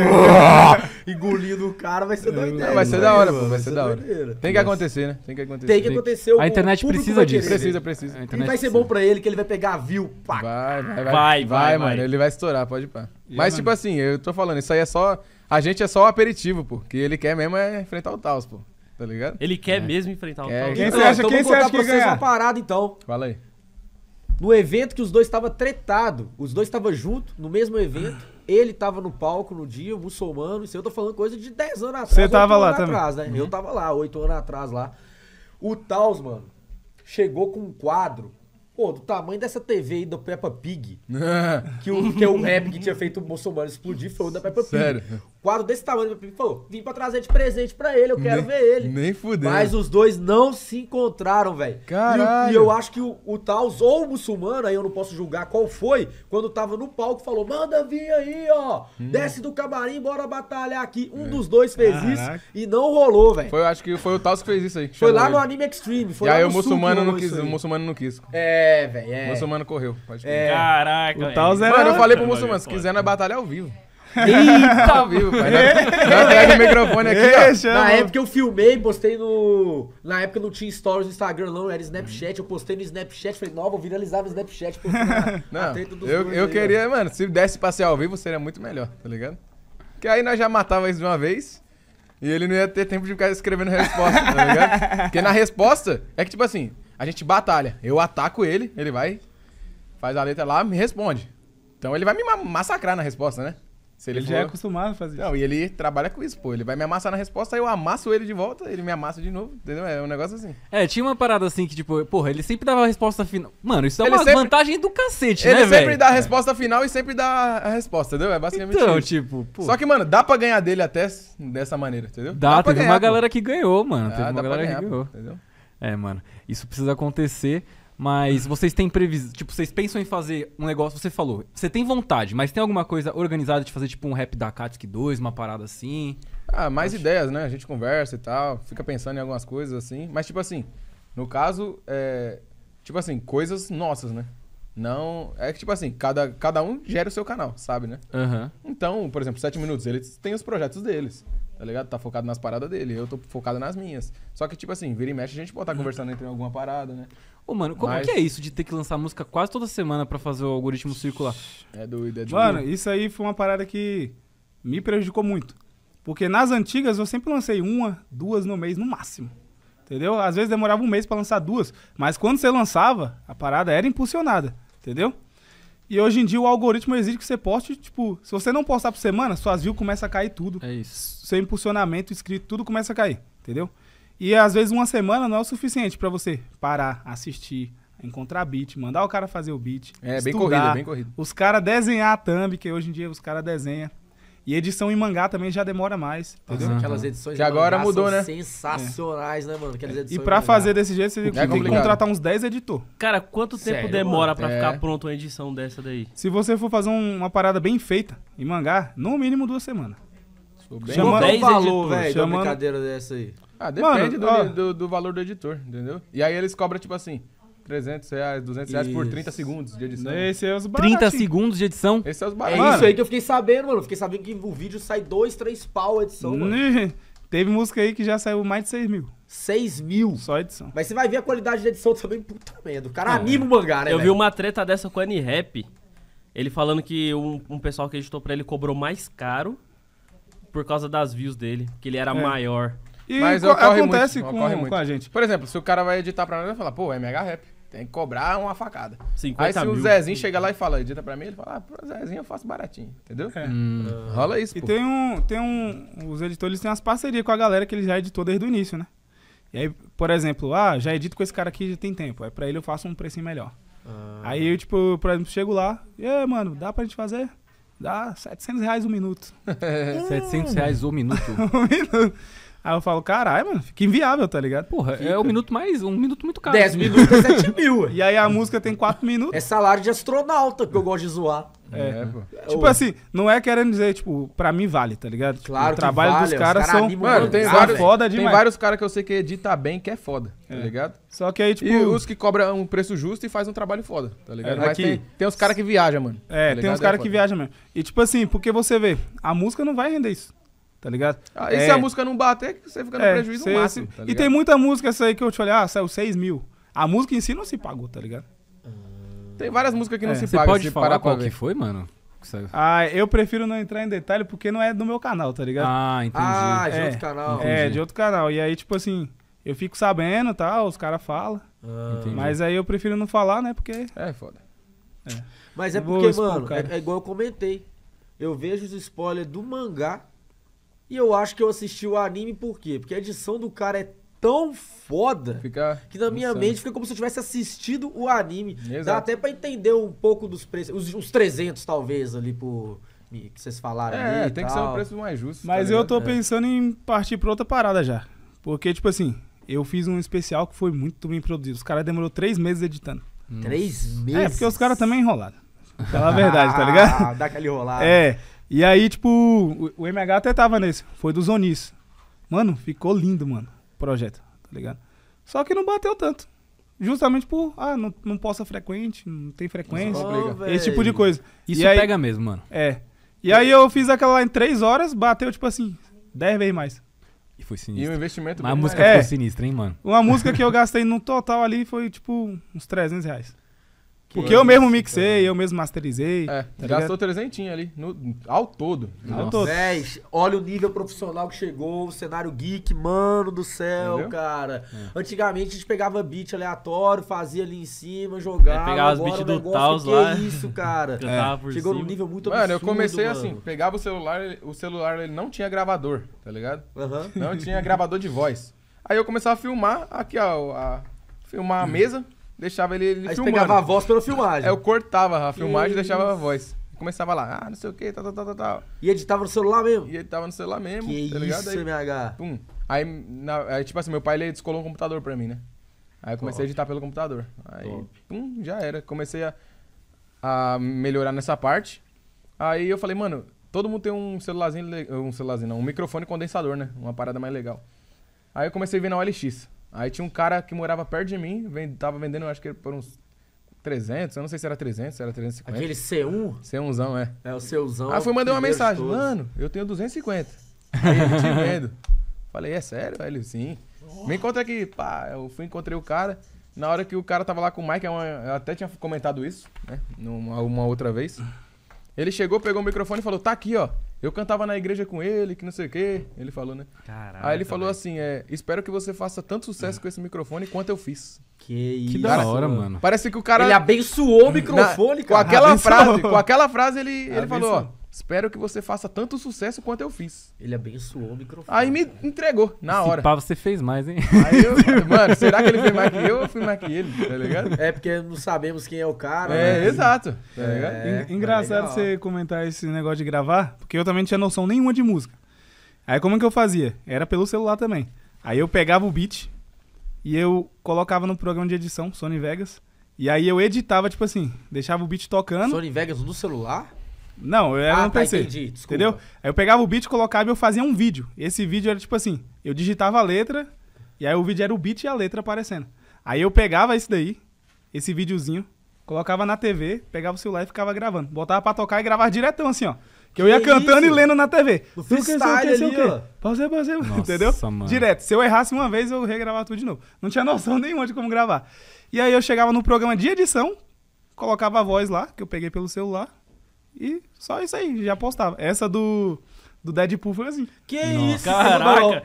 engolindo o cara, vai ser doideira. Vai, vai ser da hora, pô, vai, vai ser da hora. Doideira. Tem que acontecer, né? Tem que acontecer. Tem que acontecer. O a internet precisa disso. Precisa, precisa. E vai ser bom pra ele, que ele vai pegar view, pá. Vai, vai, vai. Vai, vai, vai mano. Vai. Ele vai estourar, pode pá. E Mas, mano? tipo assim, eu tô falando, isso aí é só... A gente é só o aperitivo, pô. Que ele quer mesmo é enfrentar o Taus, pô. Tá ligado? Ele quer é. mesmo enfrentar o é. Taus. Quem você acha, quem você acha que ganha? Uma parada, então. Fala aí. No evento que os dois estavam tretados, os dois estavam juntos, no mesmo evento, ele tava no palco no dia, o Muçulmano, isso eu tô falando coisa de dez anos atrás. Você tava lá também? Atrás, né? uhum. Eu tava lá, oito anos atrás lá. O Taus, mano, chegou com um quadro, pô, do tamanho dessa T V aí do Peppa Pig, que, o, que é o rap que tinha feito o Muçulmano explodir, foi o da Peppa Pig. Sério? O quadro desse tamanho, ele falou, vim pra trazer de presente pra ele, eu quero nem, ver ele. Nem fudeu. Mas os dois não se encontraram, velho. Caralho. E, e eu acho que o, o Taus ou o Muçulmano, aí eu não posso julgar qual foi, quando tava no palco, falou, manda vir aí, ó, hum. desce do camarim, bora batalhar aqui. Um é. dos dois fez Caraca. isso e não rolou, velho. Foi, acho que foi o Taus que fez isso aí. Foi lá ele. no Anime Extreme. Foi e lá aí no o Muçulmano não quis, o Muçulmano não quis. É. É, velho, é. O Muçulmano correu. Pode é. Caraca, o Taus era... Mano, eu falei pro Muçulmano, se quiser na batalha ao vivo. Eita, ao vivo, pai. Nós pega o microfone aqui, Deixa, ó. Na época eu filmei, postei no... Na época não tinha stories no Instagram, não. Era Snapchat. Eu postei no Snapchat. Falei, não, vou viralizar no Snapchat. Na, não, na treta dos eu, eu aí, queria, ó. mano, se desse pra ser ao vivo, seria muito melhor, tá ligado? Porque aí nós já matava isso de uma vez. E ele não ia ter tempo de ficar escrevendo resposta, tá ligado? Porque na resposta, é que tipo assim... A gente batalha. Eu ataco ele, ele vai, faz a letra lá, me responde. Então ele vai me massacrar na resposta, né? Se ele, ele já for... é acostumado a fazer isso. Não, e ele trabalha com isso, pô. Ele vai me amassar na resposta, aí eu amasso ele de volta, ele me amassa de novo, entendeu? É um negócio assim. É, tinha uma parada assim que, tipo, porra, ele sempre dava a resposta final. Mano, isso é ele uma sempre... vantagem do cacete, ele né, velho? Ele sempre dá a resposta é. final e sempre dá a resposta, entendeu? É basicamente então, isso. Tipo, pô... Só que, mano, dá pra ganhar dele até dessa maneira, entendeu? Dá, dá teve ganhar, uma pô. galera que ganhou, mano. Ah, teve uma galera ganhar, que ganhou. Pô, entendeu? É, mano, isso precisa acontecer... Mas vocês têm previsão, tipo, vocês pensam em fazer um negócio, você falou, você tem vontade, mas tem alguma coisa organizada de fazer tipo um rap da Katsuki dois, uma parada assim? Ah, mais Acho... ideias, né? A gente conversa e tal, fica pensando em algumas coisas assim, mas tipo assim, no caso, é, tipo assim, coisas nossas, né? Não, é que tipo assim, cada, cada um gera o seu canal, sabe, né? Uhum. Então, por exemplo, Sete Minutos, eles têm os projetos deles. Tá ligado? Tá focado nas paradas dele, eu tô focado nas minhas. Só que, tipo assim, vira e mexe, a gente pode estar tá conversando entre alguma parada, né? Ô, mano, como Mas... que é isso de ter que lançar música quase toda semana pra fazer o algoritmo circular? É doido, é doido. Mano, isso aí foi uma parada que me prejudicou muito. Porque nas antigas eu sempre lancei uma, duas no mês, no máximo. Entendeu? Às vezes demorava um mês pra lançar duas. Mas quando você lançava, a parada era impulsionada, entendeu? E hoje em dia o algoritmo exige que você poste, tipo... Se você não postar por semana, suas views começam a cair tudo. É isso. Seu impulsionamento, inscrito, tudo começa a cair, entendeu? E às vezes uma semana não é o suficiente pra você parar, assistir, encontrar beat, mandar o cara fazer o beat. É, estudar, bem corrido, bem corrido. Os caras desenhar a thumb, que hoje em dia os caras desenham. E edição em mangá também já demora mais, entendeu? Nossa, aquelas edições que de agora mangá mudou, são né? sensacionais, é. né, mano? Aquelas edições e pra fazer desse jeito, você é tem complicado. que contratar uns dez editores. Cara, quanto tempo Sério, demora mano? pra é. ficar pronta uma edição dessa daí? Se você for fazer um, uma parada bem feita em mangá, no mínimo duas semanas. Bem chamando dez o valor, velho, chamando... uma brincadeira dessa aí. Ah, depende mano, do, do, do valor do editor, entendeu? E aí eles cobram, tipo assim... trezentos reais, duzentos reais isso. por trinta segundos de edição. Esse é os baratinhos. trinta segundos de edição? Esse é os baratos. É mano. Isso aí que eu fiquei sabendo, mano. Fiquei sabendo que o vídeo sai dois, três pau a edição, mano. Teve música aí que já saiu mais de seis mil. seis mil? Só edição. Mas você vai ver a qualidade da edição também, puta merda. O cara Não, anima o mangá, né, Eu véio? vi uma treta dessa com o N Rap. Ele falando que um, um pessoal que editou pra ele cobrou mais caro por causa das views dele, que ele era é. maior. E Mas acontece muito, com, com a gente. Por exemplo, se o cara vai editar pra nós, ele vai falar, pô, é M H Rap. Tem que cobrar uma facada. Aí se mil. o Zezinho chega lá e fala, edita pra mim, ele fala, ah, pro Zezinho eu faço baratinho, entendeu? É. Hum. Rola isso, E pô. tem um, tem um... Os editores têm umas parcerias com a galera que ele já editou desde o início, né? E aí, por exemplo, ah, já edito com esse cara aqui, já tem tempo. Aí pra ele eu faço um precinho melhor. Ah. Aí eu, tipo, por exemplo, chego lá, e aí, mano, dá pra gente fazer? Dá setecentos reais um minuto. É. setecentos reais um minuto? um minuto. Aí eu falo, caralho, mano, fica inviável, tá ligado? Porra, fica. é um minuto mais, um minuto muito caro. dez minutos é sete mil. E aí a música tem quatro minutos. É salário de astronauta, que eu gosto de zoar. É, é pô. Tipo Ô. assim, não é querendo dizer, tipo, pra mim vale, tá ligado? Claro tipo, o trabalho vale, dos caras cara são, mano, tem vários, foda demais. Tem vários caras que eu sei que edita bem, que é foda, tá é. ligado? Só que aí, tipo... E os que cobram um preço justo e faz um trabalho foda, tá ligado? É, Mas aqui, tem, tem os caras que viajam, mano. É, tá tem os caras é que viajam mesmo. E tipo assim, porque você vê, a música não vai render isso. Tá ligado? Ah, e é. se a música não bater, você fica no é, prejuízo cê, máximo. Tá e tem muita música essa aí que eu te falei, ah, saiu seis mil. A música em si não se pagou, tá ligado? Tem várias músicas que é. não se pagam. Você pode se falar qual que foi, mano? Ah, eu prefiro não entrar em detalhe porque não é do meu canal, tá ligado? Ah, entendi. Ah, de é, outro canal. Entendi. É, de outro canal. E aí, tipo assim, eu fico sabendo, tá? Os caras falam. Ah. Mas aí eu prefiro não falar, né? Porque... É, foda. É. Mas é porque, expor, mano, é, é igual eu comentei. Eu vejo os spoilers do mangá e eu acho que eu assisti o anime por quê? Porque a edição do cara é tão foda fica que na minha insano. mente fica como se eu tivesse assistido o anime. Exato. Dá até pra entender um pouco dos preços, os, os trezentos talvez ali por que vocês falaram. É, ali tem e que tal. ser um preço mais justo. Mas tá eu tô pensando é. em partir pra outra parada já. Porque, tipo assim, eu fiz um especial que foi muito bem produzido. Os caras demorou três meses editando. Hum. Três meses? É, porque os caras também enrolaram. Fala a verdade, tá ligado? Ah, dá aquela enrolada. É. E aí, tipo, o M H até tava nesse. Foi do Zonis. Mano, ficou lindo, mano, o projeto, tá ligado? Só que não bateu tanto. Justamente por, ah, não, não posta frequente, não tem frequência. Oh, esse tipo de coisa. Isso e pega aí, mesmo, mano. É. E aí eu fiz aquela lá em três horas, bateu, tipo assim, dez vezes mais. E foi sinistro. E o investimento... Mas a música mais. foi é. sinistra, hein, mano? Uma música que eu gastei no total ali foi, tipo, uns trezentos reais. Porque eu mesmo mixei, eu mesmo masterizei. É, tá gastou trezentinho ali, no, ao todo. Nossa. Ao todo. dez, olha o nível profissional que chegou, o cenário geek, mano do céu, entendeu, cara? É. Antigamente a gente pegava beat aleatório, fazia ali em cima, jogava. É, pegava agora, os beats do Taus lá. Que é isso, cara? É. Chegou num nível muito absurdo, mano. Eu comecei mano. assim, pegava o celular, o celular ele não tinha gravador, tá ligado? Uhum. Não tinha gravador de voz. Aí eu começava a filmar, aqui ó, a, filmar a mesa. Deixava ele, ele aí filmando. Aí pegava a voz pela filmagem. É, eu cortava a filmagem e deixava a voz. Começava lá, ah, não sei o que, tal, tal, tal, tal. E editava no celular mesmo? E editava no celular mesmo, que tá ligado? Isso, M H. Pum. Aí, na, aí, tipo assim, meu pai ele descolou um computador pra mim, né? Aí eu comecei Top. a editar pelo computador. Aí, Top. pum, já era. Comecei a, a melhorar nessa parte. Aí eu falei, mano, todo mundo tem um celularzinho, um celularzinho não, um microfone condensador, né? Uma parada mais legal. Aí eu comecei a ver na O L X. Aí tinha um cara que morava perto de mim, vend... tava vendendo, acho que por uns trezentos, eu não sei se era trezentos, se era trezentos e cinquenta. Aquele C um? C unzão, é. É, o C unzão. Aí foi mandar uma mensagem, mano, eu tenho duzentos e cinquenta. Aí eu te vendo. Falei, é sério? Aí ele, sim. Oh. Me encontra aqui, pá, eu fui, encontrei o cara. Na hora que o cara tava lá com o Mike, eu até tinha comentado isso, né, numa, uma outra vez. Ele chegou, pegou o microfone e falou, tá aqui, ó. Eu cantava na igreja com ele, que não sei o quê. Ele falou, né? Caraca. Aí ele falou velho. assim, é, espero que você faça tanto sucesso hum. com esse microfone quanto eu fiz. Que isso. Que da hora, mano. Parece que o cara... Ele abençoou o microfone, na, cara. Com aquela, frase, com aquela frase, ele, ele falou, ó, espero que você faça tanto sucesso quanto eu fiz. Ele abençoou o microfone. Aí me entregou, na hora. Se pá, você fez mais, hein? Aí eu, mano, será que ele fez mais que eu ou fui mais que ele, tá ligado? É, porque não sabemos quem é o cara, É, né? exato. Tá ligado? É, engraçado tá você comentar esse negócio de gravar, porque eu também não tinha noção nenhuma de música. Aí como é que eu fazia? Era pelo celular também. Aí eu pegava o beat e eu colocava no programa de edição, Sony Vegas, e aí eu editava, tipo assim, deixava o beat tocando. Sony Vegas no celular? Não, eu era ah, no P C, tá, entendi, entendeu? Aí eu pegava o beat, colocava e eu fazia um vídeo. Esse vídeo era tipo assim, eu digitava a letra, e aí o vídeo era o beat e a letra aparecendo. Aí eu pegava isso daí, esse videozinho, colocava na T V, pegava o celular e ficava gravando. Botava pra tocar e gravava diretão assim, ó. Que, que eu ia é cantando isso? e lendo na T V. O freestyle ali, ó. Passei, passei, entendeu? Mano. Direto. Se eu errasse uma vez, eu regravava tudo de novo. Não tinha noção nenhuma de como gravar. E aí eu chegava no programa de edição, colocava a voz lá, que eu peguei pelo celular, e só isso aí, já postava. Essa do, do Deadpool foi assim. Que Nossa, isso, caraca.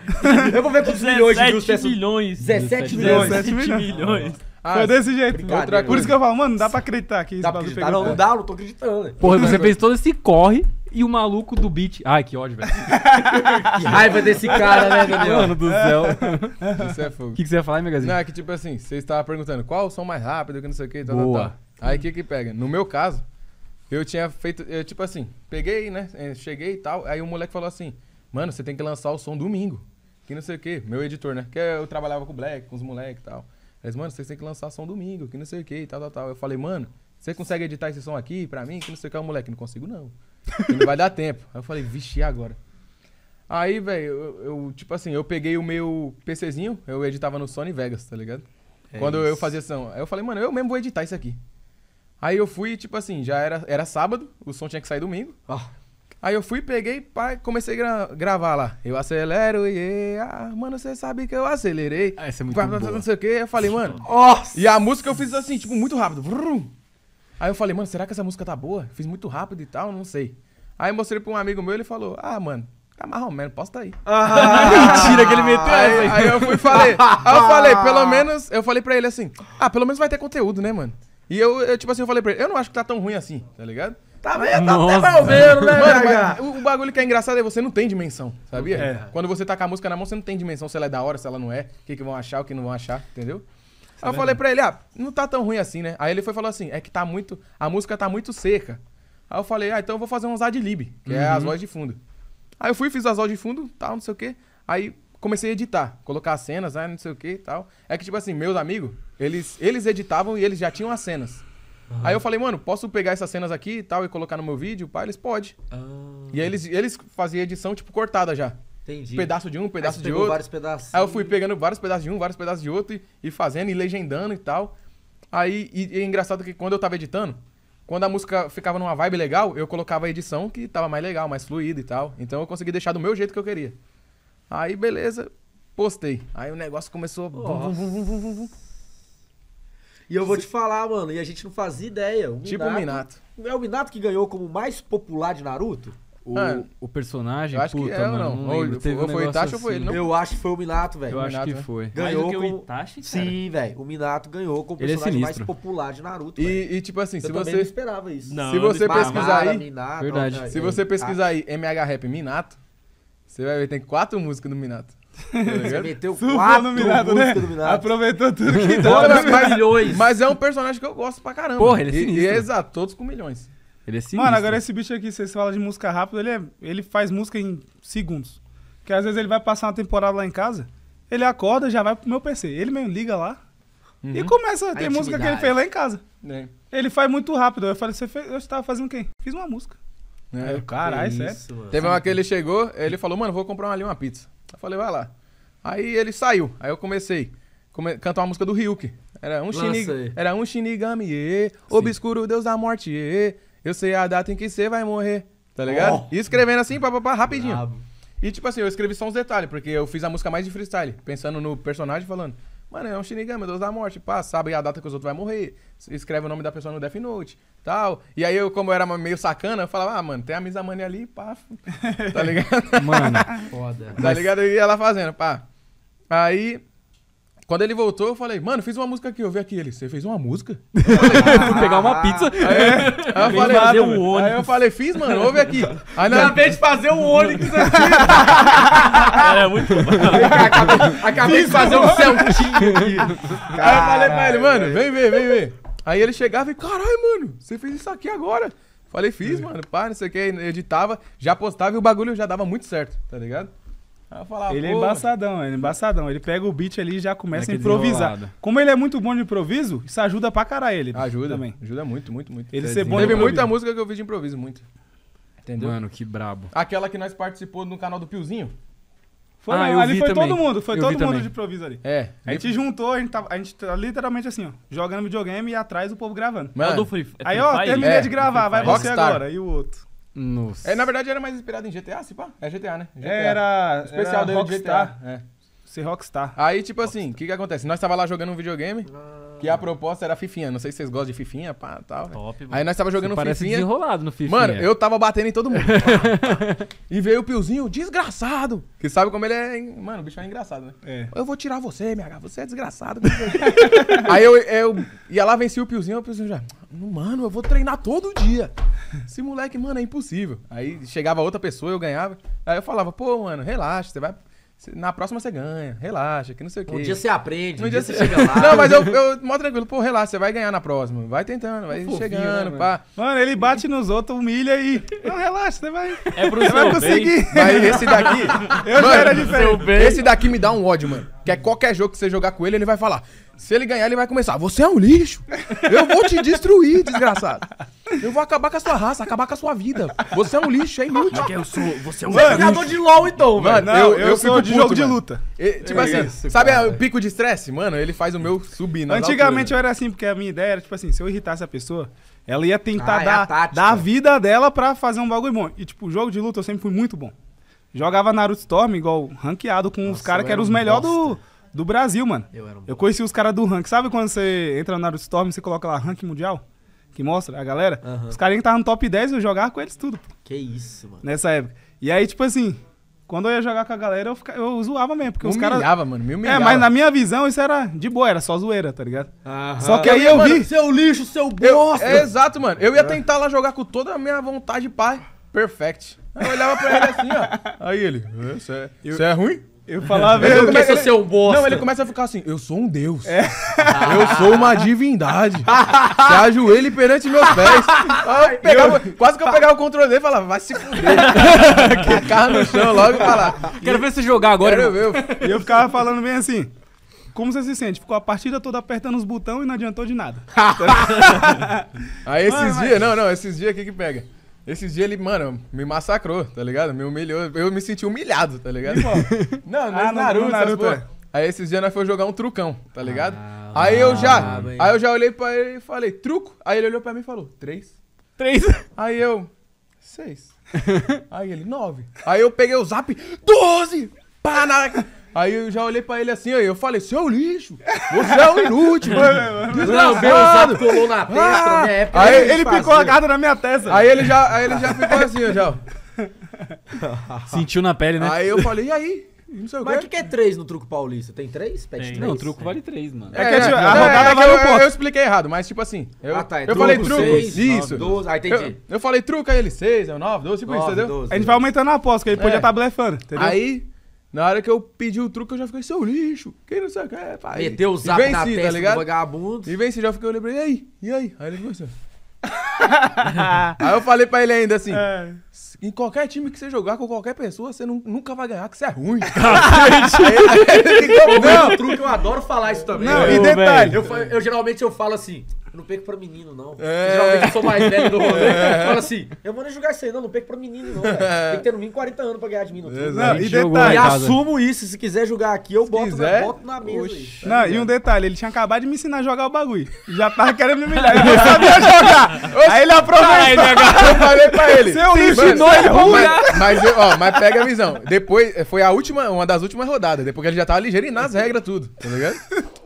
Eu vou ver quantos milhões de views. dezessete milhões. dezessete milhões. dezessete milhões. Ah, foi desse jeito. Outra, por isso que eu falo, mano, dá pra acreditar que dá isso pra não, não dá, não tô acreditando. Véio. Porra, você fez todo esse corre e o maluco do beat. Ai, que ódio, velho. Que raiva desse cara, né, Daniel? Mano do céu. Isso é fogo. O que, que você ia falar, hein, Megazinho? Não, é que tipo assim, você estava perguntando qual o som mais rápido, que não sei o que, tal, Boa. tal, tal. Aí o que que pega? No meu caso, eu tinha feito, eu, tipo assim, peguei, né, cheguei e tal, aí o moleque falou assim, mano, você tem que lançar o som domingo, que não sei o quê, meu editor, né, que eu trabalhava com o Black, com os moleques e tal. Eles, mano, vocês tem que lançar som domingo, que não sei o quê e tal, tal, tal. Eu falei, mano, você consegue editar esse som aqui pra mim, que não sei o que, o moleque, não consigo não, não vai dar tempo. Aí eu falei, vixe, e agora? Aí, velho, eu, eu, tipo assim, eu peguei o meu PCzinho, eu editava no Sony Vegas, tá ligado? É Quando isso. eu fazia som, aí eu falei, mano, eu mesmo vou editar isso aqui. Aí eu fui, tipo assim, já era, era sábado, o som tinha que sair domingo. Oh. Aí eu fui, peguei, pá, comecei a gra gravar lá. Eu acelero e yeah, ah, mano, você sabe que eu acelerei. Ah, essa é muito boa. Não sei o que, eu falei, mano. Nossa. E a música eu fiz assim, tipo, muito rápido. Aí eu falei, mano, será que essa música tá boa? Fiz muito rápido e tal, não sei. Aí eu mostrei pra um amigo meu, ele falou, ah, mano, tá mais ou menos, posta aí. Ah, mentira que ele meteu essa aí. Aí eu fui, falei, aí eu falei, pelo menos, eu falei pra ele assim, ah, pelo menos vai ter conteúdo, né, mano? E eu, eu, tipo assim, eu falei pra ele, eu não acho que tá tão ruim assim, tá ligado? Tá meio, tá até malveiro, né, mano, mas o, o bagulho que é engraçado é você não tem dimensão, sabia? É. Quando você tá com a música na mão, você não tem dimensão se ela é da hora, se ela não é, o que que vão achar, o que não vão achar, entendeu? Aí eu é falei pra ele, ah, não tá tão ruim assim, né? Aí ele foi e falou assim, é que tá muito, a música tá muito seca. Aí eu falei, ah, então eu vou fazer uns ad-lib, que uhum. é as vozes de fundo. Aí eu fui, fiz as vozes de fundo, tal, não sei o quê, aí comecei a editar, colocar as cenas, né, não sei o que e tal. É que, tipo assim, meus amigos, eles, eles editavam e eles já tinham as cenas. Uhum. Aí eu falei, mano, posso pegar essas cenas aqui e tal e colocar no meu vídeo? Pá, eles pode. Uhum. E aí eles, eles faziam edição, tipo, cortada já. Entendi. Pedaço de um, pedaço de outro. Vários pedaços. Aí eu fui pegando vários pedaços de um, vários pedaços de outro e, e fazendo e legendando e tal. Aí, e, e é engraçado que quando eu tava editando, quando a música ficava numa vibe legal, eu colocava a edição que tava mais legal, mais fluida e tal. Então eu consegui deixar do meu jeito que eu queria. Aí, beleza, postei. Aí o negócio começou... Vum, vum, vum, vum, vum, vum. E eu vou te falar, mano, e a gente não fazia ideia. O Minato, tipo o Minato. Não é o Minato que ganhou como mais popular de Naruto? O, ah, o personagem, eu acho puta, que é, mano, não, não lembro. Teve ou um foi o Itachi assim. Ou foi ele? Não? Eu acho que foi o Minato, velho. Eu acho Minato, que foi. Ganhou que com... o Itachi, cara. Sim, velho. O Minato ganhou como o personagem é mais popular de Naruto, e, e tipo assim, eu se você... não esperava isso. Não, se você Mamara, pesquisar aí... Minato, verdade. Ó, se você é, pesquisar aí MHRap Minato, você vai ver tem quatro músicas do Minato. Você meteu quatro músicas, né? Do Minato. Aproveitou tudo que deu. Milhões. Mas é um personagem que eu gosto pra caramba. Porra, ele é sinistro. E exato, todos com milhões. Ele é sinistro. Mano, agora esse bicho aqui, vocês falam de música rápida, ele, é, ele faz música em segundos. Porque às vezes ele vai passar uma temporada lá em casa, ele acorda, já vai pro meu P C. Ele mesmo liga lá uhum. e começa a ter a música que ele fez lá em casa. É. Ele faz muito rápido. Eu falei, você fez, eu estava fazendo o quê? Fiz uma música. É, caralho, sério. Teve uma que ele chegou, ele falou, mano, vou comprar ali uma pizza. Eu falei, vai lá. Aí ele saiu, aí eu comecei. Come... Cantar uma música do Ryuk. Era um, shinig... Era um Shinigami, e... obscuro deus da morte, e... eu sei a data em que você vai morrer, tá ligado? Oh. E escrevendo assim, papapá, rapidinho. Bravo. E tipo assim, eu escrevi só uns detalhes, porque eu fiz a música mais de freestyle, pensando no personagem falando, mano, é um Shinigami, deus da morte, pá, sabe a data que os outros vão morrer, escreve o nome da pessoa no Death Note, tal. E aí eu, como eu era meio sacana, eu falava, ah, mano, tem a Mizamani ali, pá, tá ligado? Mano, foda. Tá ligado? Eu ia lá fazendo, pá. Aí... quando ele voltou, eu falei, mano, fiz uma música aqui, eu vi aqui ele, você fez uma música? Ah, fui pegar uma pizza. Aí, aí, eu falei, fazer um ônibus. Aí eu falei, fiz, mano, ouve aqui. Aí na vez de fazer um ônibus aqui. Era muito bom. Acabei, acabei de fazer um Celtinho aqui. Aí eu falei pra ele, mano, vem ver, vem ver. Aí ele chegava e, caralho, mano, você fez isso aqui agora. Falei, fiz, mano, pá, não sei o que, editava, já postava e o bagulho já dava muito certo, tá ligado? Falar, ele é embaçadão, ele é embaçadão. Ele pega o beat ali e já começa é a improvisar. Como ele é muito bom de improviso, isso ajuda pra caralho ele. Ajuda também. Ajuda muito, muito, muito. Ele ser bom. Teve muita música que eu vi de improviso, muito. Entendeu? Mano, que brabo. Aquela que nós participou no canal do Piozinho. Foi, ah, eu ali vi foi também. Todo mundo, foi eu todo mundo também. De improviso ali. É. A gente vi... juntou, a gente, tá, a gente tá literalmente assim, ó, jogando videogame e atrás o povo gravando. Mano. Aí, ó, terminei é, de gravar, vai você agora. E o outro. Nossa. É, na verdade era mais inspirado em G T A, se pá? É G T A, né? G T A. Era especial era dele Rockstar. G T A. É. Ser Rockstar. Aí, tipo Rockstar. Assim, o que que acontece? Nós tava lá jogando um videogame, ah. que a proposta era Fifinha. Não sei se vocês gostam de Fifinha, pá, tal. Top, aí nós tava jogando Fifinha. Parece desenrolado no Fifinha. Mano, eu tava batendo em todo mundo. E veio o Piozinho, desgraçado. Que sabe como ele é... Mano, o bicho é engraçado, né? É. Eu vou tirar você, M H, você é desgraçado. Aí eu, eu ia lá, venci o Piozinho, o Piozinho já... Mano, eu vou treinar todo dia. Esse moleque, mano, é impossível. Aí chegava outra pessoa, eu ganhava. Aí eu falava, pô, mano, relaxa, você vai... Na próxima você ganha, relaxa, que não sei o quê. Um dia você aprende, um, um dia, dia você chega lá. Não, mas eu, eu mó tranquilo, pô, relaxa, você vai ganhar na próxima. Vai tentando, vai fofinho, chegando, né, pá. Mano? Mano, ele bate nos outros, humilha e... Não, relaxa, você vai... É pro você seu vai conseguir. Bem. Mas esse daqui... eu mano, já era diferente. Esse daqui me dá um ódio, mano. Que é qualquer jogo que você jogar com ele, ele vai falar. Se ele ganhar, ele vai começar. Você é um lixo. Eu vou te destruir, desgraçado. Eu vou acabar com a sua raça, acabar com a sua vida. Você é um lixo, é inútil. Mas eu sou, você é um mano, jogador de LOL, então, mano. Não, eu, eu, eu sou de puto, jogo mano. De luta. E, tipo é assim, isso, sabe cara, o velho. Pico de estresse? Mano, ele faz o meu subir. Antigamente eu era assim, porque a minha ideia era, tipo assim, se eu irritasse a pessoa, ela ia tentar ah, dar, é a dar a vida dela pra fazer um bagulho bom. E, tipo, jogo de luta eu sempre fui muito bom. Jogava Naruto Storm, igual, ranqueado com nossa, os caras que eram os melhores do, do Brasil, mano. Eu, era um eu conheci os caras do rank. Sabe quando você entra no Naruto Storm e você coloca lá ranking mundial? Que mostra a galera? Uhum. Os caras que estavam no top dez, eu jogava com eles tudo. Pô. Que isso, mano. Nessa época. E aí, tipo assim, quando eu ia jogar com a galera, eu, ficava, eu zoava mesmo. Porque me os caras... humilhava, mano. Me humilhava. É, mas na minha visão, isso era de boa. Era só zoeira, tá ligado? Uhum. Só que aí eu, eu mano, vi... Seu lixo, seu bosta! É, exato, mano. Eu ia tentar lá jogar com toda a minha vontade, pá. Perfect. Eu olhava pra ele assim, ó. Aí ele, isso é, eu, é ruim? Eu falava, eu começo a ser um bosta. Não, ele começa a ficar assim, eu sou um deus. É. Ah. Eu sou uma divindade. Se ajoelhe perante meus pés. Eu pegava, eu... Quase que eu pegava o controle dele e falava, vai se fuder. Que carro no chão logo e falava. Quero ver você jogar agora. Quero ver. E eu ficava falando bem assim. Como você se sente? Ficou a partida toda apertando os botões e não adiantou de nada. Aí esses mas, mas... dias, não, não, esses dias aqui que pega. Esses dias ele, mano, me massacrou, tá ligado? Me humilhou. Eu me senti humilhado, tá ligado? Não, não, ah, Naruto, Naruto. É. Aí esses dias nós foi jogar um trucão, tá ligado? Ah, aí eu já, ah, aí eu já olhei pra ele e falei, truco? Aí ele olhou pra mim e falou, três. Três? Aí eu, seis. Aí ele, nove. Aí eu peguei o zap, doze! Pá, na... Aí eu já olhei pra ele assim, aí eu falei, seu lixo, você é um inútil, mano. Desgraçado. Colou na testa, minha época. Aí ele picou a garra na minha testa. Aí ele já, aí ele já ficou assim, já. Sentiu na pele, né? Aí eu falei, e aí? Mas o que, que é três no truco paulista? Tem três? Pet três? Não, o truco vale três, mano. É, é que tipo, é, a rodada é, vale um ponto. Eu, eu expliquei errado, mas tipo assim. Eu, ah, tá. É eu truco, falei truco. seis, isso. nove, doze. Ah, entendi. Eu, eu falei truco, aí ele seis, é o nove, doze, tipo isso, entendeu? doze, a gente vai aumentando a aposta, que ele é. pode já tá blefando, entendeu? Aí, na hora que eu pedi o truque, eu já fiquei, seu lixo. Quem não sabe o que é, pai. Meteu o zap na testa do vagabundo. E venci, já fiquei, eu lembrei, e aí? E aí? Aí ele começou. Aí eu falei pra ele ainda assim, é. em qualquer time que você jogar com qualquer pessoa, você não, nunca vai ganhar, que você é ruim. Não, truque, eu adoro falar isso também. Não, e detalhe, eu, eu, eu geralmente eu falo assim, eu não perco pra menino, não. É. Geralmente eu sou mais velho do rolê. É. Eu falo assim, eu vou nem jogar isso aí, não, não perco pra menino, não, velho. Tem que ter no mínimo quarenta anos pra ganhar de mim no truque. Não, e detalhe, e assumo isso, se quiser jogar aqui, eu boto, quiser, eu boto na mesa. Oxe, não, e um detalhe, ele tinha acabado de me ensinar a jogar o bagulho. Já tava querendo me humilhar, eu não sabia jogar. Oxe, aí ele aproveitou. Aí, eu falei pra ele. Seu lixo de novo, ruim. Mas, ó, mas pega a visão. Depois, foi a última, uma das últimas rodadas. Depois que ele já tava ligeiro e nas regras tudo, tá ligado?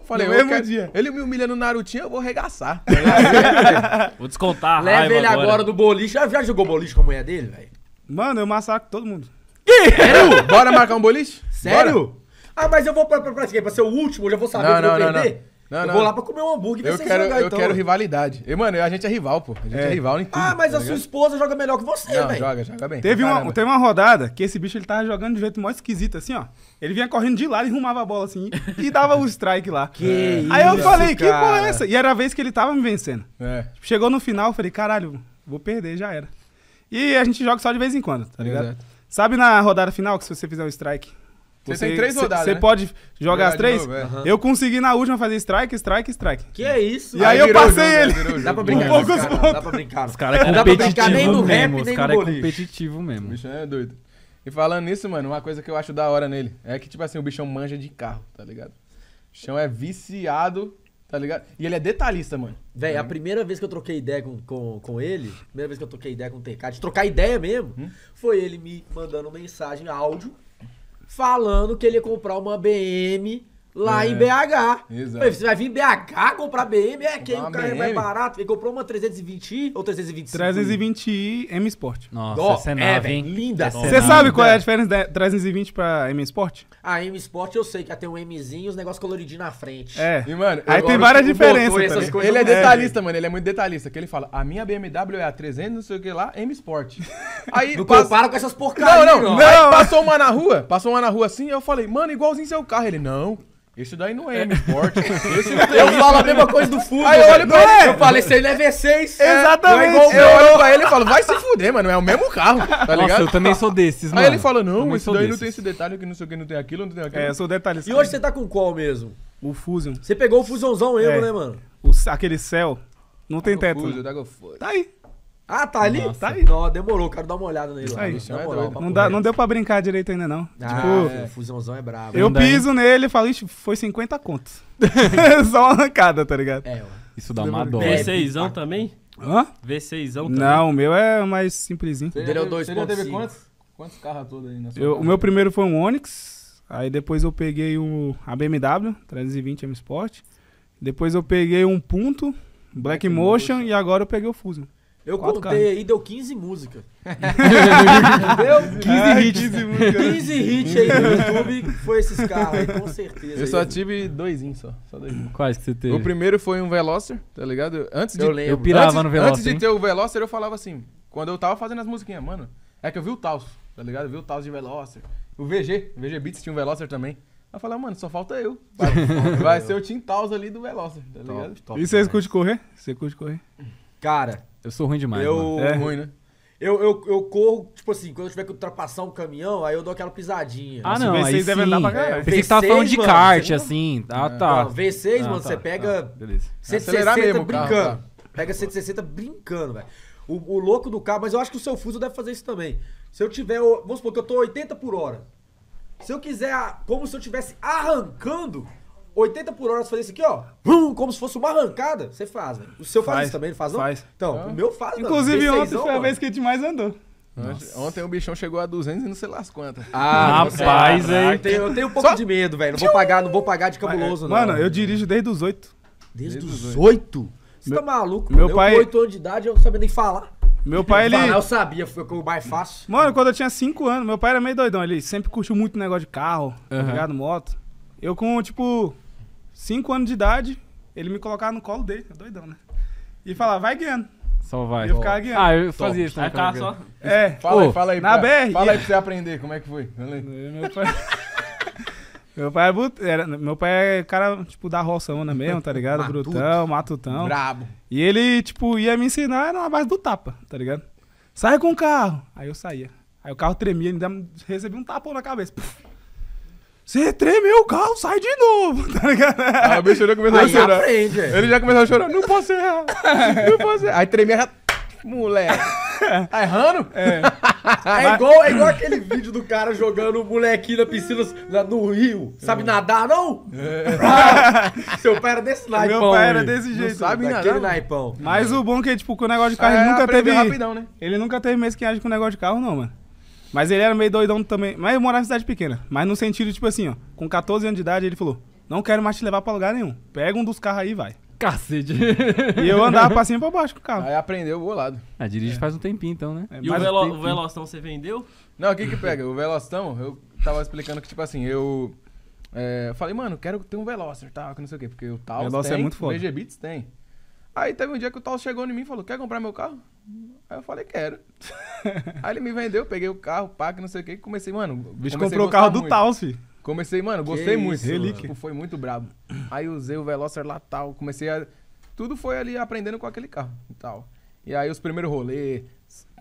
Falei, eu quero... dia. Ele me humilha no Narutinho, eu vou arregaçar. Vou descontar a raiva. Leva ele agora, agora do boliche. Já, já jogou boliche com a mulher dele, velho? Mano, eu massacro todo mundo. Sério? Bora marcar um boliche? Sério? Bora. Ah, mas eu vou pra, pra, pra, pra ser o último, eu já vou saber não, que eu vou perder? Não, eu não. vou lá pra comer um hambúrguer e eu quero, jogar, eu então, quero rivalidade. E, mano, a gente é rival, pô. A gente é, é rival em tudo. Ah, mas tá a ligado? Sua esposa joga melhor que você, velho. Não, joga, joga bem. Teve uma, teve uma rodada que esse bicho ele tava jogando de um jeito mó esquisito, assim, ó. Ele vinha correndo de lado e rumava a bola, assim, e dava o strike lá. Que Aí isso, eu falei, cara. que porra é essa? E era a vez que ele tava me vencendo. É. Chegou no final, eu falei, caralho, vou perder, já era. E a gente joga só de vez em quando, tá ligado? Exato. Sabe na rodada final que se você fizer o strike... Você tem três rodadas, Você né? pode jogar Verdade, as três? Novo, é. Eu consegui na última fazer strike, strike, strike. Que é isso? E aí, aí eu passei jogo, ele. Dá pra brincar, um cara, pontos. Dá pra brincar. Os caras é competitivo nem no mesmo. Rap, os caras é competitivo mesmo. O bichão é doido. E falando nisso, mano, uma coisa que eu acho da hora nele é que, tipo assim, o bichão manja de carro, tá ligado? O bichão é viciado, tá ligado? E ele é detalhista, mano. Véi, é. a primeira vez que eu troquei ideia com, com, com ele, a primeira vez que eu troquei ideia com o T K, de trocar ideia mesmo, hum? foi ele me mandando mensagem, áudio, falando que ele ia comprar uma B M lá é, em B H. Exato. Você vai vir em B H comprar B M? É, que aí o carro é mais barato. Ele comprou uma trezentos e vinte i ou trezentos e vinte e cinco? trezentos e vinte i M Sport. Nossa, oh, essa é nova, é, hein? Linda. Você é sabe qual é a diferença da trezentos e vinte pra M Sport? A M Sport eu sei que tem um Mzinho e os negócios coloridinhos na frente. É. E, mano, aí tem várias diferenças. Ele é detalhista, é, mano. Ele é muito detalhista. Que ele fala, a minha B M W é a trezentos, não sei o que lá, M Sport. Aí, não passa... compara com essas porcarias. Não, não, não. Aí passou uma na rua, passou uma na rua assim, eu falei, mano, igualzinho seu carro. Ele, não. Isso daí não é M-Sport. Eu falo a mesma coisa do fútbol. Aí eu olho pra ele, é. eu falei, esse aí é V seis. É. Exatamente. É eu olho pra ele e falo, vai se fuder, mano. É o mesmo carro, tá ligado? Nossa, eu também sou desses, mano. Aí ele fala, não, isso daí desses. não tem esse detalhe, que não sei o que, não tem aquilo, não tem aquilo. É, eu sou detalhista. E hoje você tá com qual mesmo? O Fusion. Você pegou o Fusionzão eu, é. né, mano? O, aquele céu. Não tem teto. Fusion, né? Tá aí. Ah, tá ali? Nossa. Tá aí. Não, demorou, quero dar uma olhada nele lá. Aí, não, moral, é não, dá, não deu pra brincar direito ainda, não. Ah, tipo, é. o Fusionzão é brabo. Eu piso nele e falo, ixi, foi cinquenta contos. Só uma arrancada, tá ligado? É, ó. Isso dá uma dó. V seisão também? Hã? V seisão também? Não, o meu é mais simplesinho. Você deu dois pontos. Você já teve quantos, quantos carros todos aí na sua eu, O meu primeiro foi um Onix, aí depois eu peguei o, a B M W, trezentos e vinte M Sport, depois eu peguei um Punto, Black Motion e agora eu peguei o Fusion. Eu Quatro contei carros. aí, deu quinze músicas. Entendeu? quinze hits. quinze hits aí no YouTube foi esses carros aí, com certeza. Eu só tive doisinho só. só dois. Quais que você teve? O primeiro foi um Veloster, tá ligado? Antes de, eu lembro. Eu pirava antes, no Veloster. Antes de hein? ter o Veloster, eu falava assim, quando eu tava fazendo as musiquinhas, mano, é que eu vi o Taus, tá ligado? Eu vi o Taus de Veloster. O V G, o V G Beats tinha um Veloster também. Aí eu falei, mano, só falta eu. Vai, vai ser o Tim Taus ali do Veloster, tá top, ligado? Top, e você curte correr? Você curte correr? Cara... Eu sou ruim demais, eu, é. ruim, né? Eu, eu, eu corro, tipo assim, quando eu tiver que ultrapassar um caminhão, aí eu dou aquela pisadinha. Ah, não, V seis deve andar pra caralho. Pensei que tava falando de kart, assim. Ah, tá. Não, V seis, mano, você pega cento e sessenta brincando. Pega cento e sessenta brincando, velho. O, o louco do carro, mas eu acho que o seu Fuso deve fazer isso também. Se eu tiver, eu, vamos supor que eu tô oitenta por hora. Se eu quiser, como se eu estivesse arrancando... oitenta por hora, você fazer isso aqui, ó, como se fosse uma arrancada, você faz, velho. O seu faz, faz isso também, não faz não? Faz. Então, ah. o meu faz, não. Inclusive, ontem foi a vez que a gente mais andou. Nossa. Ontem o bichão chegou a duzentos e não sei lá as quantas. Ah, rapaz, é, hein? Eu tenho um pouco Só... de medo, velho. Não vou pagar, não vou pagar de cabuloso, mano, não. Mano, eu dirijo desde os oito. Desde, desde os oito? Você meu... tá maluco? Meu eu pai... com oito anos de idade eu não sabia nem falar. Meu pai, ele... Falar, eu sabia, foi o mais fácil. Mano, quando eu tinha cinco anos, meu pai era meio doidão. Ele sempre curtiu muito negócio de carro, uhum. ligado, moto. Eu com, tipo, cinco anos de idade, ele me colocava no colo dele, doidão, né? E falava, vai guiando. Só vai. Eu ficava guiando. Ah, eu fazia isso. Né, cara, só... É. Fala, oh, aí, fala aí. Na pra, B R. Fala aí pra você aprender como é que foi. Meu pai... meu pai era... Meu pai é cara, tipo, da roçaona mesmo, tá ligado? Matuto. Brutão, matutão. Brabo. E ele, tipo, ia me ensinar na base do tapa, tá ligado? Sai com o carro. Aí eu saía. Aí o carro tremia, ainda recebi um tapão na cabeça. Puf. Você tremeu o carro, sai de novo, tá ligado? Ah, o bicho já começou a chorar. Aprende. Ele já começou a chorar, não posso errar, não posso errar. Aí tremia já... Moleque. Tá errando? É. É igual, é igual aquele vídeo do cara jogando o molequinho na piscina, no rio. Sabe nadar, não? É. Seu pai era desse naipão. Meu pai era desse jeito. Não sabe nadar, naipão. Mas o bom é que, tipo, com o negócio de carro, ele nunca teve... rapidão, né? Ele nunca teve mesquinhagem com o negócio de carro, não, mano. Mas ele era meio doidão também. Mas eu morava em cidade pequena. Mas no sentido, tipo assim, ó. Com catorze anos de idade, ele falou, não quero mais te levar pra lugar nenhum. Pega um dos carros aí e vai. Cacete. E eu andava pra cima e pra baixo com o carro. Aí aprendeu o bolado. Ah, dirige é. faz um tempinho, então, né? É, e o, velo um o Velostão você vendeu? Não, o que que pega? O Velostão, eu tava explicando que, tipo assim, eu... É, falei, mano, quero ter um Veloster, tá? Que não sei o quê. Porque o Taus Veloster tem, é muito foda. O V G Beats tem. Aí teve um dia que o Taus chegou em mim e falou, quer comprar meu carro? Aí eu falei, quero. Aí ele me vendeu, peguei o carro, pá, que não sei o que, comecei, mano... O bicho comprou o carro do Taus, fi. Comecei, mano, gostei muito. Relíquia. Foi muito brabo. Aí usei o Veloster lá, tal, comecei a... Tudo foi ali aprendendo com aquele carro e tal. E aí os primeiros rolês,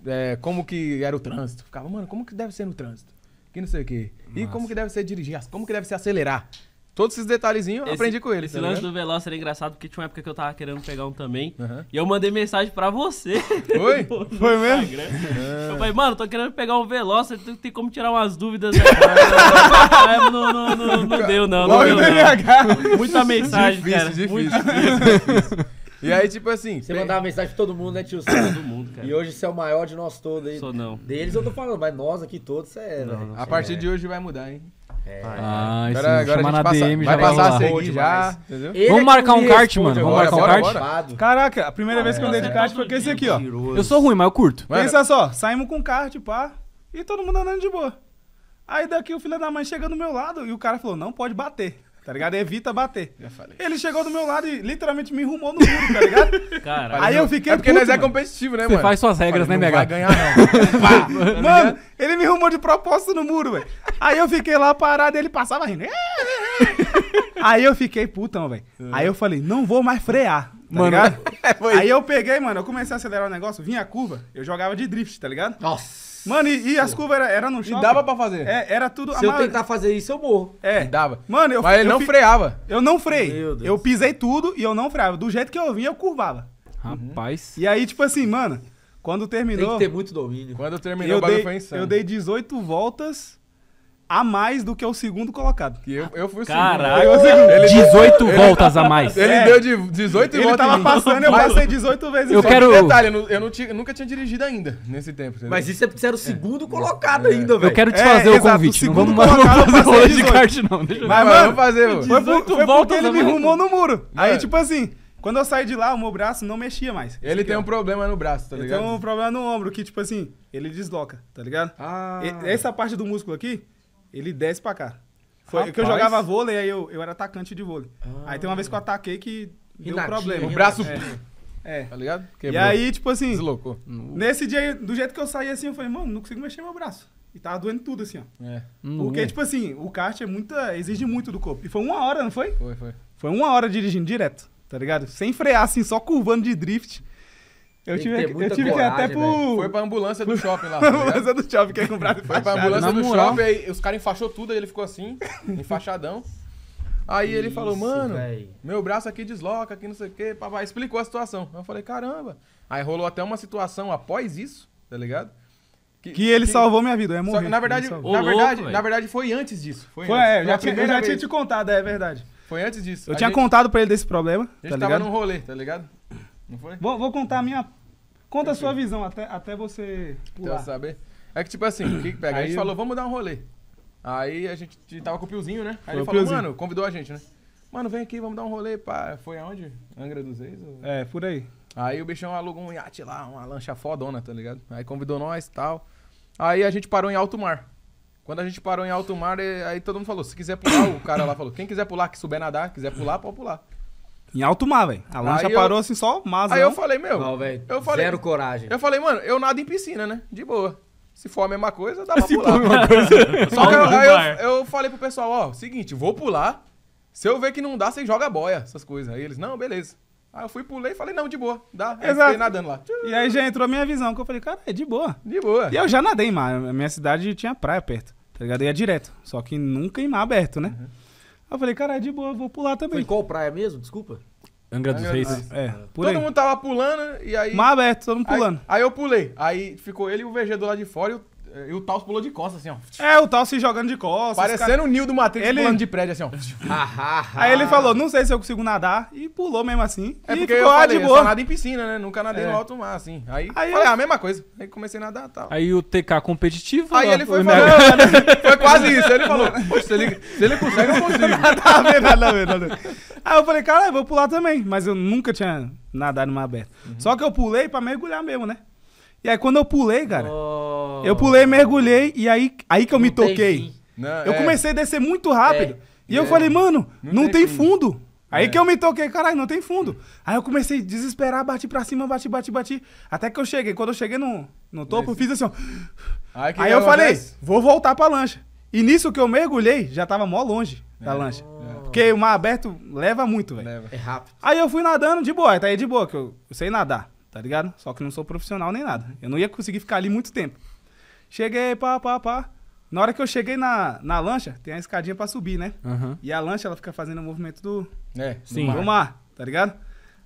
é, como que era o trânsito. Ficava, mano, como que deve ser no trânsito? Que não sei o que. E como que deve ser dirigir, como que deve ser acelerar. Todos esses detalhezinhos eu aprendi com ele. Esse tá lance do Veloster era engraçado, porque tinha uma época que eu tava querendo pegar um também. Uhum. E eu mandei mensagem pra você. Foi? No, no Foi mesmo? É. Eu falei, mano, tô querendo pegar um Veloster, tem como tirar umas dúvidas. Não, não, não, não, não deu, não. Logo não deu, não. Muita mensagem, difícil, cara. Difícil, muito difícil. difícil. E aí, tipo assim... Você tem... mandava mensagem pra todo mundo, né, tio? Todo mundo, cara. E hoje você é o maior de nós todos aí. Sou não. Deles eu tô falando, mas nós aqui todos, você é... Não, a partir é. de hoje vai mudar, hein? É. Ah, isso. Agora, agora na passa, D M, vai já passar a seguir já. Vamos marcar um kart, mano. Vamos marcar um kart. Bora. Caraca, a primeira ah, vez que eu andei de kart foi com esse aqui, ó. Eu sou ruim, mas eu curto. Mano. Pensa só, saímos com kart, pá, e todo mundo andando de boa. Aí daqui o filho da mãe chega do meu lado e o cara falou, não pode bater. Tá ligado? Evita bater. Já falei. Ele chegou do meu lado e literalmente me enrumou no muro, tá ligado? Caralho. Aí eu fiquei. É porque puto, nós é competitivo, né, Cê mano? Você faz suas regras, falei, né, Mega? Não vai ganhar, não. Pá, mano, ele me enrumou de propósito no muro, velho. Aí eu fiquei lá parado e ele passava rindo. Aí eu fiquei putão, velho. Aí eu falei, não vou mais frear. Tá mano, foi. Aí eu peguei, mano, eu comecei a acelerar o negócio, vinha a curva, eu jogava de drift, tá ligado? Nossa! Mano, e, e as curvas eram era no chão. E dava pra fazer? É, era tudo... Se eu maioria... tentar fazer isso, eu morro. É. E dava. Mano, eu... Mas ele eu não fi... freava. Eu não freiei. Meu Deus. Eu pisei tudo e eu não freava. Do jeito que eu vinha, eu curvava. Rapaz. E aí, tipo assim, mano, quando terminou... Tem que ter muito domínio. Quando terminou, eu o bagulho dei, foi insano. Eu dei dezoito voltas... a mais do que o segundo colocado. Que eu, eu fui o segundo. Caralho, dezoito deu, voltas ele, a mais. Ele é. deu de dezoito voltas. Ele tava passando, eu passei dezoito vezes. Eu quero... Detalhe, eu, não, eu, não tinha, eu nunca tinha dirigido ainda nesse tempo. Mas viu? Isso é porque você era o segundo é. colocado é. ainda, velho. Eu quero te fazer é, o exato, convite. O não vamos fazer rolê de kart, não. Deixa eu ver. Mas, mano, fazer, mano. Foi, por, foi porque ele me rumou no muro. Mano. Aí, tipo assim... Quando eu saí de lá, o meu braço não mexia mais. Ele tem um problema no braço, tá ligado? Ele tem um problema no ombro, que tipo assim... Ele desloca, tá ligado? Essa parte do músculo aqui... Ele desce pra cá. Foi Rapaz. que eu jogava vôlei, aí eu, eu era atacante de vôlei. Ah. Aí tem uma vez que eu ataquei que deu Renatinho, problema. O braço... É. é. Tá ligado? Quebrou. E aí, tipo assim... Deslocou. Nesse dia, do jeito que eu saí assim, eu falei, mano, não consigo mexer meu braço. E tava doendo tudo assim, ó. É. Porque, hum. tipo assim, o kart é muita, exige muito do corpo. E foi uma hora, não foi? Foi, foi. Foi uma hora dirigindo direto, tá ligado? Sem frear, assim, só curvando de drift. Eu tive que, eu tive coragem, que ir até pro... Foi pra ambulância do shopping lá. Tá ambulância do shopping que é comprado. Foi pra ambulância do shopping, aí os caras enfaixou tudo, aí ele ficou assim, enfaixadão. Aí Isso, ele falou, mano, véi. meu braço aqui desloca, aqui não sei o quê, papai. Explicou a situação. Eu falei, caramba. Aí rolou até uma situação após isso, tá ligado? Que, que ele que... salvou minha vida, eu ia morrer. Só que, na verdade, na, louco, verdade na verdade, foi antes disso. Foi, foi antes. É, eu já, tinha, eu já tinha te contado, é verdade. Foi antes disso. Eu a tinha gente... contado pra ele desse problema, tá ligado? A gente tava num rolê, tá ligado? Não foi? Vou, vou contar a minha Conta a sua visão até, até você pular. Quer saber? É que tipo assim, o que que pega? Aí a gente falou, vamos dar um rolê. Aí a gente tava com o Piozinho, né? Aí ele falou, mano, convidou a gente, né? Mano, vem aqui, vamos dar um rolê, pá. Foi aonde? Angra dos Reis? Ou... É, por aí. Aí o bichão alugou um iate lá, uma lancha fodona, tá ligado? Aí convidou nós e tal. Aí a gente parou em alto mar. Quando a gente parou em alto mar, aí todo mundo falou, se quiser pular, o cara lá falou, quem quiser pular, que souber nadar, quiser pular, pode pular. Em alto mar, velho. A lancha parou eu... assim só, mas... Aí não. eu falei, meu... Não, velho. Zero coragem. Eu falei, mano, eu nado em piscina, né? De boa. Se for a mesma coisa, dá pra se pular. For a mesma coisa. Só que eu, aí eu, eu falei pro pessoal, ó, seguinte, vou pular. Se eu ver que não dá, você joga boia, essas coisas. Aí eles, não, beleza. Aí eu fui, pulei e falei, não, de boa, dá. Aí eu fiquei nadando lá. E aí já entrou a minha visão, que eu falei, cara, é de boa. De boa. E eu já nadei em mar. A minha cidade tinha praia perto, tá ligado? Ia direto, só que nunca em mar aberto, né? Uhum. Aí eu falei, cara, é de boa, vou pular também. Foi qual praia mesmo? Desculpa. Angra dos Reis. É, por todo aí. mundo tava pulando e aí... Mar aberto, todo mundo pulando. Aí, aí eu pulei. Aí ficou ele e o V G do lado de fora e o... E o Taus pulou de costas, assim, ó. É, o Taus se jogando de costas. Parecendo cara... o Neo do Matrix ele... pulando de prédio, assim, ó. Aí ele falou, não sei se eu consigo nadar. E pulou mesmo assim. É e porque ficou, eu falei, ah, de boa. Eu só nada em piscina, né? Nunca nadei é. no alto mar, assim. Aí, aí falei, eu... ah, a mesma coisa. Aí comecei a nadar e tal. Aí o T K competitivo... Aí não, ele foi falando... foi quase isso. Ele falou, poxa, se ele, se ele consegue, eu consigo. Nada a ver, nada a ver, nada a ver. Aí eu falei, cara, eu vou pular também. Mas eu nunca tinha nadado no mar aberto. Uhum. Só que eu pulei pra mergulhar mesmo, né? E aí quando eu pulei, cara, oh. eu pulei, mergulhei, e aí, aí que eu não me toquei. Não, eu é. comecei a descer muito rápido. É. E é. eu falei, mano, não, não tem fundo. fundo. Aí é. que eu me toquei, caralho, não tem fundo. Aí eu comecei a desesperar, bati pra cima, bati, bati, bati. Até que eu cheguei. Quando eu cheguei no, no topo, Esse. eu fiz assim, ó. Aí, aí eu falei, vez? vou voltar pra lancha. E nisso que eu mergulhei, já tava mó longe da é. lancha. É. Porque o mar aberto leva muito, velho. É rápido. Aí eu fui nadando de boa, tá aí de boa, que eu, eu sei nadar. Tá ligado? Só que não sou profissional nem nada. Eu não ia conseguir ficar ali muito tempo. Cheguei, pá, pá, pá. Na hora que eu cheguei na, na lancha, tem a escadinha pra subir, né? Uhum. E a lancha, ela fica fazendo o movimento do... É, sim. Do mar. Do mar, tá ligado?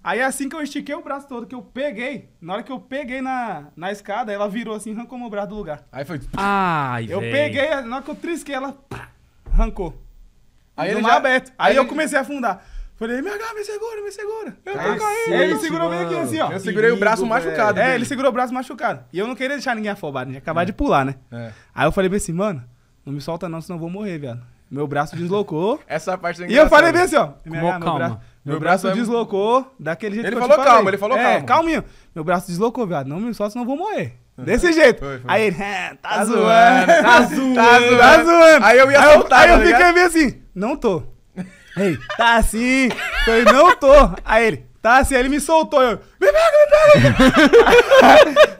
Aí assim que eu estiquei o braço todo, que eu peguei, na hora que eu peguei na, na escada, ela virou assim, arrancou meu braço do lugar. Aí foi... Ai, eu véi. peguei, na hora que eu trisquei, ela arrancou. Aí ele já... aberto. Aí, Aí eu ele... comecei a afundar. Falei, me agarra, me segura, me segura. Eu Cacete, caí. Ele segurou bem aqui assim, ó. Eu segurei Perigo, o braço machucado. É, velho. ele segurou o braço machucado. E eu não queria deixar ninguém afobado, tinha acabado é. de pular, né? É. Aí eu falei bem assim, mano, não me solta não, senão eu vou morrer, viado. Meu braço deslocou. Essa parte é engraçada. E eu falei bem assim, ó. Me agarra, calma. Meu braço, meu meu braço é... deslocou daquele jeito ele que eu falou te falei. calma, Ele falou é, calma, ele falou calma. É, calminho. Meu braço deslocou, viado. Não me solta, senão eu vou morrer. Desse jeito. Foi, foi. Aí ele, é, tá, tá zoando, tá zoando, tá zoando. Aí eu ia soltar. Aí eu fiquei bem assim, não tô. Ei, tá assim. Falei, não tô. Aí ele, tá assim. Aí ele me soltou. Eu, me pega, me pega.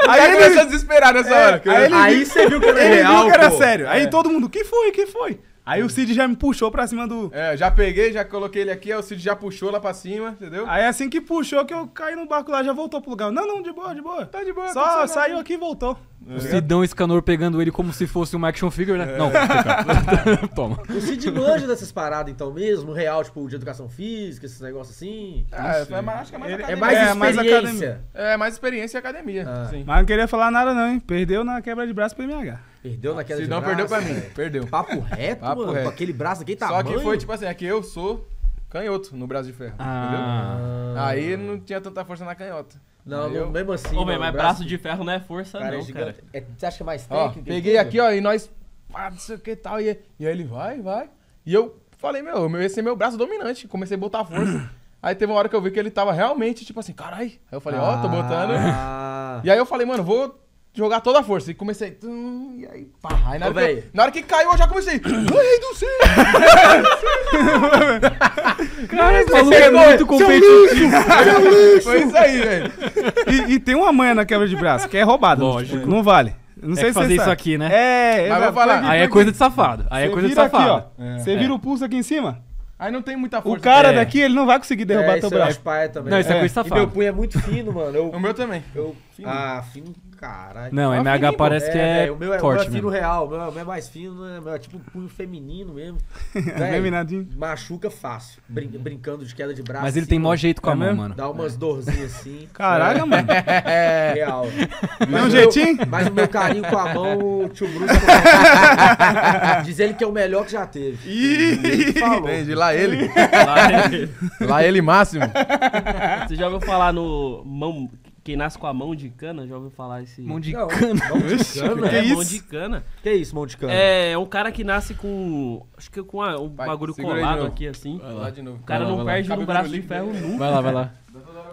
Aí ele começou a desesperar nessa é, hora. Aí, ele aí viu, você viu que era ele real, viu que era pô. sério. Aí é. todo mundo, que foi, que foi? Aí o Cid já me puxou pra cima do... É, já peguei, já coloquei ele aqui. Aí o Cid já puxou lá pra cima, entendeu? Aí assim que puxou, que eu caí no barco lá, já voltou pro lugar. Não, não, de boa, de boa. Tá de boa. Só saiu aqui e voltou. O Cidão Escanor pegando ele como se fosse um action figure, né? É. Não, toma. O Cid manja dessas paradas, então, mesmo? Real, tipo, de educação física, esses negócios assim? É, é mais, acho que é mais academia. É mais experiência. É, mais academia, é, mais experiência e academia, ah. sim. Mas não queria falar nada não, hein? Perdeu na quebra de braço pro M H. Perdeu ah, na queda de braço. Cidão perdeu pra mim, perdeu. Papo reto, Papo mano, reto. Com aquele braço aqui tá Só que foi, tipo assim, é que eu sou canhoto no braço de ferro, ah. entendeu? Aí não tinha tanta força na canhota. Não, não, mesmo assim. Ô, mano, mas braço, braço de ferro não é força, cara, não, é cara. É, você acha que é mais técnico? Ó, peguei aqui, ó, e nós. Ah, não sei o que tal. E, e aí ele vai, vai. E eu falei, meu, esse é meu braço dominante. Comecei a botar força. Aí teve uma hora que eu vi que ele tava realmente, tipo assim, carai. Aí eu falei, ó, ah. oh, tô botando. E aí eu falei, mano, vou jogar toda a força. E comecei. Tum, e aí, pá. Aí na, Ô, hora eu, na hora que caiu, eu já comecei. Ai, não sei. Cara, esse maluco é muito competitivo. Foi isso aí, velho. E, e tem uma manha na quebra de braço, que é roubada. Lógico. Não vale. Não é sei se fazer isso sabe. aqui, né? É, mas eu vou falar. Aí é coisa de safado. Aí é coisa de safado. Você vira o pulso aqui em cima? Aí não tem muita força. O cara é. daqui, ele não vai conseguir derrubar é, teu braço. Pai também. Não, isso é, é coisa safada. E meu punho é muito fino, mano. Eu, o meu também. Eu, fino. Ah, fino, caralho. Não, não M H parece é, que é, é o meu é, forte. O meu é fino mesmo. real. O meu, o meu é mais fino, né? O meu é tipo um punho feminino mesmo. Feminadinho. Machuca fácil. Brin brincando de queda de braço. Mas ele assim, tem mó jeito com a mão, mesmo? mano. Dá umas é. dorzinhas assim. Caralho, é. mano. É. Real. Tem um jeitinho? Mas o meu carinho com a mão, o tio Bruno... Diz ele que é o melhor que já teve. Ih! Entende, lá Ele. Lá ele. Lá ele máximo. Você já ouviu falar no mão, Quem nasce com a mão de cana, já ouviu falar esse... Mão de não, cana? Mão de cana? Que é, isso? Mão de cana. Que é isso, mão de cana? É, é um cara que nasce com... Acho que com a, um vai, bagulho colado aqui, assim. Vai lá de novo. O cara vai, não vai, perde um braço de ferro nunca. Vai lá, vai lá.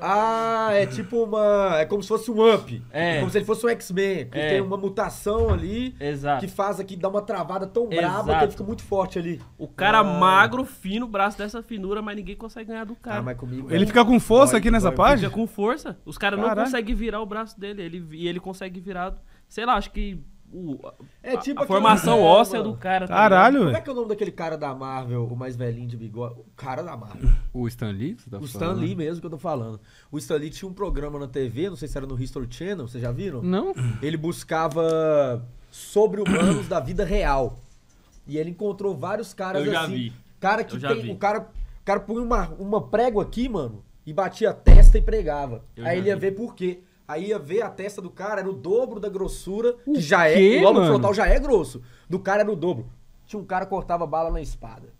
Ah, é tipo uma... É como se fosse um up. É. É como se ele fosse um X-Men. Porque é. tem uma mutação ali. Exato. Que faz aqui, dá uma travada tão braba Exato. que ele fica muito forte ali. O cara ah. magro, fino, braço dessa finura, mas ninguém consegue ganhar do cara. Ah, mas comigo... Ele é... fica com força Pode, aqui nessa parte? Fica com força. Os caras não conseguem virar o braço dele. Ele, e ele consegue virar... Sei lá, acho que... O, é tipo a, a formação óssea do cara. Caralho, velho. Como é que é o nome daquele cara da Marvel, o mais velhinho de bigode? O cara da Marvel. O Stan Lee? Você tá o Stan falando? Lee mesmo que eu tô falando. O Stan Lee tinha um programa na T V, não sei se era no History Channel, vocês já viram? Não. Ele buscava sobre-humanos da vida real. E ele encontrou vários caras eu já assim. Vi. Cara que eu já tem, vi. O cara, o cara punha uma, uma prego aqui, mano, e batia a testa e pregava. Eu Aí ele ia vi. ver por quê. Aí ia ver a testa do cara, era o dobro da grossura, o que já quê, é, o lobo frontal já é grosso, do cara era o dobro. Tinha um cara que cortava bala na espada.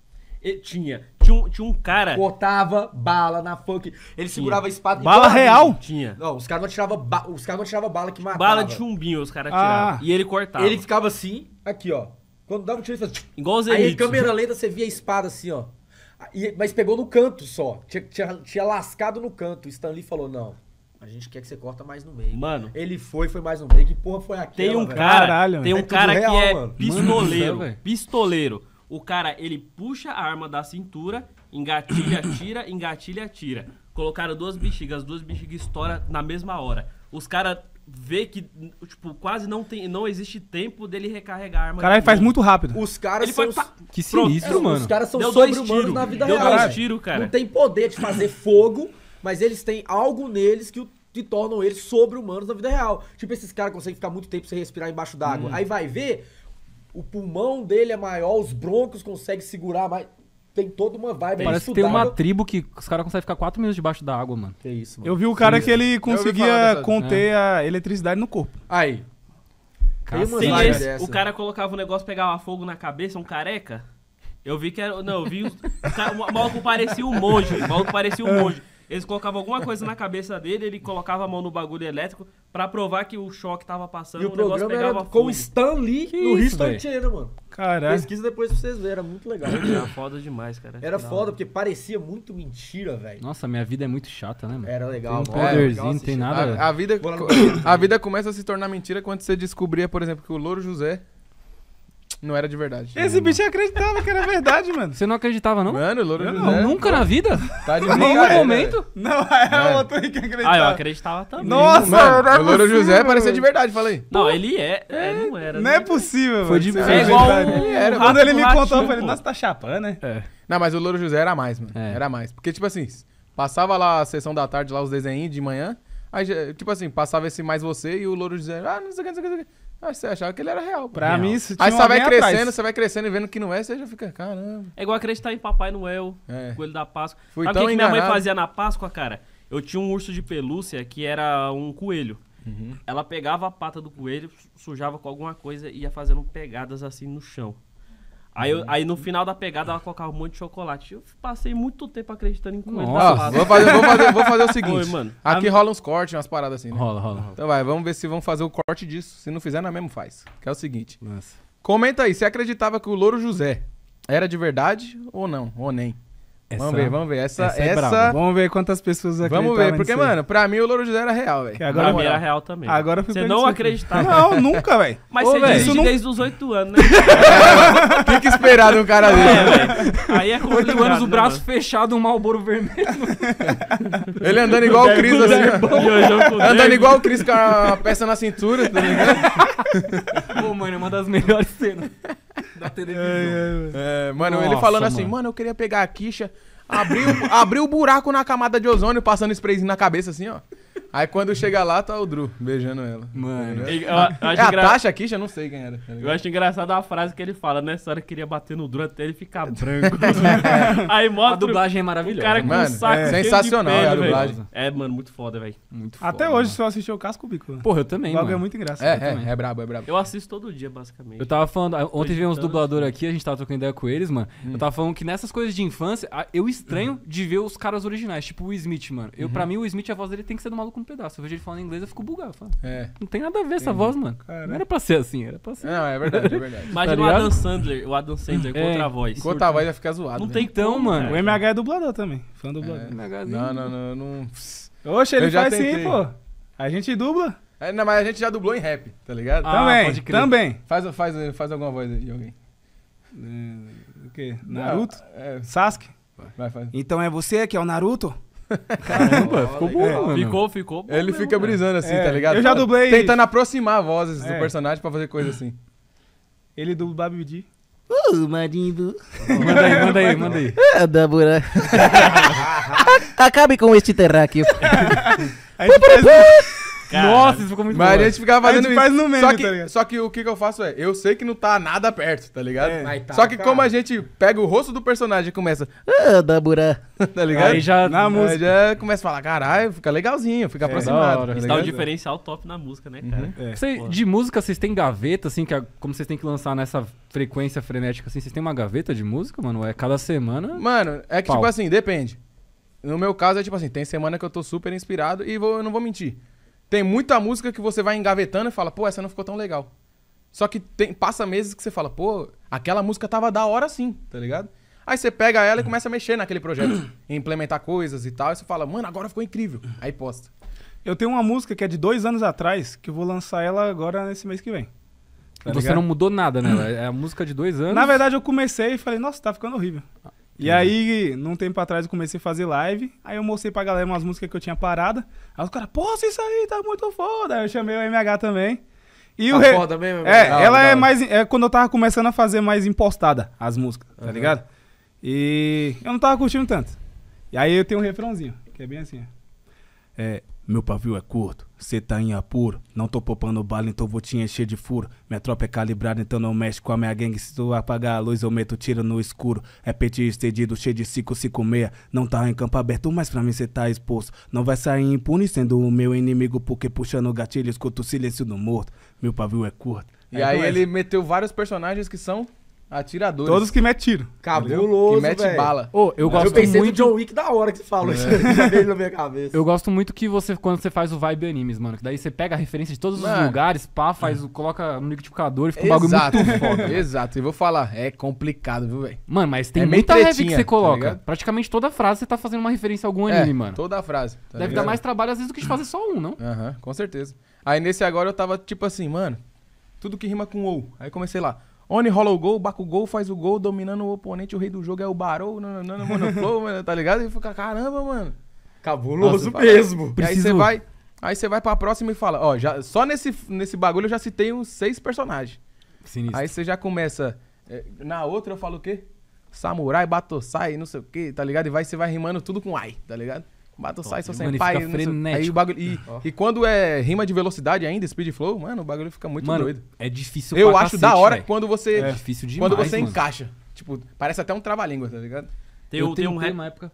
E tinha, tinha um, tinha um cara... Cortava bala na funk, ele tinha. segurava a espada... Bala real? Tinha. Não, os caras não tiravam ba... cara tirava bala que matava. Bala de chumbinho os caras ah. tiravam, e ele cortava. Ele ficava assim, aqui ó, quando dava um tiro ele fazia... Igual os Aí em câmera lenta você via a espada assim ó, e, mas pegou no canto só, tinha, tinha, tinha lascado no canto, o Stan Lee falou não. A gente quer que você corta mais no meio. Mano. Ele foi, foi mais no meio. Que porra foi aquela, Tem um velho? cara, Caralho, tem um é cara real, que é mano. pistoleiro. Mano, pistoleiro. O cara, ele puxa a arma da cintura, engatilha, tira, engatilha, tira. Colocaram duas bexigas, as duas bexigas estouram na mesma hora. Os caras vê que, tipo, quase não, tem, não existe tempo dele recarregar a arma. Caralho, ele faz muito rápido. Os caras são... Os... Que sinistro, Pronto. mano. Os caras são sobre-humanos na vida Deu real. Deu dois tiros, cara. Não tem poder de fazer fogo... Mas eles têm algo neles que, o, que tornam eles sobre-humanos na vida real. Tipo, esses caras conseguem ficar muito tempo sem respirar embaixo d'água. Hum. Aí vai ver, o pulmão dele é maior, os brônquios conseguem segurar mais. Tem toda uma vibe. Parece que tem uma tribo que os caras conseguem ficar quatro minutos debaixo da água, mano. Que isso, mano. Eu vi o cara Sim. que ele conseguia conter é. a eletricidade no corpo. Aí. Caça, Sim, esse, dessa, o cara colocava o negócio, pegava fogo na cabeça, um careca. Eu vi que era... Não, eu vi... Os, o maluco parecia um monge. O maluco parecia um monge. Eles colocavam alguma coisa na cabeça dele, ele colocava a mão no bagulho elétrico pra provar que o choque tava passando, e o, o negócio pegava fogo. Com o Stan Lee no History Channel, mano. Caralho. Pesquisa depois pra vocês verem, era muito legal. Era foda demais, cara. Era Não, foda, mano. porque parecia muito mentira, velho. Nossa, minha vida é muito chata, né, mano? Era legal. Tem um poderzinho, não tem nada. A, a, vida, a vida começa a se tornar mentira quando você descobria, por exemplo, que o Louro José... Não era de verdade. Esse bicho acreditava que era verdade, mano. Você não acreditava, não? Mano, o Louro José... Não, nunca na vida? Tá de nenhum momento? Não, é o outro que acreditava. Ah, eu acreditava também. Nossa, o Louro José parecia de verdade, falei. Não, ele é. Não era. Não é possível, mano. Foi de verdade. Quando ele me contou, eu falei, nossa, tá chapando, né? Não, mas o Louro José era mais, mano. Era mais. Porque, tipo assim, passava lá a sessão da tarde, lá os desenhinhos de manhã. Aí, tipo assim, passava esse mais você e o Louro José... Ah, não sei o que, não sei o que, não sei o que. Aí você achava que ele era real. Pra real. mim, isso tinha Aí você vai crescendo, atrás. você vai crescendo e vendo que não é, você já fica, caramba. É igual acreditar em Papai Noel, é. Coelho da Páscoa. Fui Sabe o que, que minha mãe fazia na Páscoa, cara? Eu tinha um urso de pelúcia que era um coelho. Uhum. Ela pegava a pata do coelho, sujava com alguma coisa e ia fazendo pegadas assim no chão. Aí, eu, aí no final da pegada ela colocava um monte de chocolate. Eu passei muito tempo acreditando em coelho. Nossa, vou fazer, vou, fazer, vou fazer o seguinte. Oi, mano. Aqui a... rola uns cortes, umas paradas assim, né? Rola, rola, rola. Então vai, vamos ver se vão fazer o corte disso. Se não fizer, não é mesmo faz. Que é o seguinte. Nossa. Comenta aí, você acreditava que o Louro José era de verdade ou não? Ou nem? Essa, vamos ver, vamos ver. Essa, essa, é essa... Vamos ver quantas pessoas acreditavam. Vamos ver, porque, mano, pra mim o Louro José era real, velho. Pra mim era real também. Agora Você não acreditava. Não, nunca, velho. Mas você dirige não... desde os oito anos, né? O que, que esperar de um cara dele? É, aí é complicado. oito anos, o braço né, fechado, um Marlboro vermelho. Ele andando igual o Cris, assim. Andando igual o Cris com a peça na cintura, tá ligado? Pô, mano, é uma das melhores cenas da televisão. É, é, é. Mano, Nossa, ele falando assim, mano. mano, eu queria pegar a quicha, abrir o, abrir o buraco na camada de ozônio, passando sprayzinho na cabeça assim, ó. Aí quando chega lá, tá o Drew beijando ela. Mano. Eu, eu, eu acho é a engra... taxa quicha? Não sei quem era. Eu acho engraçado a frase que ele fala, né? Essa hora queria bater no Drew até ele ficar branco. É. Aí mostra... A dublagem é maravilhosa. O cara com mano, um saco é. sensacional pele, a dublagem. Véio. É, mano, muito foda, velho. Muito foda. Até hoje, mano. Se eu assistir o Casco Bico. Né? Porra, eu também, mano. O bagulho é muito engraçado. É, é, é, é brabo, é brabo. Eu assisto todo dia, basicamente. Eu tava falando... Ontem veio uns dubladores aqui, a gente tava trocando ideia com eles, mano. Hum. Eu tava falando que nessas coisas de infância, eu estranho hum. de ver os caras originais. Tipo o Smith, mano. Eu, hum. Pra mim, o Smith, a voz dele tem que ser do maluco coloco um pedaço. Eu vejo ele falando inglês, eu fico bugado. Eu falo, é. Não tem nada a ver essa voz, mano. Cara. Não era pra ser assim, era pra ser. Não, é verdade, é verdade. Imagina tá o Adam Sandler, o Adam Sandler é. Contra a voz. Contra a voz vai ficar zoado. Não né? tem então, como, mano. O M H é dublador também. Fã dublador. É. M H não, não, não, não. Oxe, ele faz sim, pô. A gente dubla. É, não, mas a gente já dublou em rap, tá ligado? Ah, também, pode crer. Também. Faz, faz, faz alguma voz aí de alguém. É, o quê? Naruto? Não, é... Sasuke? Vai, faz. Então é você que é o Naruto? Caramba, ficou bom, mano. Ficou, ficou bom. Ele mesmo, fica brisando assim, é, tá ligado? Eu já dublei. Tentando aproximar vozes é. Do personagem pra fazer coisa assim. Ele dubla Babidi. Uh, Marimbu. Manda aí, manda aí, manda aí. Ah, Dabura. Acabe com este terráqueo. Aí Caramba. Nossa, isso ficou muito bom. Mas boa. A gente ficava fazendo a gente faz isso. No meme, só, que, tá só que o que, que eu faço é, eu sei que não tá nada perto, tá ligado? É, tá, só que cara. Como a gente pega o rosto do personagem e começa... Ah, Dabura. Tá ligado? Aí já, na música. Já começa a falar, caralho, fica legalzinho, fica é, aproximado. Hora, tá dá um diferencial top na música, né, cara? Uhum. É, Cê, de música, vocês têm gaveta, assim, que é, como vocês têm que lançar nessa frequência frenética, assim, vocês têm uma gaveta de música, mano? É cada semana? Mano, é que pau. Tipo assim, depende. No meu caso é tipo assim, tem semana que eu tô super inspirado e vou, eu não vou mentir. Tem muita música que você vai engavetando e fala, pô, essa não ficou tão legal. Só que tem, passa meses que você fala, pô, aquela música tava da hora sim, tá ligado? Aí você pega ela e começa a mexer naquele projeto, implementar coisas e tal, e você fala, mano, agora ficou incrível. Aí posta. Eu tenho uma música que é de dois anos atrás, que eu vou lançar ela agora nesse mês que vem. Tá você ligado? Não mudou nada, né? É a música de dois anos. Na verdade, eu comecei e falei, nossa, tá ficando horrível. Ah, e aí, num tempo atrás, eu comecei a fazer live. Aí eu mostrei pra galera umas músicas que eu tinha parada. Aí os caras, poxa, isso aí tá muito foda. Aí eu chamei o M H também. E tá o re... foda mesmo? É, não, ela não. é mais... É quando eu tava começando a fazer mais impostada as músicas, tá uhum. ligado? E eu não tava curtindo tanto. E aí eu tenho um refrãozinho, que é bem assim, ó. É, meu pavio é curto, cê tá em apuro. Não tô poupando bala, então vou te encher de furo. Minha tropa é calibrada, então não mexe com a minha gangue. Se tu apagar a luz, eu meto tiro no escuro. É pente estendido, cheio de cinco cinco seis. Não tá em campo aberto, mas pra mim cê tá exposto. Não vai sair impune sendo o meu inimigo, porque puxando o gatilho, escuto o silêncio do morto. Meu pavio é curto. E aí, aí ele meteu vários personagens que são... Atiradores. Todos que metem tiro. Cabuloso, que mete véio. Bala. Oh, eu, gosto eu pensei muito... do John Wick da hora que você falou. É. Isso na minha cabeça. Eu gosto muito que você, quando você faz o Vibe Animes, mano, que daí você pega a referência de todos mano. Os lugares, pá, faz, é. Coloca no liquidificador e fica exato. Um bagulho muito foda. Exato. E vou falar, é complicado, viu, velho? Mano, mas tem é muita heavy que você coloca. Tá Praticamente toda frase você tá fazendo uma referência a algum é, anime, mano. Toda a frase. Tá Deve ligado? Dar mais trabalho às vezes do que de fazer só um, não? Aham, uh-huh, com certeza. Aí nesse agora eu tava tipo assim, mano, tudo que rima com ou. Aí comecei lá. Oni rola o gol, Baku gol, faz o gol, dominando o oponente, o rei do jogo é o Barou, nananana, monoflow, mano, tá ligado? E fica, caramba, mano. Cabuloso nossa, mesmo. E aí você vai, aí você vai pra próxima e fala, ó, já, só nesse, nesse bagulho eu já citei uns seis personagens. Sinistro. Aí você já começa, na outra eu falo o quê? Samurai, Batosai, não sei o quê, tá ligado? E vai, você vai rimando tudo com ai, tá ligado? Batosai, só sem pai, aí o bagulho... E, oh. e quando é rima de velocidade ainda, speed flow, mano, o bagulho fica muito mano, doido. É difícil eu pra cacete, da hora véio. Quando você... É difícil demais, quando você mano. Encaixa. Tipo, parece até um trava-língua, tá ligado? Tem, eu tenho um rap... uma época...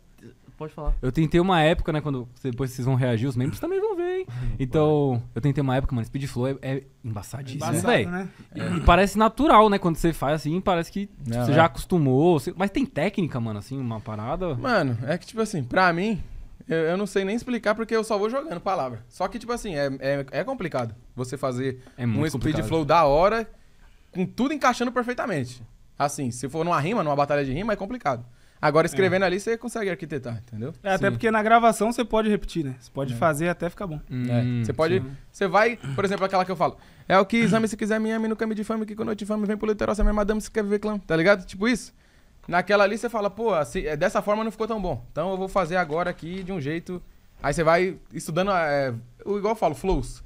Pode falar. Eu tentei uma época, né, quando depois vocês vão reagir, os membros também vão ver, hein? Então, eu tentei uma época, mano, speed flow é, é embaçadíssimo, é velho. Né? E, é. E parece natural, né, quando você faz assim, parece que tipo, é, você é. Já acostumou. Você... Mas tem técnica, mano, assim, uma parada... Mano, é que tipo assim, pra mim... Eu, eu não sei nem explicar porque eu só vou jogando palavra. Só que, tipo assim, é, é, é complicado você fazer é um speed flow da hora com tudo encaixando perfeitamente. Assim, se for numa rima, numa batalha de rima, é complicado. Agora, escrevendo é. Ali, você consegue arquitetar, entendeu? É, até porque na gravação você pode repetir, né? Você pode é. Fazer até ficar bom. Hum, é. Você pode... Sim. Você vai... Por exemplo, aquela que eu falo. É o que exame se quiser minha, me nunca me difame, que quando eu te fame vem pro literal, se é minha madame, se quer viver clã. Tá ligado? Tipo isso. Naquela ali você fala, pô, assim, dessa forma não ficou tão bom. Então eu vou fazer agora aqui de um jeito... Aí você vai estudando, é, igual eu falo, flows.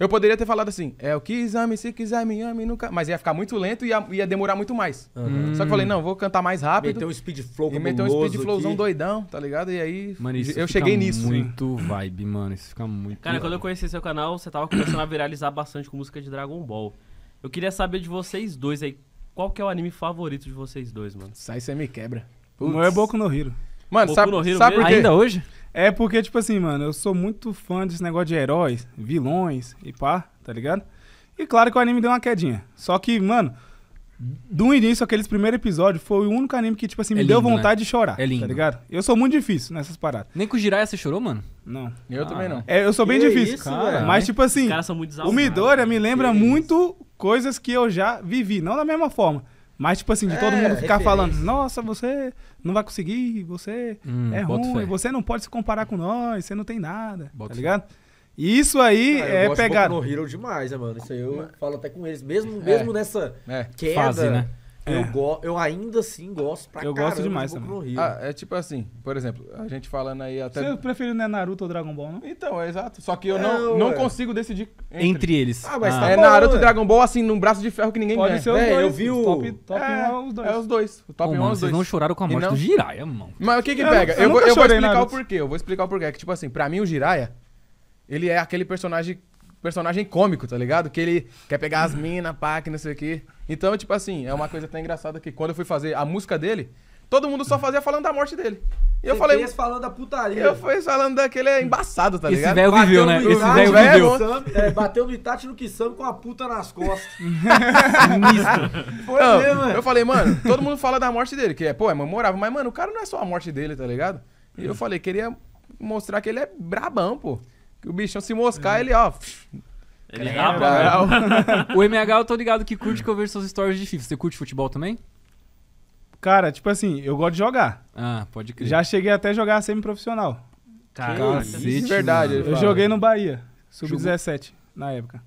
Eu poderia ter falado assim, é o que exame, se quiser me ame, nunca... Mas ia ficar muito lento e ia, ia demorar muito mais. Uhum. Só que eu falei, não, vou cantar mais rápido. Meteu um speed flow. E meteu um speed flowzão aqui. Doidão, tá ligado? E aí mano, isso eu cheguei nisso. Muito sim. Vibe, mano, isso fica muito... Cara, vibe. Quando eu conheci seu canal, você tava começando a viralizar bastante com música de Dragon Ball. Eu queria saber de vocês dois aí. Qual que é o anime favorito de vocês dois, mano? Sai, você me quebra. O meu é Boku no Hero. Mano, Boku sabe, no Hero sabe por quê? Ainda hoje? É porque, tipo assim, mano, eu sou muito fã desse negócio de heróis, vilões e pá, tá ligado? E claro que o anime deu uma quedinha. Só que, mano, do início, aqueles primeiros episódios, foi o único anime que, tipo assim, me é lindo, deu vontade né? de chorar. É lindo. Tá ligado? Eu sou muito difícil nessas paradas. Nem com o Jiraiya você chorou, mano? Não. Eu ah, também não. É, eu sou bem que difícil. Isso, cara, mas, tipo assim, os caras são muito o Midoriya me lembra que muito isso. coisas que eu já vivi. Não da mesma forma. Mas, tipo assim, de é, todo mundo ficar referência. falando, nossa, você não vai conseguir, você hum, é ruim, fé. você não pode se comparar com nós, você não tem nada, boto tá ligado? Fé. Isso aí ah, é pegado. Eu gosto do Hero demais, né, mano? Isso aí eu falo até com eles. Mesmo, mesmo é. nessa é. queda, fase, né? eu, é. go eu ainda assim gosto pra eu caramba. Eu gosto demais também. Ah, é tipo assim, por exemplo, a gente falando aí até... Você preferiu não é Naruto ou Dragon Ball, não? Então, é exato. Só que eu é, não, não consigo decidir entre, entre eles. Ah, mas ah. Tá é bom, Naruto e Dragon Ball, assim, num braço de ferro que ninguém ganha. Pode ser os é, dois. Eu vi o... Top, top é, um é os dois. É os dois. O top oh, um mano, é os dois. Vocês não choraram com a morte não... do Jiraiya, mano. Mas o que que pega? Eu vou explicar o porquê. Eu vou explicar o porquê. Que tipo assim, pra mim o Jiraiya... Ele é aquele personagem, personagem cômico, tá ligado? Que ele quer pegar as minas, pá, que não sei o quê. Então, tipo assim, é uma coisa até engraçada que quando eu fui fazer a música dele, todo mundo só fazia falando da morte dele. E eu Você falei... Fez falando da putaria. Eu fui falando daquele é embaçado, tá ligado? Esse velho viveu, né? Esse velho viveu. Sam, é, bateu no Itachi no Kisame com a puta nas costas. Foi não, mesmo, mano. Eu falei, mano, todo mundo fala da morte dele, que é, pô, é memorável. Mas, mano, o cara não é só a morte dele, tá ligado? E eu falei, queria mostrar que ele é brabão, pô. Que o bichão se moscar, é. ele, ó... Ele rapa, né? O M H, eu tô ligado que curte que eu vejo seus stories de FIFA. Você curte futebol também? Cara, tipo assim, eu gosto de jogar. Ah, pode crer. Já cheguei até a jogar semi-profissional. Cacete, de verdade. Eu joguei no Bahia, sub dezessete, na época.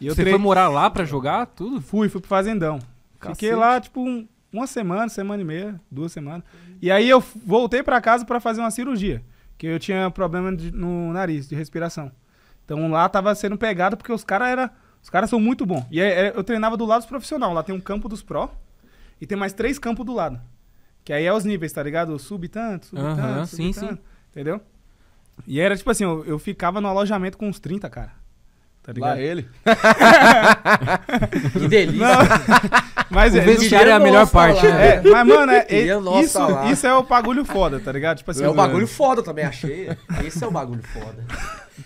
E eu Você treinei... foi morar lá pra jogar tudo? Fui, fui pro Fazendão. Cacete. Fiquei lá, tipo, um, uma semana, semana e meia, duas semanas. E aí eu voltei pra casa pra fazer uma cirurgia. Que eu tinha problema de, no nariz, de respiração. Então lá tava sendo pegado porque os caras era, os caras são muito bons. E aí, eu treinava do lado dos profissionais. Lá tem um campo dos pró e tem mais três campos do lado. Que aí é os níveis, tá ligado? Sub tanto, sub tanto, uh-huh, sub sim, tanto. Sim. Entendeu? E era tipo assim, eu, eu ficava no alojamento com uns trinta, cara. Tá ligado? Lá ele. Que delícia. Não, mas o é, vestiário é a melhor parte. Lá, é, mas, mano, é, é, isso, isso é o bagulho foda, tá ligado? Tipo assim, é o bagulho foda também, achei. Esse é o bagulho foda.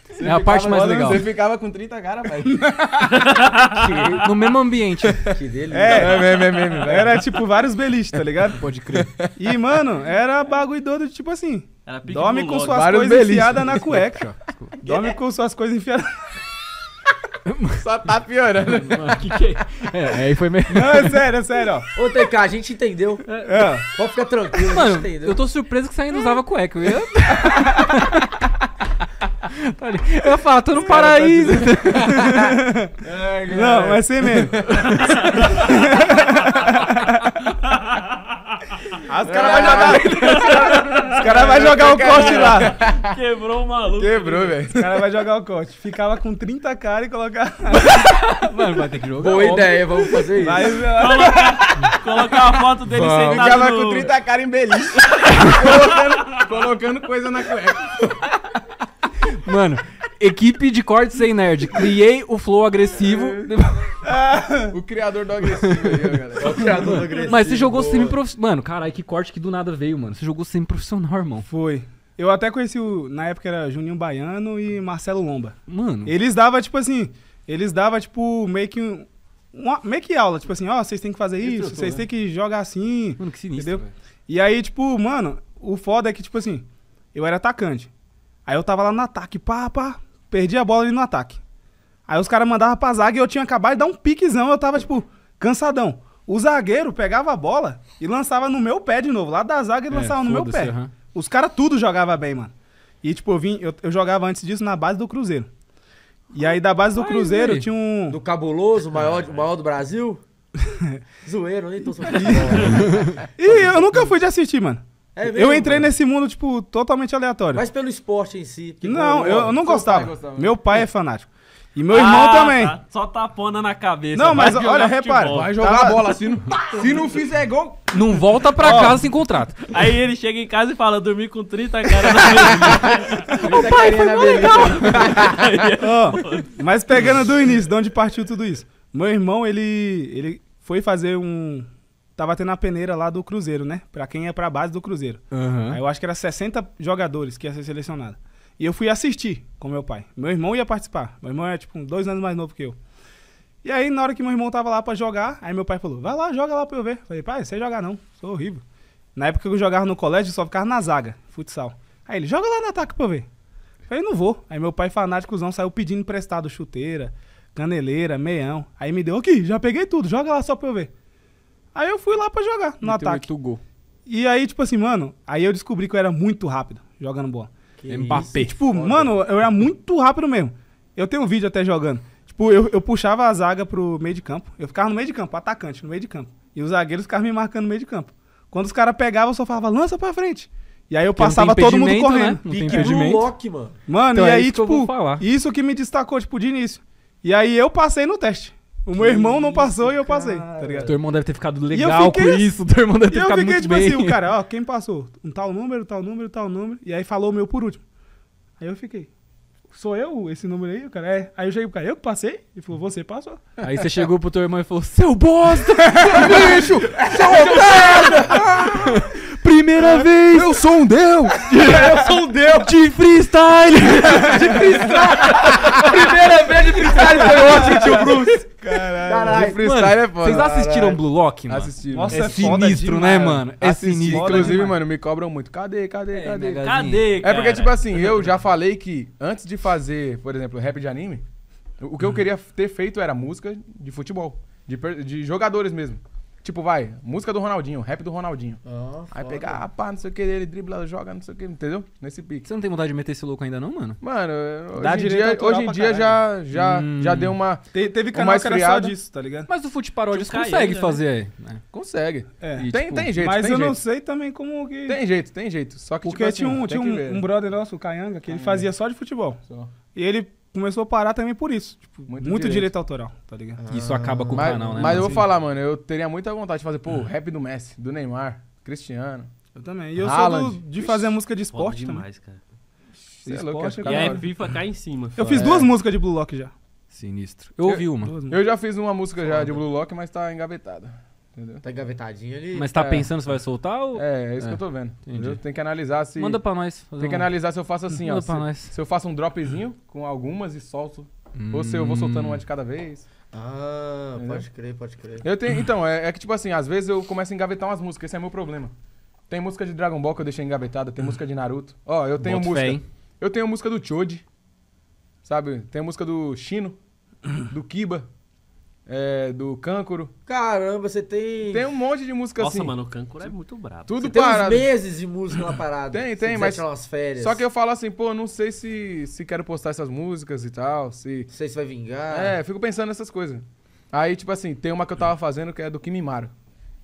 Você é a parte mais legal. Você ficava com trinta caras, velho. No mesmo ambiente. Que delícia. É, é, é, é, é, era tipo vários beliches, tá ligado? Pôde crer. E, mano, era bagulho doido, tipo assim. Dorme com suas coisas enfiadas na cueca. Dorme com suas coisas enfiadas. Só tá piorando. Mano, que que é? É, aí foi meio... Não, é sério, é sério, ó. Ô, T K, a gente entendeu. É. Pode ficar tranquilo, mano, a gente entendeu. Eu tô surpreso que você ainda usava cueca. Eu, eu falo, tô no Esse paraíso. Tá é, não, mas sem mesmo. Ah, os caras é. vão jogar. Os caras vão jogar o corte lá. Quebrou o maluco. Quebrou, velho. Os caras vão jogar o corte. Ficava com trinta caras e colocava. Mano, vai ter que jogar. Boa ideia, vamos fazer isso. Vai, colocar, colocar a foto dele sentado. Ficava no... com trinta caras em beliche. colocando, colocando coisa na cueca. Mano, equipe de corte sem nerd. Criei o flow agressivo. Ah, o criador do agressivo aí, galera. O criador do agressivo. Mas você jogou semi-profissional. Mano, caralho, que corte que do nada veio, mano. Você jogou semi-profissional, irmão. Foi. Eu até conheci, o, na época era Juninho Baiano e Marcelo Lomba. Mano. Eles davam, tipo assim, eles davam, tipo, meio que, um, uma, meio que aula. Tipo assim, ó, oh, vocês têm que fazer que isso, vocês né? têm que jogar assim. Mano, que sinistro, entendeu? Véio. E aí, tipo, mano, o foda é que, tipo assim, eu era atacante. Aí eu tava lá no ataque, pá, pá, perdi a bola ali no ataque. Aí os caras mandavam pra zaga e eu tinha acabado de dar um piquezão, eu tava, tipo, cansadão. O zagueiro pegava a bola e lançava no meu pé de novo. Lá da zaga ele é, lançava no meu pé. Uhum. Os caras tudo jogava bem, mano. E, tipo, eu, vim, eu, eu jogava antes disso na base do Cruzeiro. E aí da base do Ai, Cruzeiro véi. tinha um... Do Cabuloso, o maior, maior do Brasil. Zoeiro, nem tô sofrendo. E eu nunca fui de assistir, mano. É mesmo, eu entrei mano. nesse mundo, tipo, totalmente aleatório. Mas pelo esporte em si? Não, eu, eu não gostava. gostava. Meu pai é fanático. E meu ah, irmão também. Tá. Só tapona na cabeça. Não, mas olha, repara. Vai jogar tá. a bola. Se não, se não fizer gol, não volta pra Ó. casa sem contrato. Aí ele chega em casa e fala, dormi com trinta caras na beleza. O pai foi legal. oh, mas pegando do início, de onde partiu tudo isso. Meu irmão, ele, ele foi fazer um... Tava tendo a peneira lá do Cruzeiro, né? Pra quem é pra base do Cruzeiro. Uhum. Aí eu acho que era sessenta jogadores que ia ser selecionado. E eu fui assistir com meu pai. Meu irmão ia participar. Meu irmão é, tipo, dois anos mais novo que eu. E aí, na hora que meu irmão tava lá pra jogar, aí meu pai falou, vai lá, joga lá pra eu ver. Falei, pai, sei jogar não, sou horrível. Na época que eu jogava no colégio, só ficava na zaga, futsal. Aí ele, joga lá no ataque pra eu ver. Falei, não vou. Aí meu pai, fanáticozão, saiu pedindo emprestado chuteira, caneleira, meião. Aí me deu, aqui, já peguei tudo, joga lá só pra eu ver. Aí eu fui lá pra jogar no ataque. Gol. E aí, tipo assim, mano, aí eu descobri que eu era muito rápido jogando bola. Que Mbappé. Isso? Tipo, foda. Mano, eu era muito rápido mesmo. Eu tenho um vídeo até jogando. Tipo, eu, eu puxava a zaga pro meio de campo. Eu ficava no meio de campo, atacante, no meio de campo. E os zagueiros ficavam me marcando no meio de campo. Quando os caras pegavam, eu só falava, lança pra frente. E aí eu Porque passava todo mundo correndo. Né? Não tem impedimento. Lock, mano, mano então e é aí, isso tipo, que isso que me destacou, tipo, de início. E aí eu passei no teste. O meu que irmão não passou isso, e eu passei, cara. Tá ligado? Teu irmão deve ter ficado legal fiquei, com isso, teu irmão deve ter ficado muito bem. E eu fiquei, tipo assim, o cara, ó, quem passou? Um tal número, tal número, tal número. E aí falou o meu por último. Aí eu fiquei, sou eu esse número aí? O cara, é. Aí eu cheguei pro cara, eu que passei? Ele falou, você passou. Aí você chegou pro teu irmão e falou, seu bosta, seu bicho, seu otário! Primeira ah, vez! Eu sou um deus! Eu sou um deus! De freestyle! De freestyle! Primeira vez de freestyle foi ótimo, tio Bruce! Caralho, Caralho. De freestyle mano, é foda. Vocês assistiram Caralho. Blue Lock, mano? Assistiram. Nossa, é, é sinistro, né, mano? É Assisti. sinistro. Inclusive, demais. mano, me cobram muito. Cadê, cadê, é, cadê? Cadê, cadê cara? É porque, tipo assim, eu já falei que antes de fazer, por exemplo, rap de anime, o que eu queria ter feito era música de futebol, de, de jogadores mesmo. Tipo, vai, música do Ronaldinho, rap do Ronaldinho. Oh, aí pegar, pá, não sei o que, ele dribla, joga, não sei o que, entendeu? Nesse pique. Você não tem vontade de meter esse louco ainda não, mano? Mano, hoje em dia, hoje em dia já, já, hum. já deu uma Te, Teve canal que era só disso, tá ligado? Mas o Fute Paródias consegue fazer aí. Consegue. É. E, tem, tipo, tem jeito, Mas tem eu jeito. não sei também como que... Tem jeito, tem jeito. Só que, Porque tipo tinha, assim, um, tinha um, ver, um brother nosso, o Kayanga, que ah, ele fazia é. só de futebol. Só. E ele... começou a parar também por isso. Tipo, muito, muito direito. direito autoral, tá ligado? Ah, isso acaba com o canal, né? Mas mano? eu vou falar, mano, eu teria muita vontade de fazer, pô, ah. rap do Messi, do Neymar, Cristiano. Eu também. E eu Haaland. sou do, de fazer Ixi, música de esporte demais, também. Cara. Esporte, é louco, é e aí a FIFA cai em cima. Eu fiz é. duas músicas de Blue Lock já. Sinistro. Eu ouvi uma. Eu, eu já fiz uma música Foda. já de Blue Lock, mas tá engavetada. Entendeu? Tá engavetadinho ali. Mas tá é. pensando se vai soltar ou... É, é isso é. que eu tô vendo. Entendeu? Tem que analisar se... Manda pra nós. Tem que um... analisar se eu faço assim, Manda ó. Pra se, nós. se eu faço um dropzinho com algumas e solto. Hum. Ou se eu vou soltando uma de cada vez. Ah, entendeu? pode crer, pode crer. Eu tenho, então, é, é que tipo assim, às vezes eu começo a engavetar umas músicas. Esse é meu problema. Tem música de Dragon Ball que eu deixei engavetada. Tem música de Naruto. Ó, eu tenho Bota música... Fé, eu tenho música do Choji. Sabe? Tem música do Shino. Do Kiba. É, do Câncoro. Caramba, você tem... Tem um monte de música Nossa, assim. Nossa, mano, o Câncoro é muito brabo. Tudo tem parado. Tem uns meses de música lá parada. Tem, tem, mas... umas férias. Só que eu falo assim, pô, não sei se, se quero postar essas músicas e tal, se... Não sei se vai vingar. É, fico pensando nessas coisas. Aí, tipo assim, tem uma que eu tava fazendo que é do Kimimaro.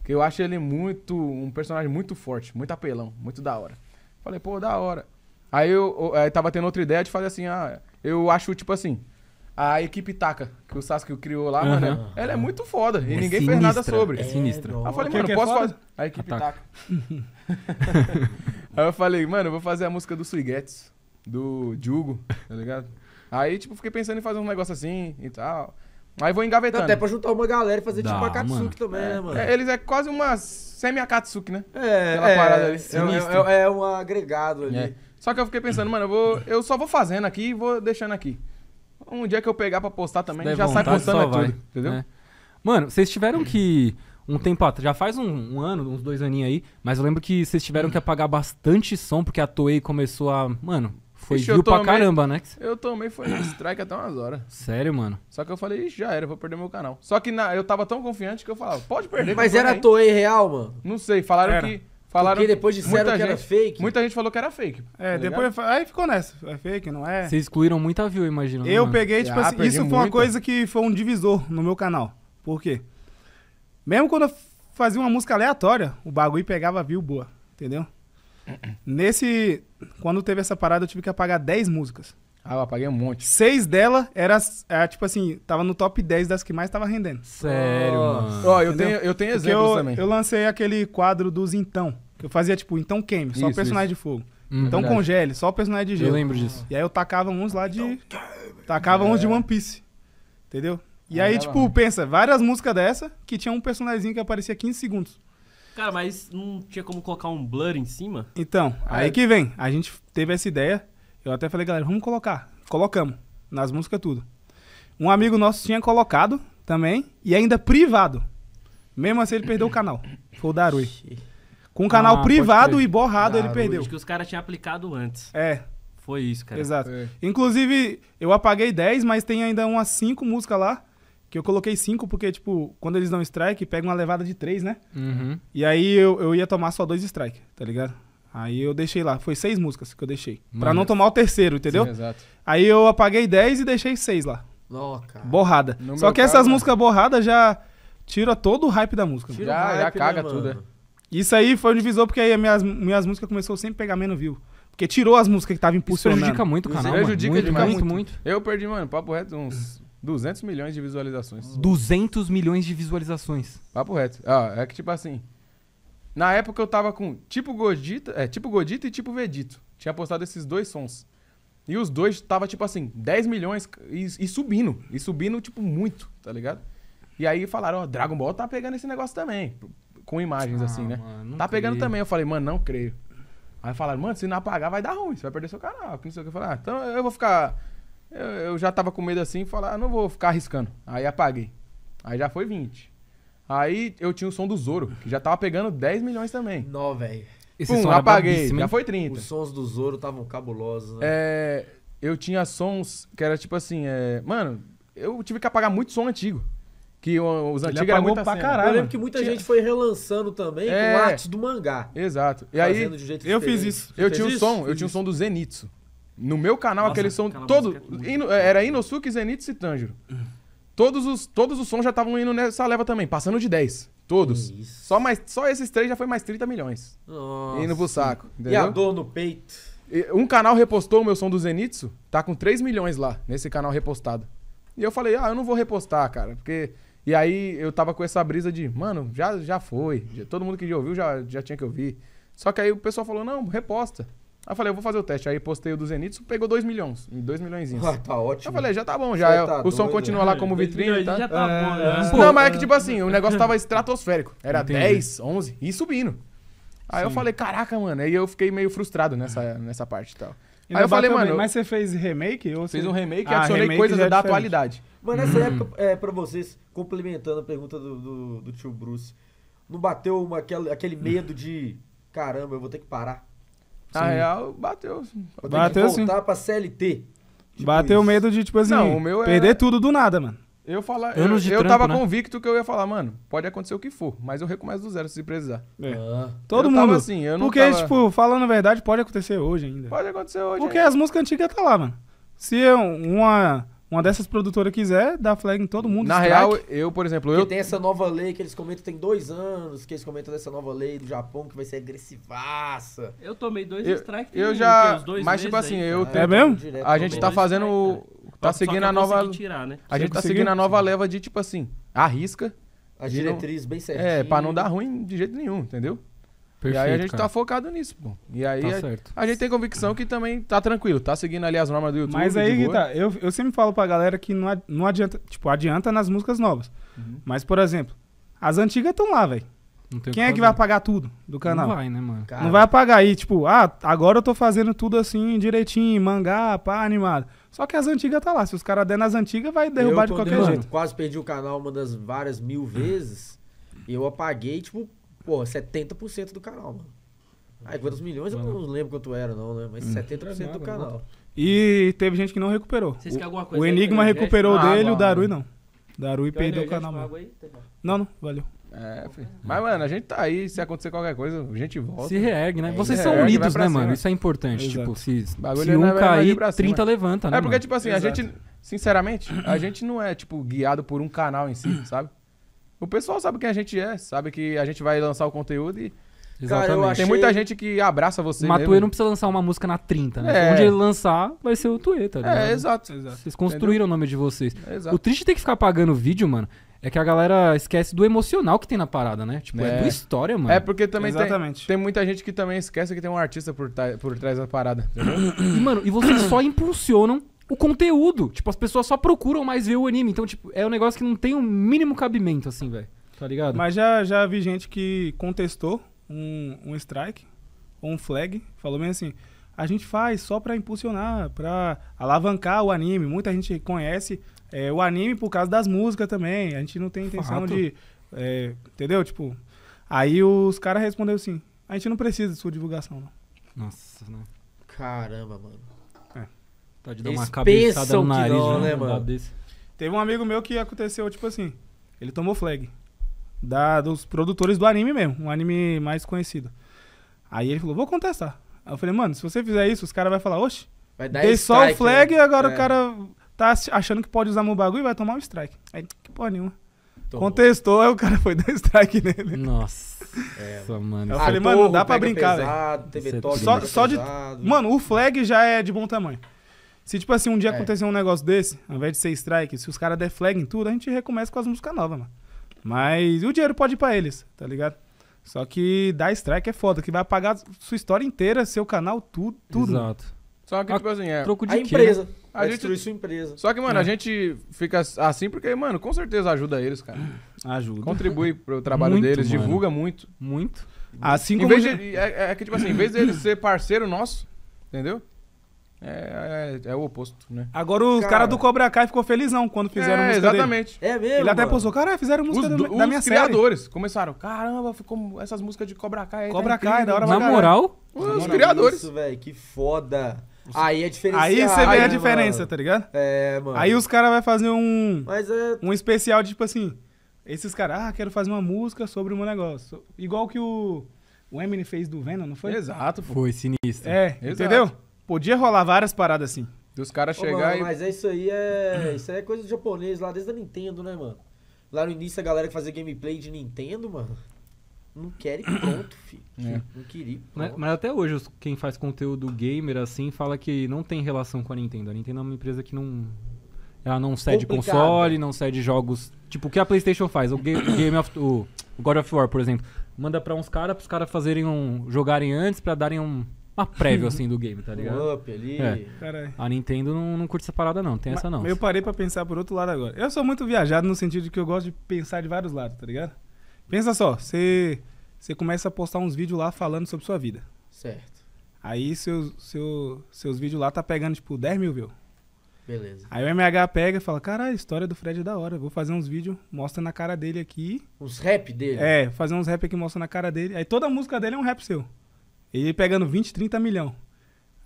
Que eu acho ele muito... Um personagem muito forte, muito apelão, muito da hora. Falei, pô, da hora. Aí eu, eu, eu tava tendo outra ideia de fazer assim, ah, eu acho, tipo assim... A equipe Taka, que o Sasuke criou lá, uhum. mano, ela é muito foda. E é ninguém sinistra, fez nada sobre. É sinistra. Aí eu falei, mano, que posso é fazer... A equipe Taka. Aí eu falei, mano, eu vou fazer a música do Suigetsu, do Jugo, tá ligado? Aí, tipo, fiquei pensando em fazer um negócio assim e tal. Aí vou engavetando. Até pra juntar uma galera e fazer Dá, tipo a Katsuki mano. também, né, mano? É, eles é quase uma semi-Akatsuki, né? É, Aquela é, parada ali. É, é, é um agregado ali. É. Só que eu fiquei pensando, mano, eu, vou, eu só vou fazendo aqui e vou deixando aqui. Um dia que eu pegar pra postar também, já sai postando é tudo, vai. entendeu? É. Mano, vocês tiveram que, um tempo atrás, já faz um, um ano, uns dois aninhos aí, mas eu lembro que vocês tiveram que apagar bastante som, porque a Toei começou a... Mano, foi ixi, view pra tomei, caramba, né? Eu tomei, foi um strike até umas horas. Sério, mano? Só que eu falei, ixi, já era, vou perder meu canal. Só que na, eu tava tão confiante que eu falava, pode perder. Mas era a Toei real, mano? Não sei, falaram era. que... Falaram Porque depois disseram que gente, era fake. Muita gente falou que era fake. É, tá depois aí ficou nessa. É fake, não é? Vocês excluíram muita view, imagina. Eu mano. peguei, tipo ah, assim, isso foi muita. uma coisa que foi um divisor no meu canal. Por quê? Mesmo quando eu fazia uma música aleatória, o bagulho pegava view boa, entendeu? Nesse... Quando teve essa parada, eu tive que apagar dez músicas. Ah, eu apaguei um monte. Seis delas era, era, tipo assim, tava no top dez das que mais tava rendendo. Sério, mano. Ó, eu tenho, eu tenho exemplos eu, também. Eu lancei aquele quadro dos então, que eu fazia, tipo, então queime, só isso, personagem isso. de fogo. Hum, então verdade. congele, só personagem de gelo. Eu lembro disso. E aí eu tacava uns lá de... Então, tacava é. uns de One Piece, entendeu? E ah, aí, tipo, ruim. pensa, várias músicas dessa que tinha um personagemzinho que aparecia quinze segundos. Cara, mas não tinha como colocar um blur em cima? Então, aí, aí que vem. A gente teve essa ideia... Eu até falei, galera, vamos colocar. Colocamos. Nas músicas tudo. Um amigo nosso tinha colocado, também. E ainda privado. Mesmo assim, ele perdeu o canal. Foi o Darui. Com o canal ah, privado e borrado, Darui. Ele perdeu. Acho que os caras tinham aplicado antes. É. Foi isso, cara. Exato. É. Inclusive, eu apaguei dez, mas tem ainda umas cinco músicas lá. Que eu coloquei cinco porque, tipo, quando eles dão strike, pega uma levada de três, né? Uhum. E aí eu, eu ia tomar só dois strike, tá ligado? Aí eu deixei lá. Foi seis músicas que eu deixei. Mano. Pra não tomar o terceiro, entendeu? Sim, exato. Aí eu apaguei dez e deixei seis lá. Louca. Borrada. No só que caso, essas músicas borradas já tira todo o hype da música. Tira já, hype, já caga, né, tudo, é. Isso aí foi um divisor porque aí minhas, minhas músicas começou sempre a pegar menos view. Porque tirou as músicas que estavam impulsionando. Isso prejudica muito o canal, mano. Prejudica muito, demais. Muito, muito. Eu perdi, mano, papo reto, uns... duzentos milhões de visualizações. duzentos milhões de visualizações. Papo reto. Ah, é que tipo assim... Na época eu tava com tipo Godita, é, tipo Godita e tipo Vedito. Tinha postado esses dois sons. E os dois tava tipo assim, dez milhões e, e subindo. E subindo tipo muito, tá ligado? E aí falaram, ó, oh, Dragon Ball tá pegando esse negócio também. Com imagens ah, assim, né? Mano, tá pegando creio. também. Eu falei, mano, não creio. Aí falaram, mano, se não apagar vai dar ruim. Você vai perder seu canal. Não sei o que. Eu falei, ah, então eu vou ficar... Eu, eu já tava com medo assim, falar, ah, não vou ficar arriscando. Aí apaguei. Aí já foi vinte. Aí eu tinha o som do Zoro, que já tava pegando dez milhões também. Não, velho. Esse Pum, som apaguei, já foi trinta. Os sons do Zoro estavam cabulosos, né? É, eu tinha sons que era tipo assim, é, mano, eu tive que apagar muito som antigo. Que os antigos eram muito pra caralho. Eu lembro que muita tinha... gente foi relançando também é... com artes do mangá. Exato. E aí, de um jeito eu diferente. fiz isso. Eu tinha um som, eu tinha um som do Zenitsu. No meu canal, Nossa, aquele som todo... É ino, era Inosuke, Zenitsu e Tanjiro. Todos os, todos os sons já estavam indo nessa leva também, passando de dez. Todos. Isso. Só, mais, só esses três já foi mais trinta milhões. Nossa. Indo pro saco. Entendeu? E a dor no peito. Um canal repostou o meu som do Zenitsu, tá com três milhões lá, nesse canal repostado. E eu falei, ah, eu não vou repostar, cara, porque... E aí eu tava com essa brisa de, mano, já, já foi. Já, todo mundo que já ouviu já, já tinha que ouvir. Só que aí o pessoal falou, não, reposta. Aí eu falei, eu vou fazer o teste. Aí postei o do Zenitsu, pegou dois milhões. dois milhões. Ah, tá ótimo. Eu falei, já tá bom, já. Tá o doido. som continua lá como vitrine. Tá? Já tá é, bom, né? Não, mas é que tipo assim, o negócio tava estratosférico. Era Entendi. dez, onze e subindo. Aí Sim. eu falei, caraca, mano. Aí eu fiquei meio frustrado nessa, nessa parte e tal. E aí eu falei, também, mano... Mas você fez remake? Ou você... Fez um remake e ah, adicionei remake coisas da diferente. atualidade. Mas nessa época, é, pra vocês, complementando a pergunta do, do, do tio Bruce, não bateu uma, aquele, aquele medo de, caramba, eu vou ter que parar? Sim. A real, bateu. Vou bateu ter que voltar sim. pra C L T. Tipo bateu o medo de, tipo assim, não, o meu perder é... tudo do nada, mano. Eu, fala... eu, eu trampo, tava né? convicto que eu ia falar, mano, pode acontecer o que for, mas eu recomeço do zero se precisar. É. Ah. Todo eu mundo. Tava assim, eu não porque, tava... tipo, falando a verdade, pode acontecer hoje ainda. Pode acontecer hoje. Porque ainda. as músicas antigas tá lá, mano. Se uma, uma dessas produtoras quiser, dá flag em todo mundo. Na strike. real, eu, por exemplo... Porque eu... tem essa nova lei que eles comentam, tem dois anos, que eles comentam dessa nova lei do Japão, que vai ser agressivaça. Eu tomei dois strikes. Eu, eu já... Uns dois mas, tipo assim, aí, eu... Tenho... É mesmo? Direto, a gente tá fazendo... Strike, Tá seguindo a nova. Tirar, né? A gente conseguiu? tá seguindo a nova leva de tipo assim, arrisca. A diretriz não... bem certinha. É, pra não dar ruim de jeito nenhum, entendeu? Perfeito, e aí a gente cara. tá focado nisso, pô. E aí tá certo. A, a gente tem convicção que também tá tranquilo, tá seguindo ali as normas do YouTube. Mas aí, tá, eu, eu sempre falo pra galera que não, ad, não adianta, tipo, adianta nas músicas novas. Uhum. Mas, por exemplo, as antigas estão lá, velho. Quem que é que vai apagar tudo do canal? Não vai, né, mano? Cara. Não vai apagar aí, tipo, ah, agora eu tô fazendo tudo assim, direitinho, mangá, pá, animado. Só que as antigas tá lá. Se os caras der nas antigas, vai derrubar eu, de qualquer eu, jeito. Eu quase perdi o canal uma das várias mil vezes. E eu apaguei, tipo, porra, setenta por cento do canal, mano. Aí quantos milhões? Mano. Eu não lembro quanto era, não, né? Mas setenta por cento do canal. E teve gente que não recuperou. Vocês o, alguma coisa o Enigma recuperou ah, dele, ah, o Darui não. Darui perdeu o canal, mano. Aí, tá não, não, valeu. É, filho. Mas, mano, a gente tá aí. Se acontecer qualquer coisa, a gente volta. Se reergue, né? Vocês são unidos, né, mano? Isso é importante. Exato. Tipo, se, se um cair, trinta levanta, né? É porque, mano? tipo assim, Exato. a gente, sinceramente, a gente não é, tipo, guiado por um canal em si, sabe? O pessoal sabe quem a gente é, sabe que a gente vai lançar o conteúdo e... Exatamente. Cara, eu achei... Tem muita gente que abraça você. Mas Tuê não precisa lançar uma música na trinta, né? É. Onde ele lançar, vai ser o Tuê, tá ligado? É, exato, exato. Vocês construíram Entendeu? o nome de vocês. Exato. O triste é ter que ficar pagando o vídeo, mano, é que a galera esquece do emocional que tem na parada, né? Tipo, é, é do história, mano. É porque também tem, tem muita gente que também esquece que tem um artista por, por trás da parada. E, mano, e vocês só impulsionam o conteúdo. Tipo, as pessoas só procuram mais ver o anime. Então, tipo, é um negócio que não tem o mínimo cabimento, assim, velho. Tá ligado? Mas já, já vi gente que contestou Um, um strike, ou um flag, falou bem assim, a gente faz só pra impulsionar, pra alavancar o anime. Muita gente conhece é, o anime por causa das músicas também. A gente não tem intenção Fato. de... É, entendeu? Tipo... Aí os caras responderam assim, a gente não precisa de sua divulgação, não. Nossa, não. Caramba, mano. É. Tá de dar uma cabeçada no nariz, não, né, mano? Desse. Teve um amigo meu que aconteceu, tipo assim, ele tomou flag. Da, dos produtores do anime mesmo, um anime mais conhecido. Aí ele falou, vou contestar. Aí eu falei, mano, se você fizer isso, os caras vão falar, oxe, vai dar dei strike, só o flag, né? Agora é. O cara tá achando que pode usar meu bagulho e vai tomar um strike. Aí, que porra nenhuma. Tomou. Contestou, aí o cara foi dar strike nele. Nossa, é, mano. Eu falei, ah, mano, não dá pra brincar, velho. Só, só de... Mano, o flag já é de bom tamanho. Se, tipo assim, um dia é. acontecer um negócio desse, ao invés de ser strike, se os caras der flag em tudo, a gente recomeça com as músicas novas, mano. Mas o dinheiro pode ir pra eles, tá ligado? Só que dar strike é foda, que vai apagar sua história inteira, seu canal, tudo, tudo. Exato. Só que, a, tipo assim, é... Troco de a empresa. Né? A gente destruir sua empresa. Só que, mano, é. a gente fica assim porque, mano, com certeza ajuda eles, cara. Ajuda. Contribui pro trabalho muito, deles, mano. Divulga muito. Muito. Assim como... Em vez de, é, é que, tipo assim, em vez deles ser parceiro nosso, entendeu? É, é, é o oposto, né? Agora os caras cara do Cobra Kai ficou felizão quando fizeram é, música exatamente. Dele. É, mesmo, ele mano. Até postou, cara, fizeram música os, do, da, os da minha série. Os criadores começaram, caramba, ficou essas músicas de Cobra Kai. Aí, Cobra tá Kai, da hora. Na moral? Os Na moral, criadores. Isso, velho, que foda. Aí é diferencial. Aí você vê a diferença, mano. Tá ligado? É, mano. Aí os caras vão fazer um, é... um especial de, tipo assim, esses caras, ah, quero fazer uma música sobre o meu negócio. Igual que o, o Eminem fez do Venom, não foi? Exato, pô. Foi sinistro. É, exato. Entendeu? Podia rolar várias paradas assim. Dos caras chegar e... Mas é isso aí, é... isso aí é coisa de japonês lá, desde a Nintendo, né, mano? Lá no início a galera que fazia gameplay de Nintendo, mano... Não quer ir pronto, filho. É. Não queria ir pronto. Mas, mas até hoje, os, quem faz conteúdo gamer, assim, fala que não tem relação com a Nintendo. A Nintendo é uma empresa que não... Ela não cede Complicado. console, não cede jogos... Tipo, o que a PlayStation faz? O, game, game of, o God of War, por exemplo. Manda pra uns caras, pros caras fazerem um... Jogarem antes pra darem um... Uma prévia, assim, do game, tá ligado? O up ali... É. A Nintendo não, não curte essa parada, não. Tem mas, essa, não. Eu parei pra pensar por outro lado agora. Eu sou muito viajado no sentido de que eu gosto de pensar de vários lados, tá ligado? Pensa só, você começa a postar uns vídeos lá falando sobre sua vida. Certo. Aí seu, seu, seus vídeos lá tá pegando, tipo, dez mil views. Beleza. Aí o M H pega e fala, cara, a história do Fred é da hora. Vou fazer uns vídeos, mostra na cara dele aqui. Os rap dele? É, fazer uns rap aqui, mostra na cara dele. Aí toda a música dele é um rap seu. Ele pegando vinte, trinta milhão.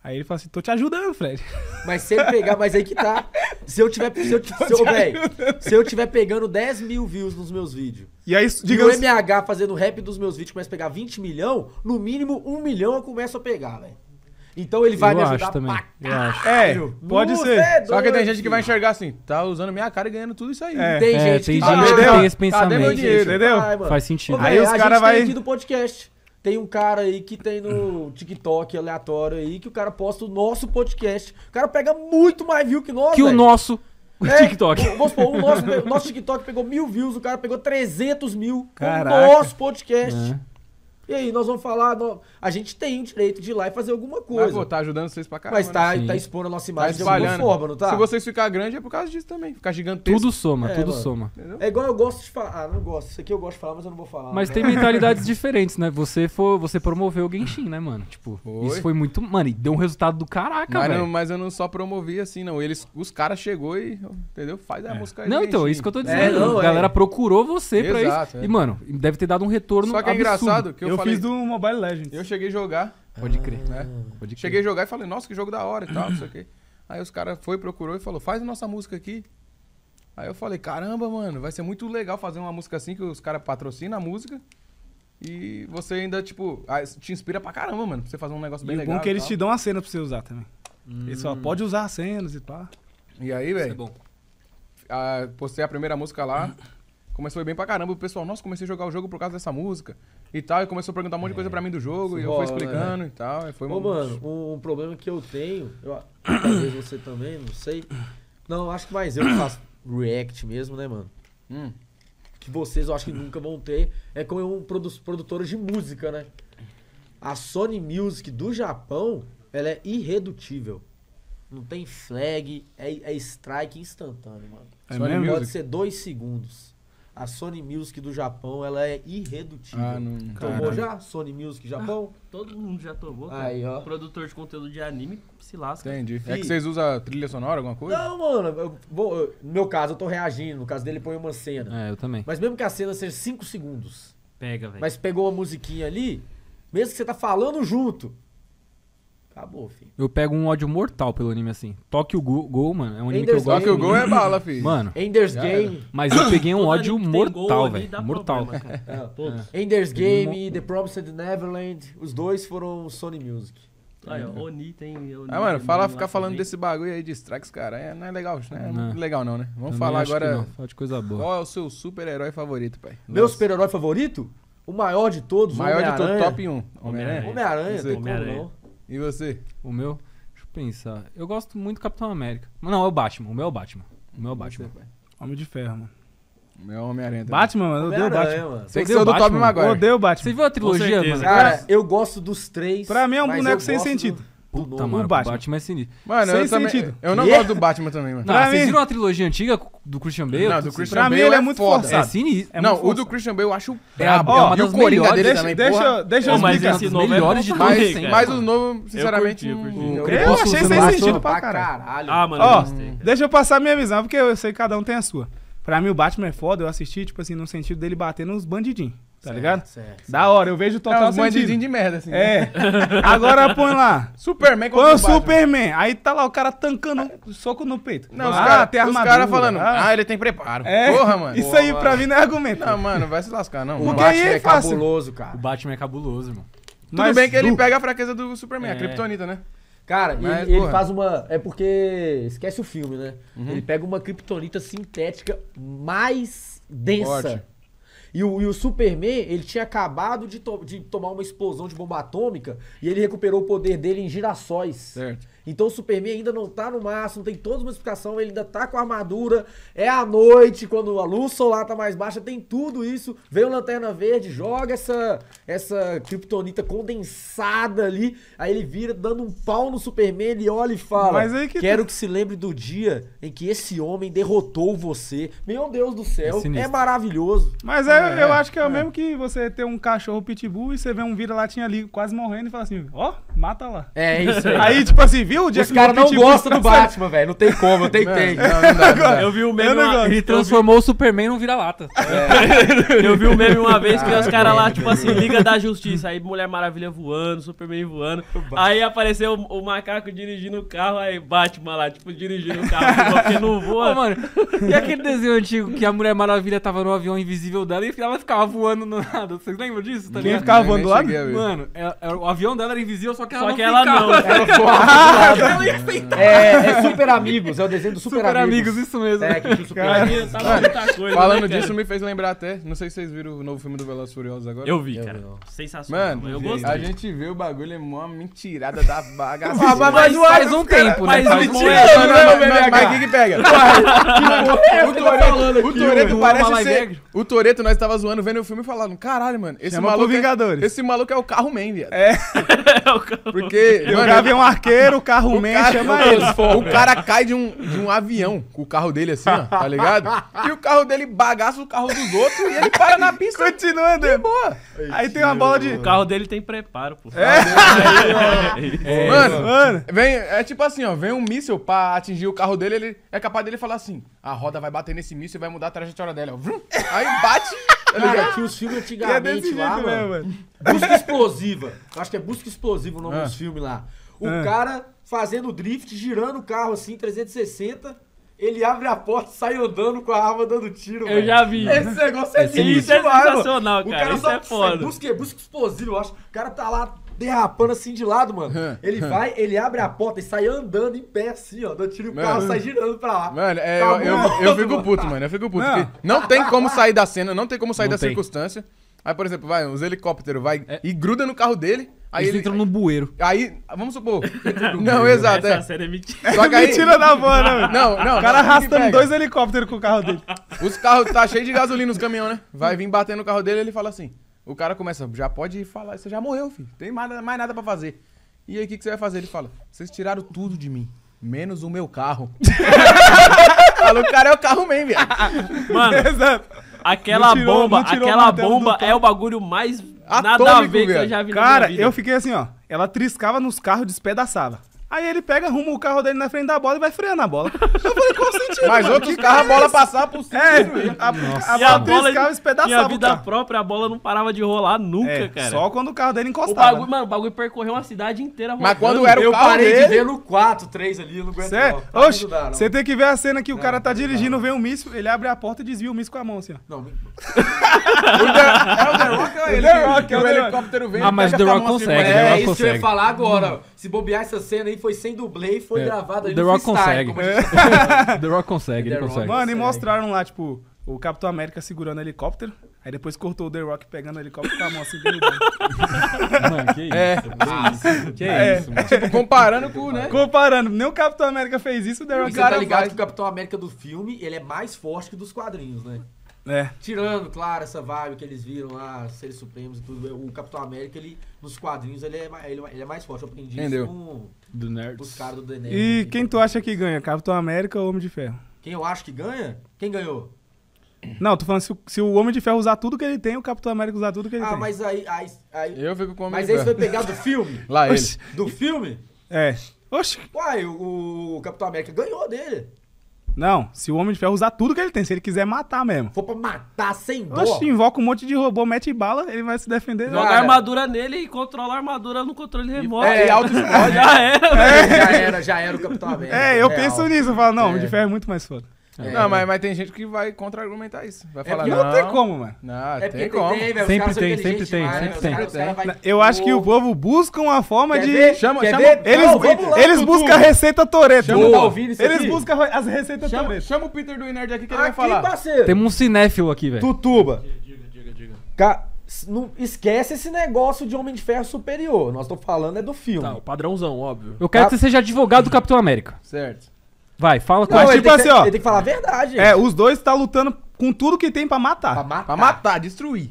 Aí ele fala assim, tô te ajudando, Fred. Mas se ele pegar, mas aí que tá. Se eu tiver, se eu, se eu, véio, se eu tiver pegando dez mil views nos meus vídeos, e, aí, digamos, e o M H fazendo rap dos meus vídeos começa a pegar vinte milhão, no mínimo um milhão eu começo a pegar, velho. Então ele vai eu me ajudar também. É, pode Luz, ser. É Só que tem gente que vai enxergar assim, tá usando minha cara e ganhando tudo isso aí. É. Tem é, gente tem que gente ah, tem esse pensamento. Cadê meu dinheiro, entendeu? Ai, faz sentido. Ô, véio, aí os caras vai... aqui do podcast. Tem um cara aí que tem no TikTok aleatório aí, que o cara posta o nosso podcast. O cara pega muito mais view que nós, Que véio. o nosso é, TikTok. Vamos supor, o nosso, o nosso TikTok pegou mil views, o cara pegou trezentos mil. Caraca. O nosso podcast. É. E aí, nós vamos falar... Nós, a gente tem o direito de ir lá e fazer alguma coisa. Mas, pô, tá ajudando vocês pra caramba. Mas tá, né? Tá expondo a nossa imagem tá de alguma forma, não tá? Se vocês ficar grande é por causa disso também. Ficar gigantesco. Tudo soma, é, tudo mano. soma. Entendeu? É igual eu gosto de falar. Ah, não gosto. Isso aqui eu gosto de falar, mas eu não vou falar. Mas né? tem mentalidades diferentes, né? Você, for, você promoveu o Genshin, né, mano? Tipo, foi. Isso foi muito... Mano, e deu um resultado do caraca, velho. Mas eu não só promovi assim, não. Eles, os caras chegou e... Entendeu? Faz é. a música aí. Não, então, isso que eu tô dizendo. É, não, a galera é. procurou você Exato, pra isso. É. E, mano, deve ter dado um retorno Só que é absurdo. engraçado que eu Eu falei, fiz do Mobile Legends. Eu cheguei a jogar. Pode crer. Né? Pode crer. Cheguei a jogar e falei, nossa, que jogo da hora e tal, não sei o quê. Aí os caras foi, procurou e falou, faz a nossa música aqui. Aí eu falei, caramba, mano, vai ser muito legal fazer uma música assim, que os caras patrocinam a música. E você ainda, tipo, te inspira pra caramba, mano, pra você fazer um negócio bem legal. E o bom é que eles te dão a cena pra você usar também. Hum. Eles só pode usar as cenas e pá. E aí, velho, é bom. A, postei a primeira música lá. Começou bem pra caramba. O pessoal, nossa, comecei a jogar o jogo por causa dessa música e tal. E começou a perguntar um monte é. de coisa pra mim do jogo. Sim, e eu fui explicando né? e tal. E foi Ô, mano, um, um problema que eu tenho, eu, talvez você também, não sei. Não, acho que mais eu que faço react mesmo, né, mano? Hum. Que vocês eu acho que nunca vão ter. É como um produ produtora de música, né? A Sony Music do Japão, ela é irredutível. Não tem flag, é, é strike instantâneo, mano. É Sony Music? Pode ser dois segundos. A Sony Music do Japão, ela é irredutível. Ah, não. Tomou já? Sony Music Japão? Ah, todo mundo já tomou. Aí, ó. Produtor de conteúdo de anime, se lasca. Entendi. Fih. É que vocês usam trilha sonora, alguma coisa? Não, mano. Eu vou, eu, no meu caso, eu tô reagindo. No caso dele, põe uma cena. É, eu também. Mas mesmo que a cena seja cinco segundos. Pega, velho. Mas pegou uma musiquinha ali, mesmo que você tá falando junto. Acabou, filho. Eu pego um ódio mortal pelo anime, assim. Toque o Gol, go, mano. É um anime Ender's que eu gosto. Toque o Gol é bala, filho. Mano. Ender's Game. Mas eu peguei um todo ódio mortal, velho. Mortal. Problema, cara. É, é. Ender's Game, The Promised Neverland. Os dois foram Sony Music. Aí, ó. Oni tem... Oni, ah, mano, fala, ficar falando também desse bagulho aí de strikes, cara. É, não é legal, né? Não é legal não, né? Vamos também falar agora... Fala de coisa boa. Qual é o seu super-herói favorito, pai? Meu Nossa. super-herói favorito? O maior de todos, maior de todos, top um. Homem-Aranha. Homem-Aranha, Homem-Aranha. E você? O meu? Deixa eu pensar. Eu gosto muito do Capitão América. Mas não, é o Batman. O meu é o Batman. O meu é o Batman. Você, Homem de Ferro, mano. O meu é o Homem-Aranha. Batman, mano. Eu odeio o Batman. Mano. Você que saiu do Batman, Tobey Maguire. Eu odeio o Batman. Você viu a trilogia, mano? Cara, eu gosto dos três. Pra mim é um boneco sem sentido. Do... Puta, mano, o Batman. Batman é sinistro. Mano, sem eu sentido. Também, eu não yeah. gosto do Batman também, mano. Não, vocês mim... viram a trilogia antiga do Christian Bale? Não, do Christian pra Bale mim ele é, é muito foda. Forçado. É sinistro. É não, forçado. O do Christian Bale eu acho brabo. É, é uma das o melhores dele deixa, também, deixa, porra. Deixa eu explicar. Mas os melhores de todos. Mas os novos, sinceramente... Eu, curti, eu, curti. eu, eu achei sem sentido pra caralho. Ah, mano, eu gostei. Deixa eu passar a minha visão, porque eu sei que cada um tem a sua. Pra mim o Batman é foda, eu assisti, tipo assim, no sentido dele bater nos bandidinhos. Tá certo, ligado? Certo, da hora, eu vejo total sentido. É um bandidinho de merda, assim. É. Agora põe lá. Superman contra o Batman. Superman. Aí tá lá o cara tancando um soco no peito. Não, ah, os caras tem armadura. Os caras falando, ah, ele tem preparo. É. Porra, mano. Isso Porra, aí mano. pra mim não é argumento. Não, mano, vai se lascar, não. O, o Batman é, é cabuloso, cara. O Batman é cabuloso, irmão. Tudo Mas bem que do... ele pega a fraqueza do Superman, é. a Kryptonita, né? Cara, Mas, ele, ele faz uma... É porque... Esquece o filme, né? Uhum. Ele pega uma Kryptonita sintética mais densa. Forte. E o, e o Superman, ele tinha acabado de, to de tomar uma explosão de bomba atômica e ele recuperou o poder dele em girassóis. Certo. Então o Superman ainda não tá no máximo, tem toda uma explicação, ele ainda tá com a armadura, é à noite, quando a luz solar tá mais baixa, tem tudo isso. Vem o Lanterna Verde, joga essa, essa kryptonita condensada ali, aí ele vira dando um pau no Superman, ele olha e fala, Mas aí que quero tu... que se lembre do dia em que esse homem derrotou você. Meu Deus do céu, é, é maravilhoso. Mas é É, eu acho que é o é. mesmo que você ter um cachorro pitbull e você vê um vira-latinha ali quase morrendo e fala assim, ó, oh, mata lá. É isso aí. Aí, tipo assim, viu? O dia Os caras não gostam do Batman, velho. Não tem como, eu tentei. Não, não dá, não dá. Eu vi o meme, uma... ele transformou vi... o Superman num vira-lata. É. Eu vi o meme uma vez que ah, os caras lá, tipo assim, Liga da Justiça, aí Mulher Maravilha voando, Superman voando, aí apareceu o, o macaco dirigindo o carro, aí Batman lá, tipo, dirigindo o carro, porque não voa. Ô, mano, e aquele desenho antigo que a Mulher Maravilha tava no avião invisível dela e ela ficava voando no nada. Vocês lembram disso? Tá Quem ficava voando lá? Mano, ela, ela, o avião dela era invisível, só que ela só não que ela não. Ela é, é Super Amigos, é o desenho do Super, super amigos. amigos. Isso mesmo. É, que super amigos. Tava muita coisa, Falando né, disso, me fez lembrar até, não sei se vocês viram o novo filme do Velozes Furiosos agora. Eu vi, cara. Sensacional. Mano, eu gostei. A gente vê o bagulho, é uma mentirada da bagaça. Mas, mas faz um cara, tempo, né? Mas o que pega? O Toretto parece ser... O Toretto, nós tava zoando, vendo o filme e falando, caralho, mano, esse maluco, Vingadores. É, esse maluco é o carro man, viado. É. é o carro Porque o avião arqueiro, o carro o man cara, chama ele. O cara cai de um, de um avião com o carro dele assim, ó, tá ligado? E o carro dele bagaça o carro dos outros e ele para na pista. Continua andando. Boa. Aí, aí tem uma bola de... O carro dele tem preparo, pô. É. É. Mano, mano. Vem, é tipo assim, ó, vem um míssil pra atingir o carro dele, ele é capaz dele falar assim, a roda vai bater nesse míssil e vai mudar a trajetória dela. Aí bate... Cara, que os filmes antigamente é lá, mano, mesmo, mano. Busca Explosiva. Eu acho que é Busca Explosiva o nome ah. dos filmes lá. O ah. cara fazendo drift, girando o carro assim, trezentos e sessenta, ele abre a porta, sai andando com a arma dando tiro, Eu véio. já vi. Esse negócio é lindo, é sensacional, mano. cara. O cara Isso só, é foda. Busca, busca Explosiva, eu acho. O cara tá lá derrapando assim de lado, mano. Hum, ele hum. vai, ele abre a porta e sai andando em pé assim, ó. Dando tiro no carro, sai girando pra lá. Mano, é, eu, eu, eu fico puto, mano. Eu fico puto. Não, não tem como sair da cena, não tem como sair não da tem. circunstância. Aí, por exemplo, vai, os helicópteros vai é. e gruda no carro dele. Aí eles ele entram no bueiro. Aí, vamos supor. Não, exato. Essa é. série é mentira. Só que aí... mentira da boa, né? Não, não. O cara arrastando dois helicópteros com o carro dele. Os carros tá cheio de gasolina nos caminhões, né? Vai vir batendo no carro dele e ele fala assim... O cara começa, já pode falar, você já morreu, filho. Tem mais, mais nada pra fazer. E aí, o que, que você vai fazer? Ele fala, vocês tiraram tudo de mim, menos o meu carro. Fala, o cara é o carro mesmo, velho. Mano, exato. Aquela tirou, bomba, aquela bomba é o bagulho mais atômico, nada a ver, velho, que eu já vi na cara, minha vida. Eu fiquei assim, ó. Ela triscava nos carros, despedaçava. Aí ele pega, arruma o carro dele na frente da bola e vai freando a bola. Eu falei, qual sentido? Mas mano, outros carros, a bola passava por cima. É, a, a, a, a bola espedaçava. E a vida própria, a bola não parava de rolar nunca, é, cara. Só quando o carro dele encostava. O bagulho, mano, o bagulho percorreu uma cidade inteira rodando. Mas quando era o eu carro parei dele... de ver no quatro, três ali, eu não aguentava. Oxe, você tem que ver a cena que o não, cara tá não, dirigindo, não. vem um míssil, ele abre a porta e desvia o míssil com a mão, assim, ó. Não, é o The Rock, o helicóptero vem. Ah, mas o The Rock consegue, é isso que eu ia falar agora. Se bobear essa cena aí, foi sem dublê e foi é. gravada ali The Rock freestyle, consegue. É. The Rock consegue, The ele Rock consegue. Mano, e mostraram lá, tipo, o Capitão América segurando o helicóptero, aí depois cortou o The Rock pegando o helicóptero com a mão assim, derrubando. Mano, que isso, é. que isso, que é. isso. Mano. Tipo, comparando com, né? Comparando, nem o Capitão América fez isso, o The Rock... E você tá ligado faz. que o Capitão América do filme, ele é mais forte que dos quadrinhos, né? É. Tirando, claro, essa vibe que eles viram lá, Seres Supremos e tudo, o Capitão América, ele, nos quadrinhos, ele é, ele, ele é mais forte. Eu aprendi Entendeu. isso com do nerd. os caras do The Nerd. E aqui, quem tu acha que ganha, Capitão América ou Homem de Ferro? Quem eu acho que ganha? Quem ganhou? Não, tô falando, se, se o Homem de Ferro usar tudo que ele tem, o Capitão América usar tudo que ele ah, tem. Ah, mas aí, aí, aí... Eu fico com o Homem Mas de aí Ferro. Você vai pegar do filme? Lá ele. Do filme? É. Oxi. Uai, o, o Capitão América ganhou dele. Não, se o Homem de Ferro usar tudo que ele tem, se ele quiser matar mesmo. For pra matar sem dó. Oxe, invoca um monte de robô, mete bala, ele vai se defender. Joga a armadura nele e controla a armadura no controle remoto. É, alto é. Já era, é. Já era, já era o Capitão América. É, eu Real. penso nisso, eu falo, não, o é. Homem de Ferro é muito mais foda. É. Não, mas, mas tem gente que vai contra-argumentar isso. Vai falar, é, não, não tem como, mano. Não, é, tem como. Tem, velho, sempre tem, sempre tem, mais, sempre tem. Cara, tem. Vai... Eu acho que o povo busca uma forma Quer de... Ver? Chama, Quer chama... Ver? Eles, não, lá, eles buscam a receita Toretto. Eles buscam as receitas Toretto. Chama o Peter do Inerd aqui que ele aqui, vai falar. Parceiro. Tem um cinéfilo aqui, velho. Tutuba. Diga, diga, diga. Ca... Não esquece esse negócio de Homem de Ferro superior. Nós estamos falando é do filme. Tá, o padrãozão, óbvio. Eu quero que você seja advogado do Capitão América. Certo. Vai, fala com não, ele. Tipo assim, ó. Ele tem que falar a verdade. Gente. É, os dois tá lutando com tudo que tem pra matar. Pra matar, pra matar destruir.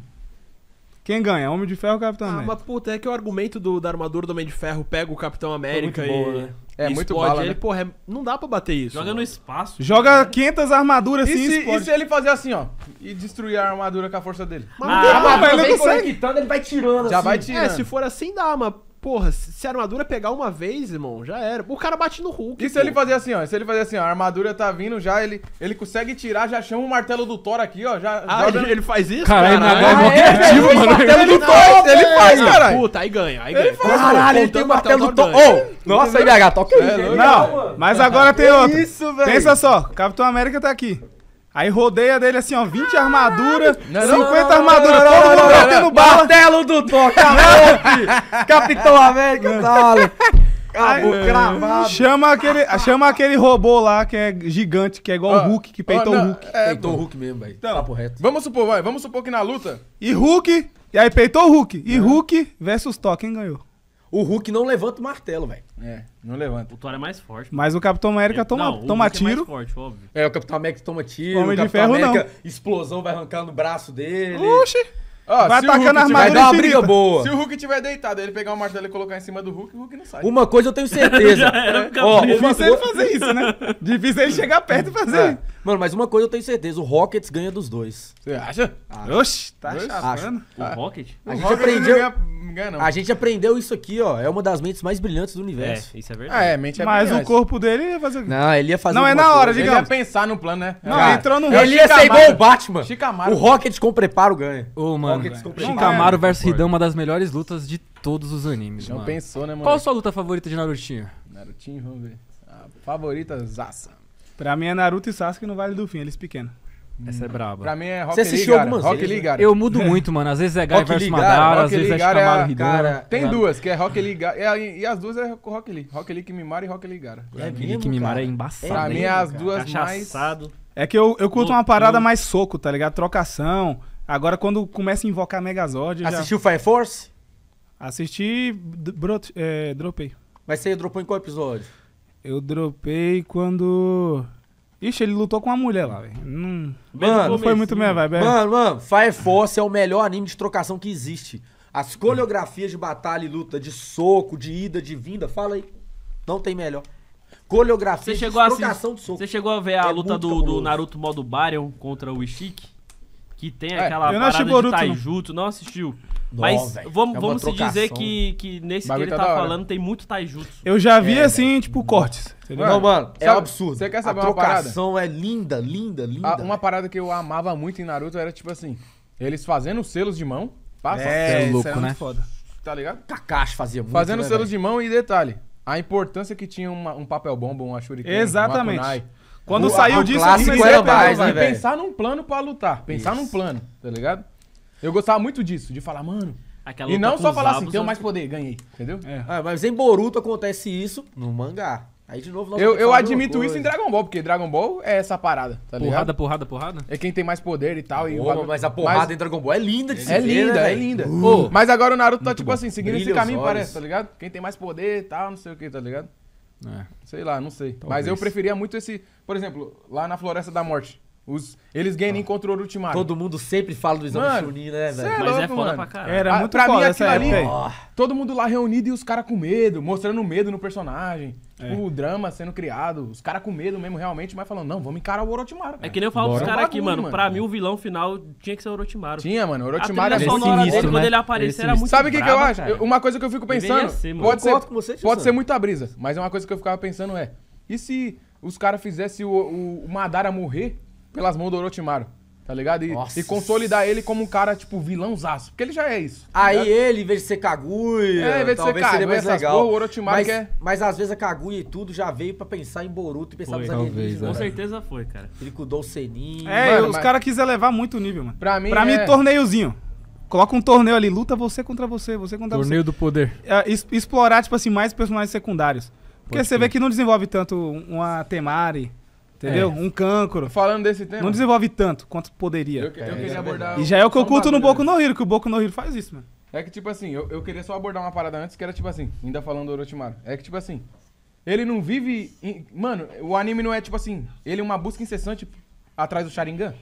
Quem ganha? Homem de Ferro ou Capitão ah, América? Ah, mas puta, é que o argumento do, da armadura do Homem de Ferro pega o Capitão América boa, e... Né? É, e muito explode bala, ele, né? Porra, é, não dá pra bater isso. Joga mano. no espaço. Joga quinhentas armaduras assim e se, e se ele fazer assim, ó, e destruir a armadura com a força dele? Mas ah, não, ah, mas ele não consegue. Ele vai tirando Já assim. vai tirando. É, se for assim dá, mas... Porra, se a armadura pegar uma vez, irmão, já era. O cara bate no Hulk. E se pô. ele fazer assim, ó? Se ele fazer assim, ó, a armadura tá vindo já, ele, ele consegue tirar, já chama o martelo do Thor aqui, ó. Já, ah, já... Ele, ele faz isso? Caralho, caralho. É, é, é, é, mano. Martelo do Thor, ele faz, caralho. Puta, aí ganha, aí ganha. Caralho, ele tem o martelo do Thor. Ô, nossa, aí, B H, toca aí. Não, mas agora tem outro. Isso, velho. Pensa só, Capitão América tá aqui. Aí rodeia dele assim, ó, vinte armaduras, cinquenta armaduras, todo mundo batendo bala. Martelo do Thor, Capitão América, dale. Acabou, cravado. Chama aquele, chama aquele robô lá que é gigante, que é igual o ah, Hulk, que peitou ah, o Hulk. É, peitou o Hulk mesmo, velho. Então, papo reto. Vamos supor, vai, vamos supor que na luta... E Hulk, e aí peitou o Hulk, e uhum. Hulk versus Thor, quem ganhou? O Hulk não levanta o martelo, velho. É, não levanta. O Thor é mais forte. Mano. Mas o Capitão América toma, não, toma tiro. É, mais forte, óbvio. é, o Capitão América toma tiro. Homem o Capitão de Ferro América, não. Explosão vai arrancando no braço dele. Oxi. Ó, vai atacando a armadura. Vai dar uma briga boa. Se o Hulk tiver deitado, ele pegar o martelo e colocar em cima do Hulk, o Hulk não sai. Uma coisa eu tenho certeza. é, ó, difícil ele fazer isso, né? Difícil ele chegar perto e fazer. É. Mano, mas uma coisa eu tenho certeza. O Rockets ganha dos dois. Você acha? Ah, oxi, tá achando. O ah. Rocket? A o gente Rocket aprendeu... Não. A gente aprendeu isso aqui, ó. É uma das mentes mais brilhantes do universo. É, isso é verdade. Ah, é, mente é Mas brilhante. o corpo dele ia fazer o quê? Não, ele ia fazer Não, é na hora, coisa. digamos. Ele ia pensar no plano, né? Não, Cara, entrou no Ele, ele ia ser igual o Batman. Chicamaro. O Rocket com preparo ganha. Ô, oh, mano. Chicamaro versus Hidan, uma das melhores lutas de todos os animes. Não mano. pensou, né, mano? Qual a sua luta favorita de Narutinho? Narutinho, vamos ver. A favorita, Zaça. Pra mim é Naruto e Sasuke no Vale do Fim, eles pequenos. Essa é braba. Pra mim é Rock Lee, cara. Rock Lee, cara. Eu mudo é. muito, mano. Às vezes é Guy versus Madara, às vezes é Shikamaru Hidan. Cara, tem cara. duas, que é Rock Lee, e, e as duas é Rock Lee. Rock Lee Kimimaro e Rock Lee, cara. É Rock Lee Kimimaro é embaçado. Pra mim é as duas mais... É que eu, eu curto uma parada mais soco, tá ligado? Trocação. Agora quando começa a invocar Megazord... Assistiu já... Fire Force? Assisti... Brot... É, dropei. Mas você dropou em qual episódio? Eu dropei quando... Ixi, ele lutou com uma mulher lá, velho. Não, mano, não foi muito minha vibe. Mano, mano, Fire Force é o melhor anime de trocação que existe. As coreografias de batalha e luta, de soco, de ida, de vinda, fala aí. Não tem melhor. Coreografia de trocação de soco. Você chegou a ver a luta do, do Naruto modo Baryon contra o Ishiki? que tem aquela é, parada de taijutsu, não assistiu. Não, mas véio, vamos, é vamos se dizer que, que nesse que ele tá falando tem muito taijutsu. Eu já vi é, assim, véio. tipo, cortes. Entendeu? Não, mano, é sabe, absurdo. Você quer saber a uma parada? É linda, linda, linda. A, uma parada que eu amava muito em Naruto era tipo assim, eles fazendo selos de mão, passa é, é louco, era né? Muito foda. Tá ligado? Kakashi fazia muito. Fazendo né, selos véio? de mão e detalhe, a importância que tinha uma, um papel bomba, um shuriken, exatamente. Um kunai. Quando o, saiu a, disso, eu mais, né, pensar num plano pra lutar. Pensar Isso. num plano, tá ligado? Eu gostava muito disso, de falar, mano... Aquela e não só falar assim, tenho mais poder, ganhei, entendeu? É. Ah, mas em Boruto acontece isso no mangá. Aí de novo... Eu, eu admito isso em Dragon Ball, porque Dragon Ball é essa parada, tá ligado? Porrada, porrada, porrada. É quem tem mais poder e tal. E oh, o... Mas a porrada mas... em Dragon Ball é linda de se ver, É linda, né, é linda. Uh, mas agora o Naruto tá tipo bom. assim, seguindo Brilha esse caminho, parece, tá ligado? Quem tem mais poder e tal, não sei o que, tá ligado? É. Sei lá, não sei. Talvez. Mas eu preferia muito esse... Por exemplo, lá na Floresta da Morte. Os, eles ganham ah. contra o Orochimaru. Todo mundo sempre fala do exame Chunin, né, velho? É Mas louco, é foda mano. pra caralho. Era muito pra mim aquilo ali. Oh. Todo mundo lá reunido e os caras com medo, mostrando medo no personagem. É. Tipo, o drama sendo criado. Os caras com medo mesmo, realmente, mas falando, não, vamos encarar o Orochimaru. Cara. É que nem eu falo Bora. dos caras aqui, mano. mano. Pra mim, o vilão final tinha que ser o Orochimaru. Tinha, mano. O Orochimaru era muito sinistro, né? Quando ele aparecer, era muito Sabe o que, que eu acho? Cara. Uma coisa que eu fico pensando. Ser, pode ser, você, pode ser muita brisa, mas uma coisa que eu ficava pensando é: e se os caras fizessem o Madara morrer pelas mãos do Orochimaru, tá ligado? E, e consolidar ele como um cara, tipo, vilãozaço. Porque ele já é isso. Tá Aí ele, em vez de ser Kaguya... É, em vez de ser Kaguya, essas porra, o Orochimaru mas, quer... Mas às vezes a Kaguya e tudo já veio pra pensar em Boruto e pensar foi, nos alienígenas. Com certeza foi, cara. Ele cuidou o Senin... É, mano, os mas... caras quiseram levar muito o nível, mano. Pra mim, pra é... mim torneiozinho. Coloca um torneio ali, luta você contra você, você contra torneio você. Torneio do poder. É, es explorar, tipo assim, mais personagens secundários. Porque Pode você ser. vê que não desenvolve tanto uma Temari... Entendeu? É. Um cancro. Falando desse tema... Não desenvolve tanto quanto poderia. Eu, eu é, queria abordar... E já é o que eu curto no Boku no Hero, que o Boku no Hero faz isso, mano. É que, tipo assim, eu, eu queria só abordar uma parada antes, que era, tipo assim, ainda falando do Orochimaru. É que, tipo assim, ele não vive... Em... Mano, o anime não é, tipo assim, ele é uma busca incessante atrás do Sharingan.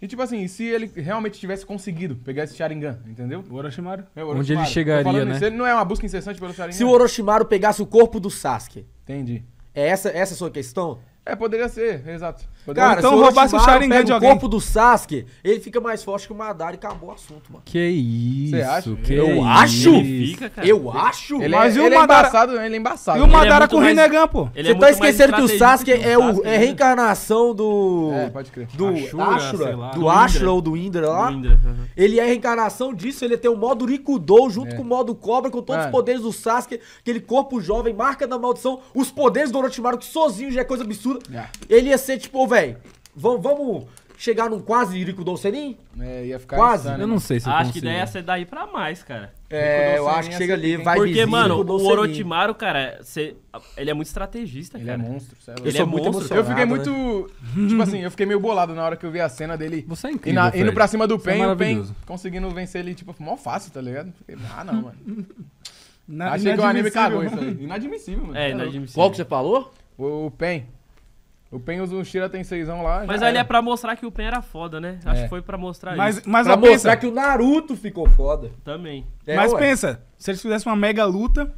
E, tipo assim, se ele realmente tivesse conseguido pegar esse Sharingan, entendeu? O Orochimaru. É, o Orochimaru. Onde ele chegaria, né? Isso, ele não é uma busca incessante pelo Sharingan. Se o Orochimaru pegasse o corpo do Sasuke. Entendi. É essa, essa a sua questão? É, poderia ser, exato. Poderia Cara, ser. então se roubasse o Sharingan de alguém. O corpo do Sasuke, ele fica mais forte que o Madara e acabou o assunto, mano. Que isso? Você acha? Que eu isso. acho? Fica, cara. Eu acho? Ele, Mas é, e ele o Madara... é embaçado, ele é embaçado. E o Madara é com o Rinnegan, pô. Você é tá esquecendo que o Sasuke, que o Sasuke é, o, Sasuke, é reencarnação do... É, pode crer. Do Ashura, Ashura lá, do Ashura ou do Indra lá. Do Indra, uh-huh. Ele é a reencarnação disso, ele tem o modo Rikudou junto é. com o modo Cobra, com todos os poderes do Sasuke, aquele corpo jovem, marca da maldição, os poderes do Orochimaru, que sozinho já é coisa absurda. Yeah. Ele ia ser tipo, velho, vamos, vamos chegar num quase Rikudou Senin? É, ia ficar quase. Insano, eu não sei se eu Acho consigo. que daí ia ser daí pra mais, cara. É, eu acho que chega ali, vai Porque, vizinho, mano, o Orochimaru, cara, cê, ele é muito estrategista, ele cara. Ele é monstro. Cê, eu ele sou é muito monstro. Eu fiquei muito... Né? Tipo assim, eu fiquei meio bolado na hora que eu vi a cena dele... Você é incrível, na, Indo pra cima do Pen, é o Pen conseguindo vencer ele, tipo, mó fácil, tá ligado? Fiquei, ah, não, mano. Na, Achei que o anime cagou isso aí. Inadmissível, mano. É, inadmissível. Qual que você falou? O Pen. O Pen usa um Shira Tenseizão lá. Mas ali era. é pra mostrar que o Pen era foda, né? É. Acho que foi pra mostrar mas, isso. Mas pra mostrar pensa... que o Naruto ficou foda. Também. É, mas ué. pensa, se eles fizessem uma mega luta,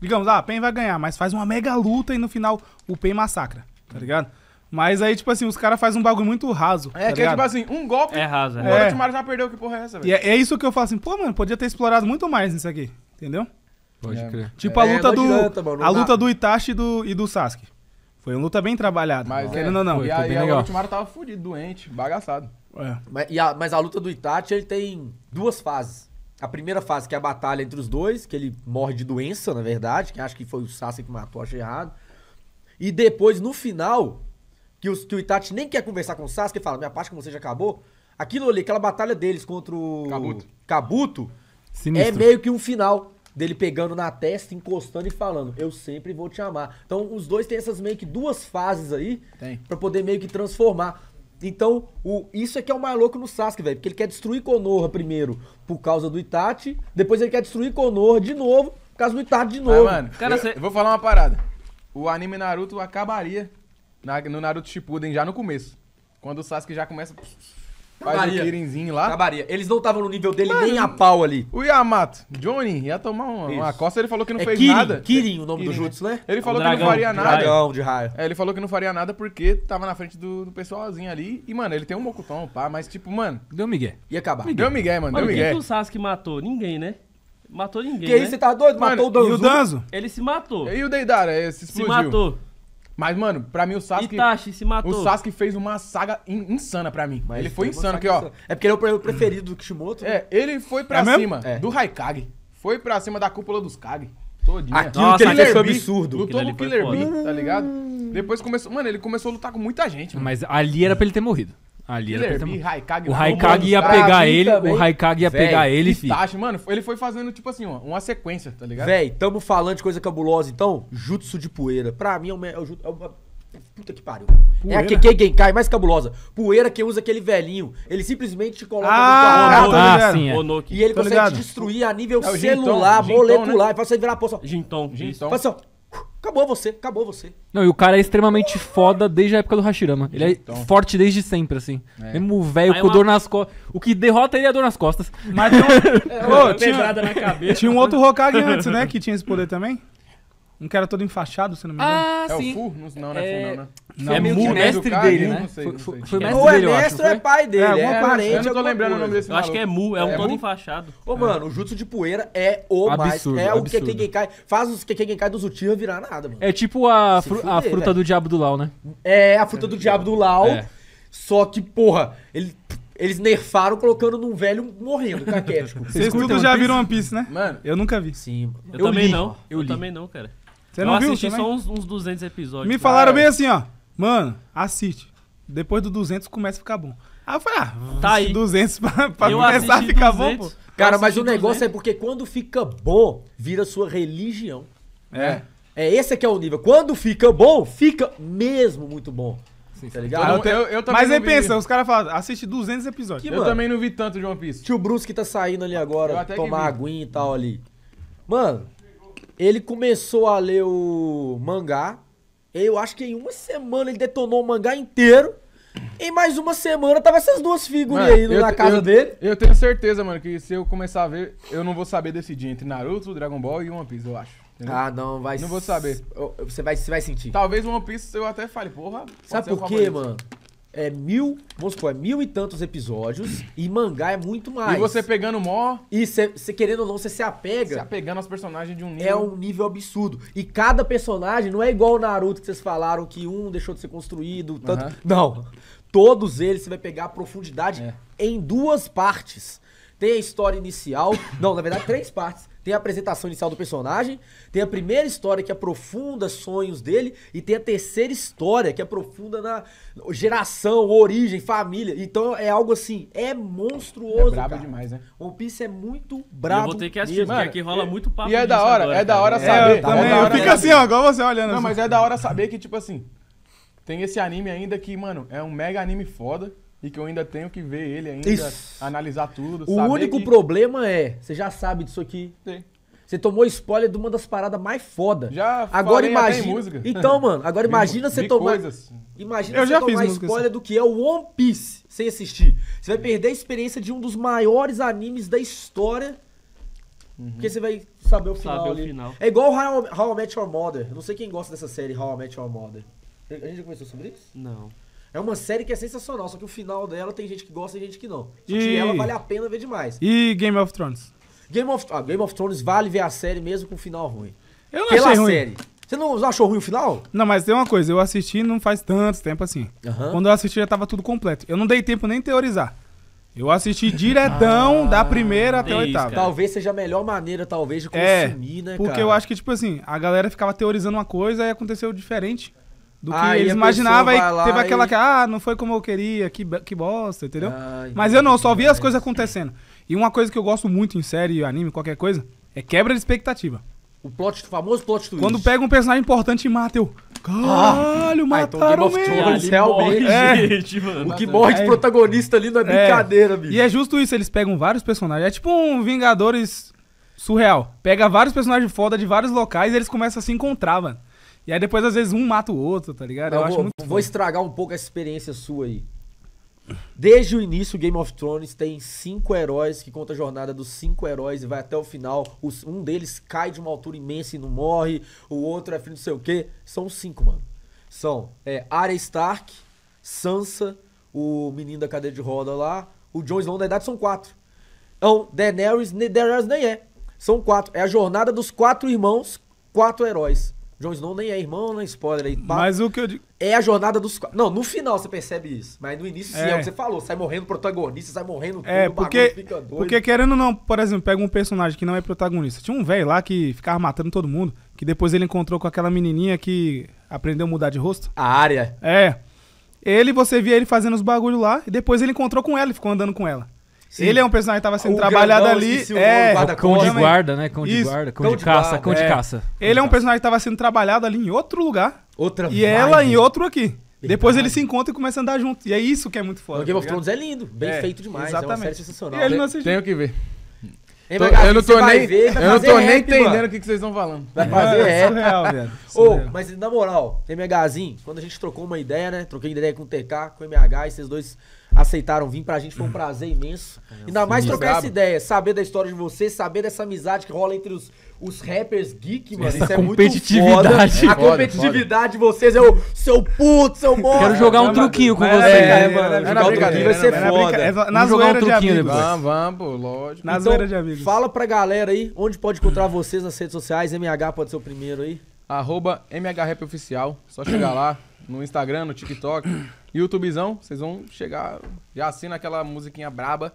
digamos, ah, o Pen vai ganhar, mas faz uma mega luta e no final o Pen massacra, tá ligado? Mas aí, tipo assim, os caras fazem um bagulho muito raso. É, tá que ligado? é tipo assim, um golpe. É raso, é. O Orochimaru já perdeu, que porra é essa, velho? E é, é isso que eu falo assim, pô, mano, podia ter explorado muito mais nisso aqui, entendeu? Pode é. crer. Tipo é, a luta, é, do, adianta, mano, a luta do Itachi e do, e do Sasuke. Foi uma luta bem trabalhada. Mas é, não, não. Foi, e a, e aí o Orochimaru tava fudido, doente, bagaçado. É. Mas, e a, mas a luta do Itachi, ele tem duas fases. A primeira fase, que é a batalha entre os dois, que ele morre de doença, na verdade, que acho que foi o Sasuke que matou, achei errado. E depois, no final, que, os, que o Itachi nem quer conversar com o Sasuke, ele fala, minha parte com você já acabou. Aquilo ali, aquela batalha deles contra o Kabuto, Kabuto é meio que um final. Dele pegando na testa, encostando e falando, eu sempre vou te amar. Então, os dois têm essas meio que duas fases aí, tem. pra poder meio que transformar. Então, o, isso é que é o mais louco no Sasuke, velho. Porque ele quer destruir Konoha primeiro, por causa do Itachi. Depois ele quer destruir Konoha de novo, por causa do Itachi de novo. Ah, mano, cara, eu, você... eu vou falar uma parada. O anime Naruto acabaria na, no Naruto Shippuden já no começo. Quando o Sasuke já começa... Faz o Kirinzinho lá. Acabaria. Eles não estavam no nível dele mano, nem a pau ali. O Yamato, Johnny, ia tomar uma, uma costa, ele falou que não é fez Kirin, nada. Kirin, o nome Kirin, do jutsu, né? Ele falou um dragão, que não faria nada. Dragão de raio. É, ele falou que não faria nada porque tava na frente do, do pessoalzinho ali. E, mano, ele tem um mocutão, pá, mas tipo, mano... Deu migué. Ia acabar. Miguel. Deu migué, mano, mano, deu migué. Quem que o Sasuke matou? Ninguém, né? Matou ninguém, Que né? isso, você tá doido? Mano, matou o Danzo. E o Danzo? Ele se matou. E o Deidara, ele se explodiu. Se matou. Mas, mano, pra mim o Sasuke... Itachi se matou. O Sasuke fez uma saga in, insana pra mim. Mas ele foi insano aqui, ó. É porque ele é o preferido do Kishimoto. Né? É, ele foi pra é cima é. do Raikage. Foi pra cima da cúpula dos Kage. Todinha. Aquilo Nossa, que ele foi absurdo. Lutou no Killer Bee, tá ligado? Depois começou... Mano, ele começou a lutar com muita gente. Mano. Mas ali era pra ele ter morrido. Ali era pra ele ter... Haikage, o Raikage ia pegar ele, também. o Raikage ia Véio, pegar ele, filho. Mano, ele foi fazendo, tipo assim, ó, uma sequência, tá ligado? Véi, tamo falando de coisa cabulosa, então, jutsu de poeira. Pra mim é o... É o, é o puta que pariu. Poeira? É a Kekkei Genkai mais cabulosa. Poeira que usa aquele velhinho. Ele simplesmente te coloca ah, no carro. Ah, sim, é. E ele consegue ligado? te destruir a nível é, celular, Ginton, molecular. Né? Faz você virar poça. Ginton. Ginton. Faz assim, ó. Acabou você, acabou você. Não, e o cara é extremamente foda desde a época do Hashirama. Ele então. é forte desde sempre, assim. É. Mesmo o velho com uma... dor nas costas. O que derrota ele é a dor nas costas. Mas não... é, Ô, tinha... pedrada na cabeça. Tinha um outro Hokage antes, né? Que tinha esse poder também. Um cara todo enfaixado, se não me engano. Ah, é sim. o Fu? Não, não é, é... Fu, não, né? Não, é o mestre dele, né? Foi mestre dele, Ou é mestre ou é pai dele. É, é parente. Eu não tô lembrando o nome desse maluco. Eu acho que é Mu, é um todo enfaixado. Ô, mano, o jutsu de poeira é o mais... É o Kekkei Genkai. Faz os Kekkei Genkai dos Uchiha virar nada, mano. É tipo a fruta do diabo do Lau, né? É, a fruta do diabo do Lau. Só que, porra, ele... Eles nerfaram colocando num velho morrendo, caquético. Vocês tudo já viram One Piece, né? Mano, eu nunca vi. Sim, mano. Eu, eu também li. não. Eu, eu também não, cara. Você não viu? Eu assisti só uns, uns duzentos episódios. Me falaram bem assim, ó. Mano, assiste. Depois do duzentos começa a ficar bom. Aí eu falei, ah, tá aí. duzentos pra, pra começar a ficar bom, pô. Cara, mas o negócio é porque quando fica bom, vira sua religião. É. É, esse aqui é o nível. Quando fica bom, fica mesmo muito bom. Sim, tá ligado? Eu, eu, eu Mas aí pensa, vi. os caras falam, assiste duzentos episódios. Que, eu mano, também não vi tanto de One Piece. Tio Bruce que tá saindo ali agora, tomar aguinha e tal ali. Mano, ele começou a ler o mangá. Eu acho que em uma semana ele detonou o mangá inteiro. Em mais uma semana tava essas duas figurinhas aí na casa eu, dele. Eu tenho certeza, mano, que se eu começar a ver, eu não vou saber decidir entre Naruto, Dragon Ball e One Piece, eu acho. Entendeu? Ah, não, vai... Não vou saber. Você vai, você vai sentir. Talvez o One Piece eu até fale, porra... Sabe por quê, mano? É mil... Vamos supor, é mil e tantos episódios e mangá é muito mais. E você pegando mó... E você querendo ou não, você se apega... Se apegando aos personagens de um nível... É um nível absurdo. E cada personagem não é igual o Naruto que vocês falaram que um deixou de ser construído, tanto... Uhum. Não. Todos eles você vai pegar a profundidade é. em duas partes. Tem a história inicial... Não, na verdade, três partes. Tem a apresentação inicial do personagem, tem a primeira história que aprofunda sonhos dele e tem a terceira história que aprofunda na geração, origem, família. Então é algo assim, é monstruoso, é brabo, cara. demais, né? One Piece é muito brabo. Eu vou ter que assistir, mano, porque aqui rola é, muito papo. E é da hora, agora, é da hora cara. saber. É, tá é, hora, fica é, assim, ó, igual você olhando. Não, assim. mas é da hora saber que, tipo assim, tem esse anime ainda que, mano, é um mega anime foda. E que eu ainda tenho que ver ele ainda, Isso. analisar tudo, O saber único que... problema é, você já sabe disso aqui. Sim. Você tomou spoiler de uma das paradas mais foda. Já agora imagina... música. Então, mano, agora imagina você tomar... Coisas. Imagina eu você já tomar fiz spoiler assim. do que é o One Piece sem assistir. Você vai perder a experiência de um dos maiores animes da história. Uhum. Porque você vai saber o final saber ali. O final. É igual How, How I Met Your Mother. Eu não sei quem gosta dessa série, How I Met Your Mother. A gente já conversou sobre isso? Não. É uma série que é sensacional, só que o final dela tem gente que gosta e gente que não. Só que e... ela vale a pena ver demais. E Game of Thrones? Game of, ah, Game of Thrones vale ver a série mesmo com o final ruim. Eu não Pela achei ruim. série. Você não achou ruim o final? Não, mas tem uma coisa, eu assisti não faz tanto tempo assim. Uhum. Quando eu assisti já tava tudo completo. Eu não dei tempo nem teorizar. Eu assisti diretão ah, da primeira até a oitava. Talvez seja a melhor maneira, talvez, de consumir, é, né, porque cara? Porque eu acho que, tipo assim, a galera ficava teorizando uma coisa e aconteceu diferente. Do que ah, eles imaginavam e teve aquela e... que, ah, não foi como eu queria, que, que bosta, entendeu? Ai, Mas eu não, só vi as coisas acontecendo. E uma coisa que eu gosto muito em série, anime, qualquer coisa, é quebra de expectativa. O plot, o famoso plot twist. Quando pega um personagem importante e mata, eu... Caralho, ah, mataram então, Game of Thrones, realmente. É. Gente, mano. O que morre de protagonista ali não é brincadeira, é. bicho. E é justo isso, eles pegam vários personagens. É tipo um Vingadores surreal. Pega vários personagens foda de vários locais e eles começam a se encontrar, mano. E aí depois, às vezes, um mata o outro, tá ligado? Não, eu vou, acho muito Vou bom. estragar um pouco essa experiência sua aí. Desde o início, Game of Thrones tem cinco heróis, que conta a jornada dos cinco heróis e vai até o final. Os, um deles cai de uma altura imensa e não morre, o outro é filho não sei o quê. São cinco, mano. São é, Arya Stark, Sansa, o menino da cadeira de roda lá, o Jon Snow, na verdade são quatro. Então, Daenerys, Daenerys nem é. São quatro. É a jornada dos quatro irmãos, quatro heróis. Jon Snow nem é irmão, não é spoiler aí. Pá. Mas o que eu digo... É a jornada dos... Não, no final você percebe isso. Mas no início, sim, é, é o que você falou. Sai morrendo o protagonista, sai morrendo tudo, é, porque, bagulho, fica doido. Porque querendo ou não, por exemplo, pega um personagem que não é protagonista. Tinha um velho lá que ficava matando todo mundo, que depois ele encontrou com aquela menininha que aprendeu a mudar de rosto. A Arya. É. Ele, você via ele fazendo os bagulhos lá, e depois ele encontrou com ela e ficou andando com ela. Sim. Ele é um personagem que tava sendo o trabalhado grandão, ali. É, o cão de guarda, né? Cão de Isso. guarda, cão, cão de, de caça, guarda. cão de caça. É. Ele é um personagem que tava sendo trabalhado ali em outro lugar. Outra E vibe. ela em outro aqui. Verdade. Depois eles se encontram e começam a andar junto. E é isso que é muito foda. O Game of Thrones é lindo, bem é, feito demais. Exatamente. É uma série sensacional. E ele não Tenho que ver. Ei, tô, eu não tô nem, ver, eu não tô rap, nem entendendo mano. o que, que vocês estão falando. Vai fazer é, é surreal, velho. Oh, mas na moral, MHzinho, quando a gente trocou uma ideia, né? Troquei ideia com o T K, com o M H, e vocês dois aceitaram vir pra gente, foi um prazer imenso. É, Ainda mais trocar sabe. essa ideia, saber da história de vocês, saber dessa amizade que rola entre os, os rappers geek, mano. Essa Isso é competitividade. Muito foda. A competitividade de vocês é o seu puto, seu morro. Quero jogar um truquinho com vocês. É, mano. Jogar um truquinho vai ser foda. Na zoeira de amigos. Vamos, vamos, lógico. Na zoeira de amigos. Fala pra galera aí, onde pode encontrar vocês nas redes sociais, M H pode ser o primeiro aí. Arroba MHRap Oficial, só chegar lá no Instagram, no TikTok, YouTubezão, vocês vão chegar, já assina aquela musiquinha braba.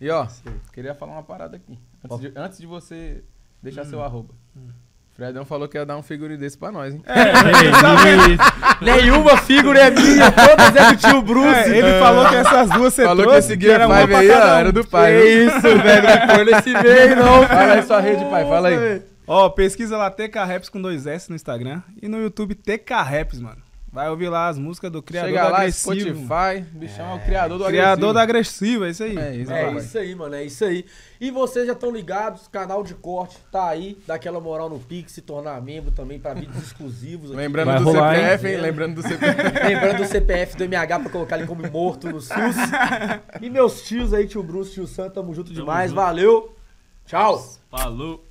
E ó, Sim. queria falar uma parada aqui, antes de, antes de você deixar hum. seu arroba. Hum. Fredão falou que ia dar um figure desse pra nós, hein? É, é, é. Nenhuma figure é minha, todas é do tio Bruce. É, ele é. falou que essas duas você Falou que esse Gear era uma aí, ó, era do pai. É isso, velho, não foi nesse meio, não. Fala aí sua rede, pai, fala aí. Ó, pesquisa lá T K Raps com dois S no Instagram e no YouTube T K Raps, mano. Vai ouvir lá as músicas do criador Chega do lá, agressivo. Spotify, bichão é o criador do criador agressivo. Criador do agressivo, é isso aí. É isso, é isso aí, mano, é isso aí. E vocês já estão ligados, canal de corte tá aí, dá aquela moral no Pix, se tornar membro também pra vídeos exclusivos. Aqui. Lembrando, do C P F, hein? Lembrando do C P F, hein? Lembrando do C P F do M H pra colocar ele como morto no SUS. E meus tios aí, tio Bruce, tio Sam, tamo junto tamo demais, junto. valeu. Tchau. Falou.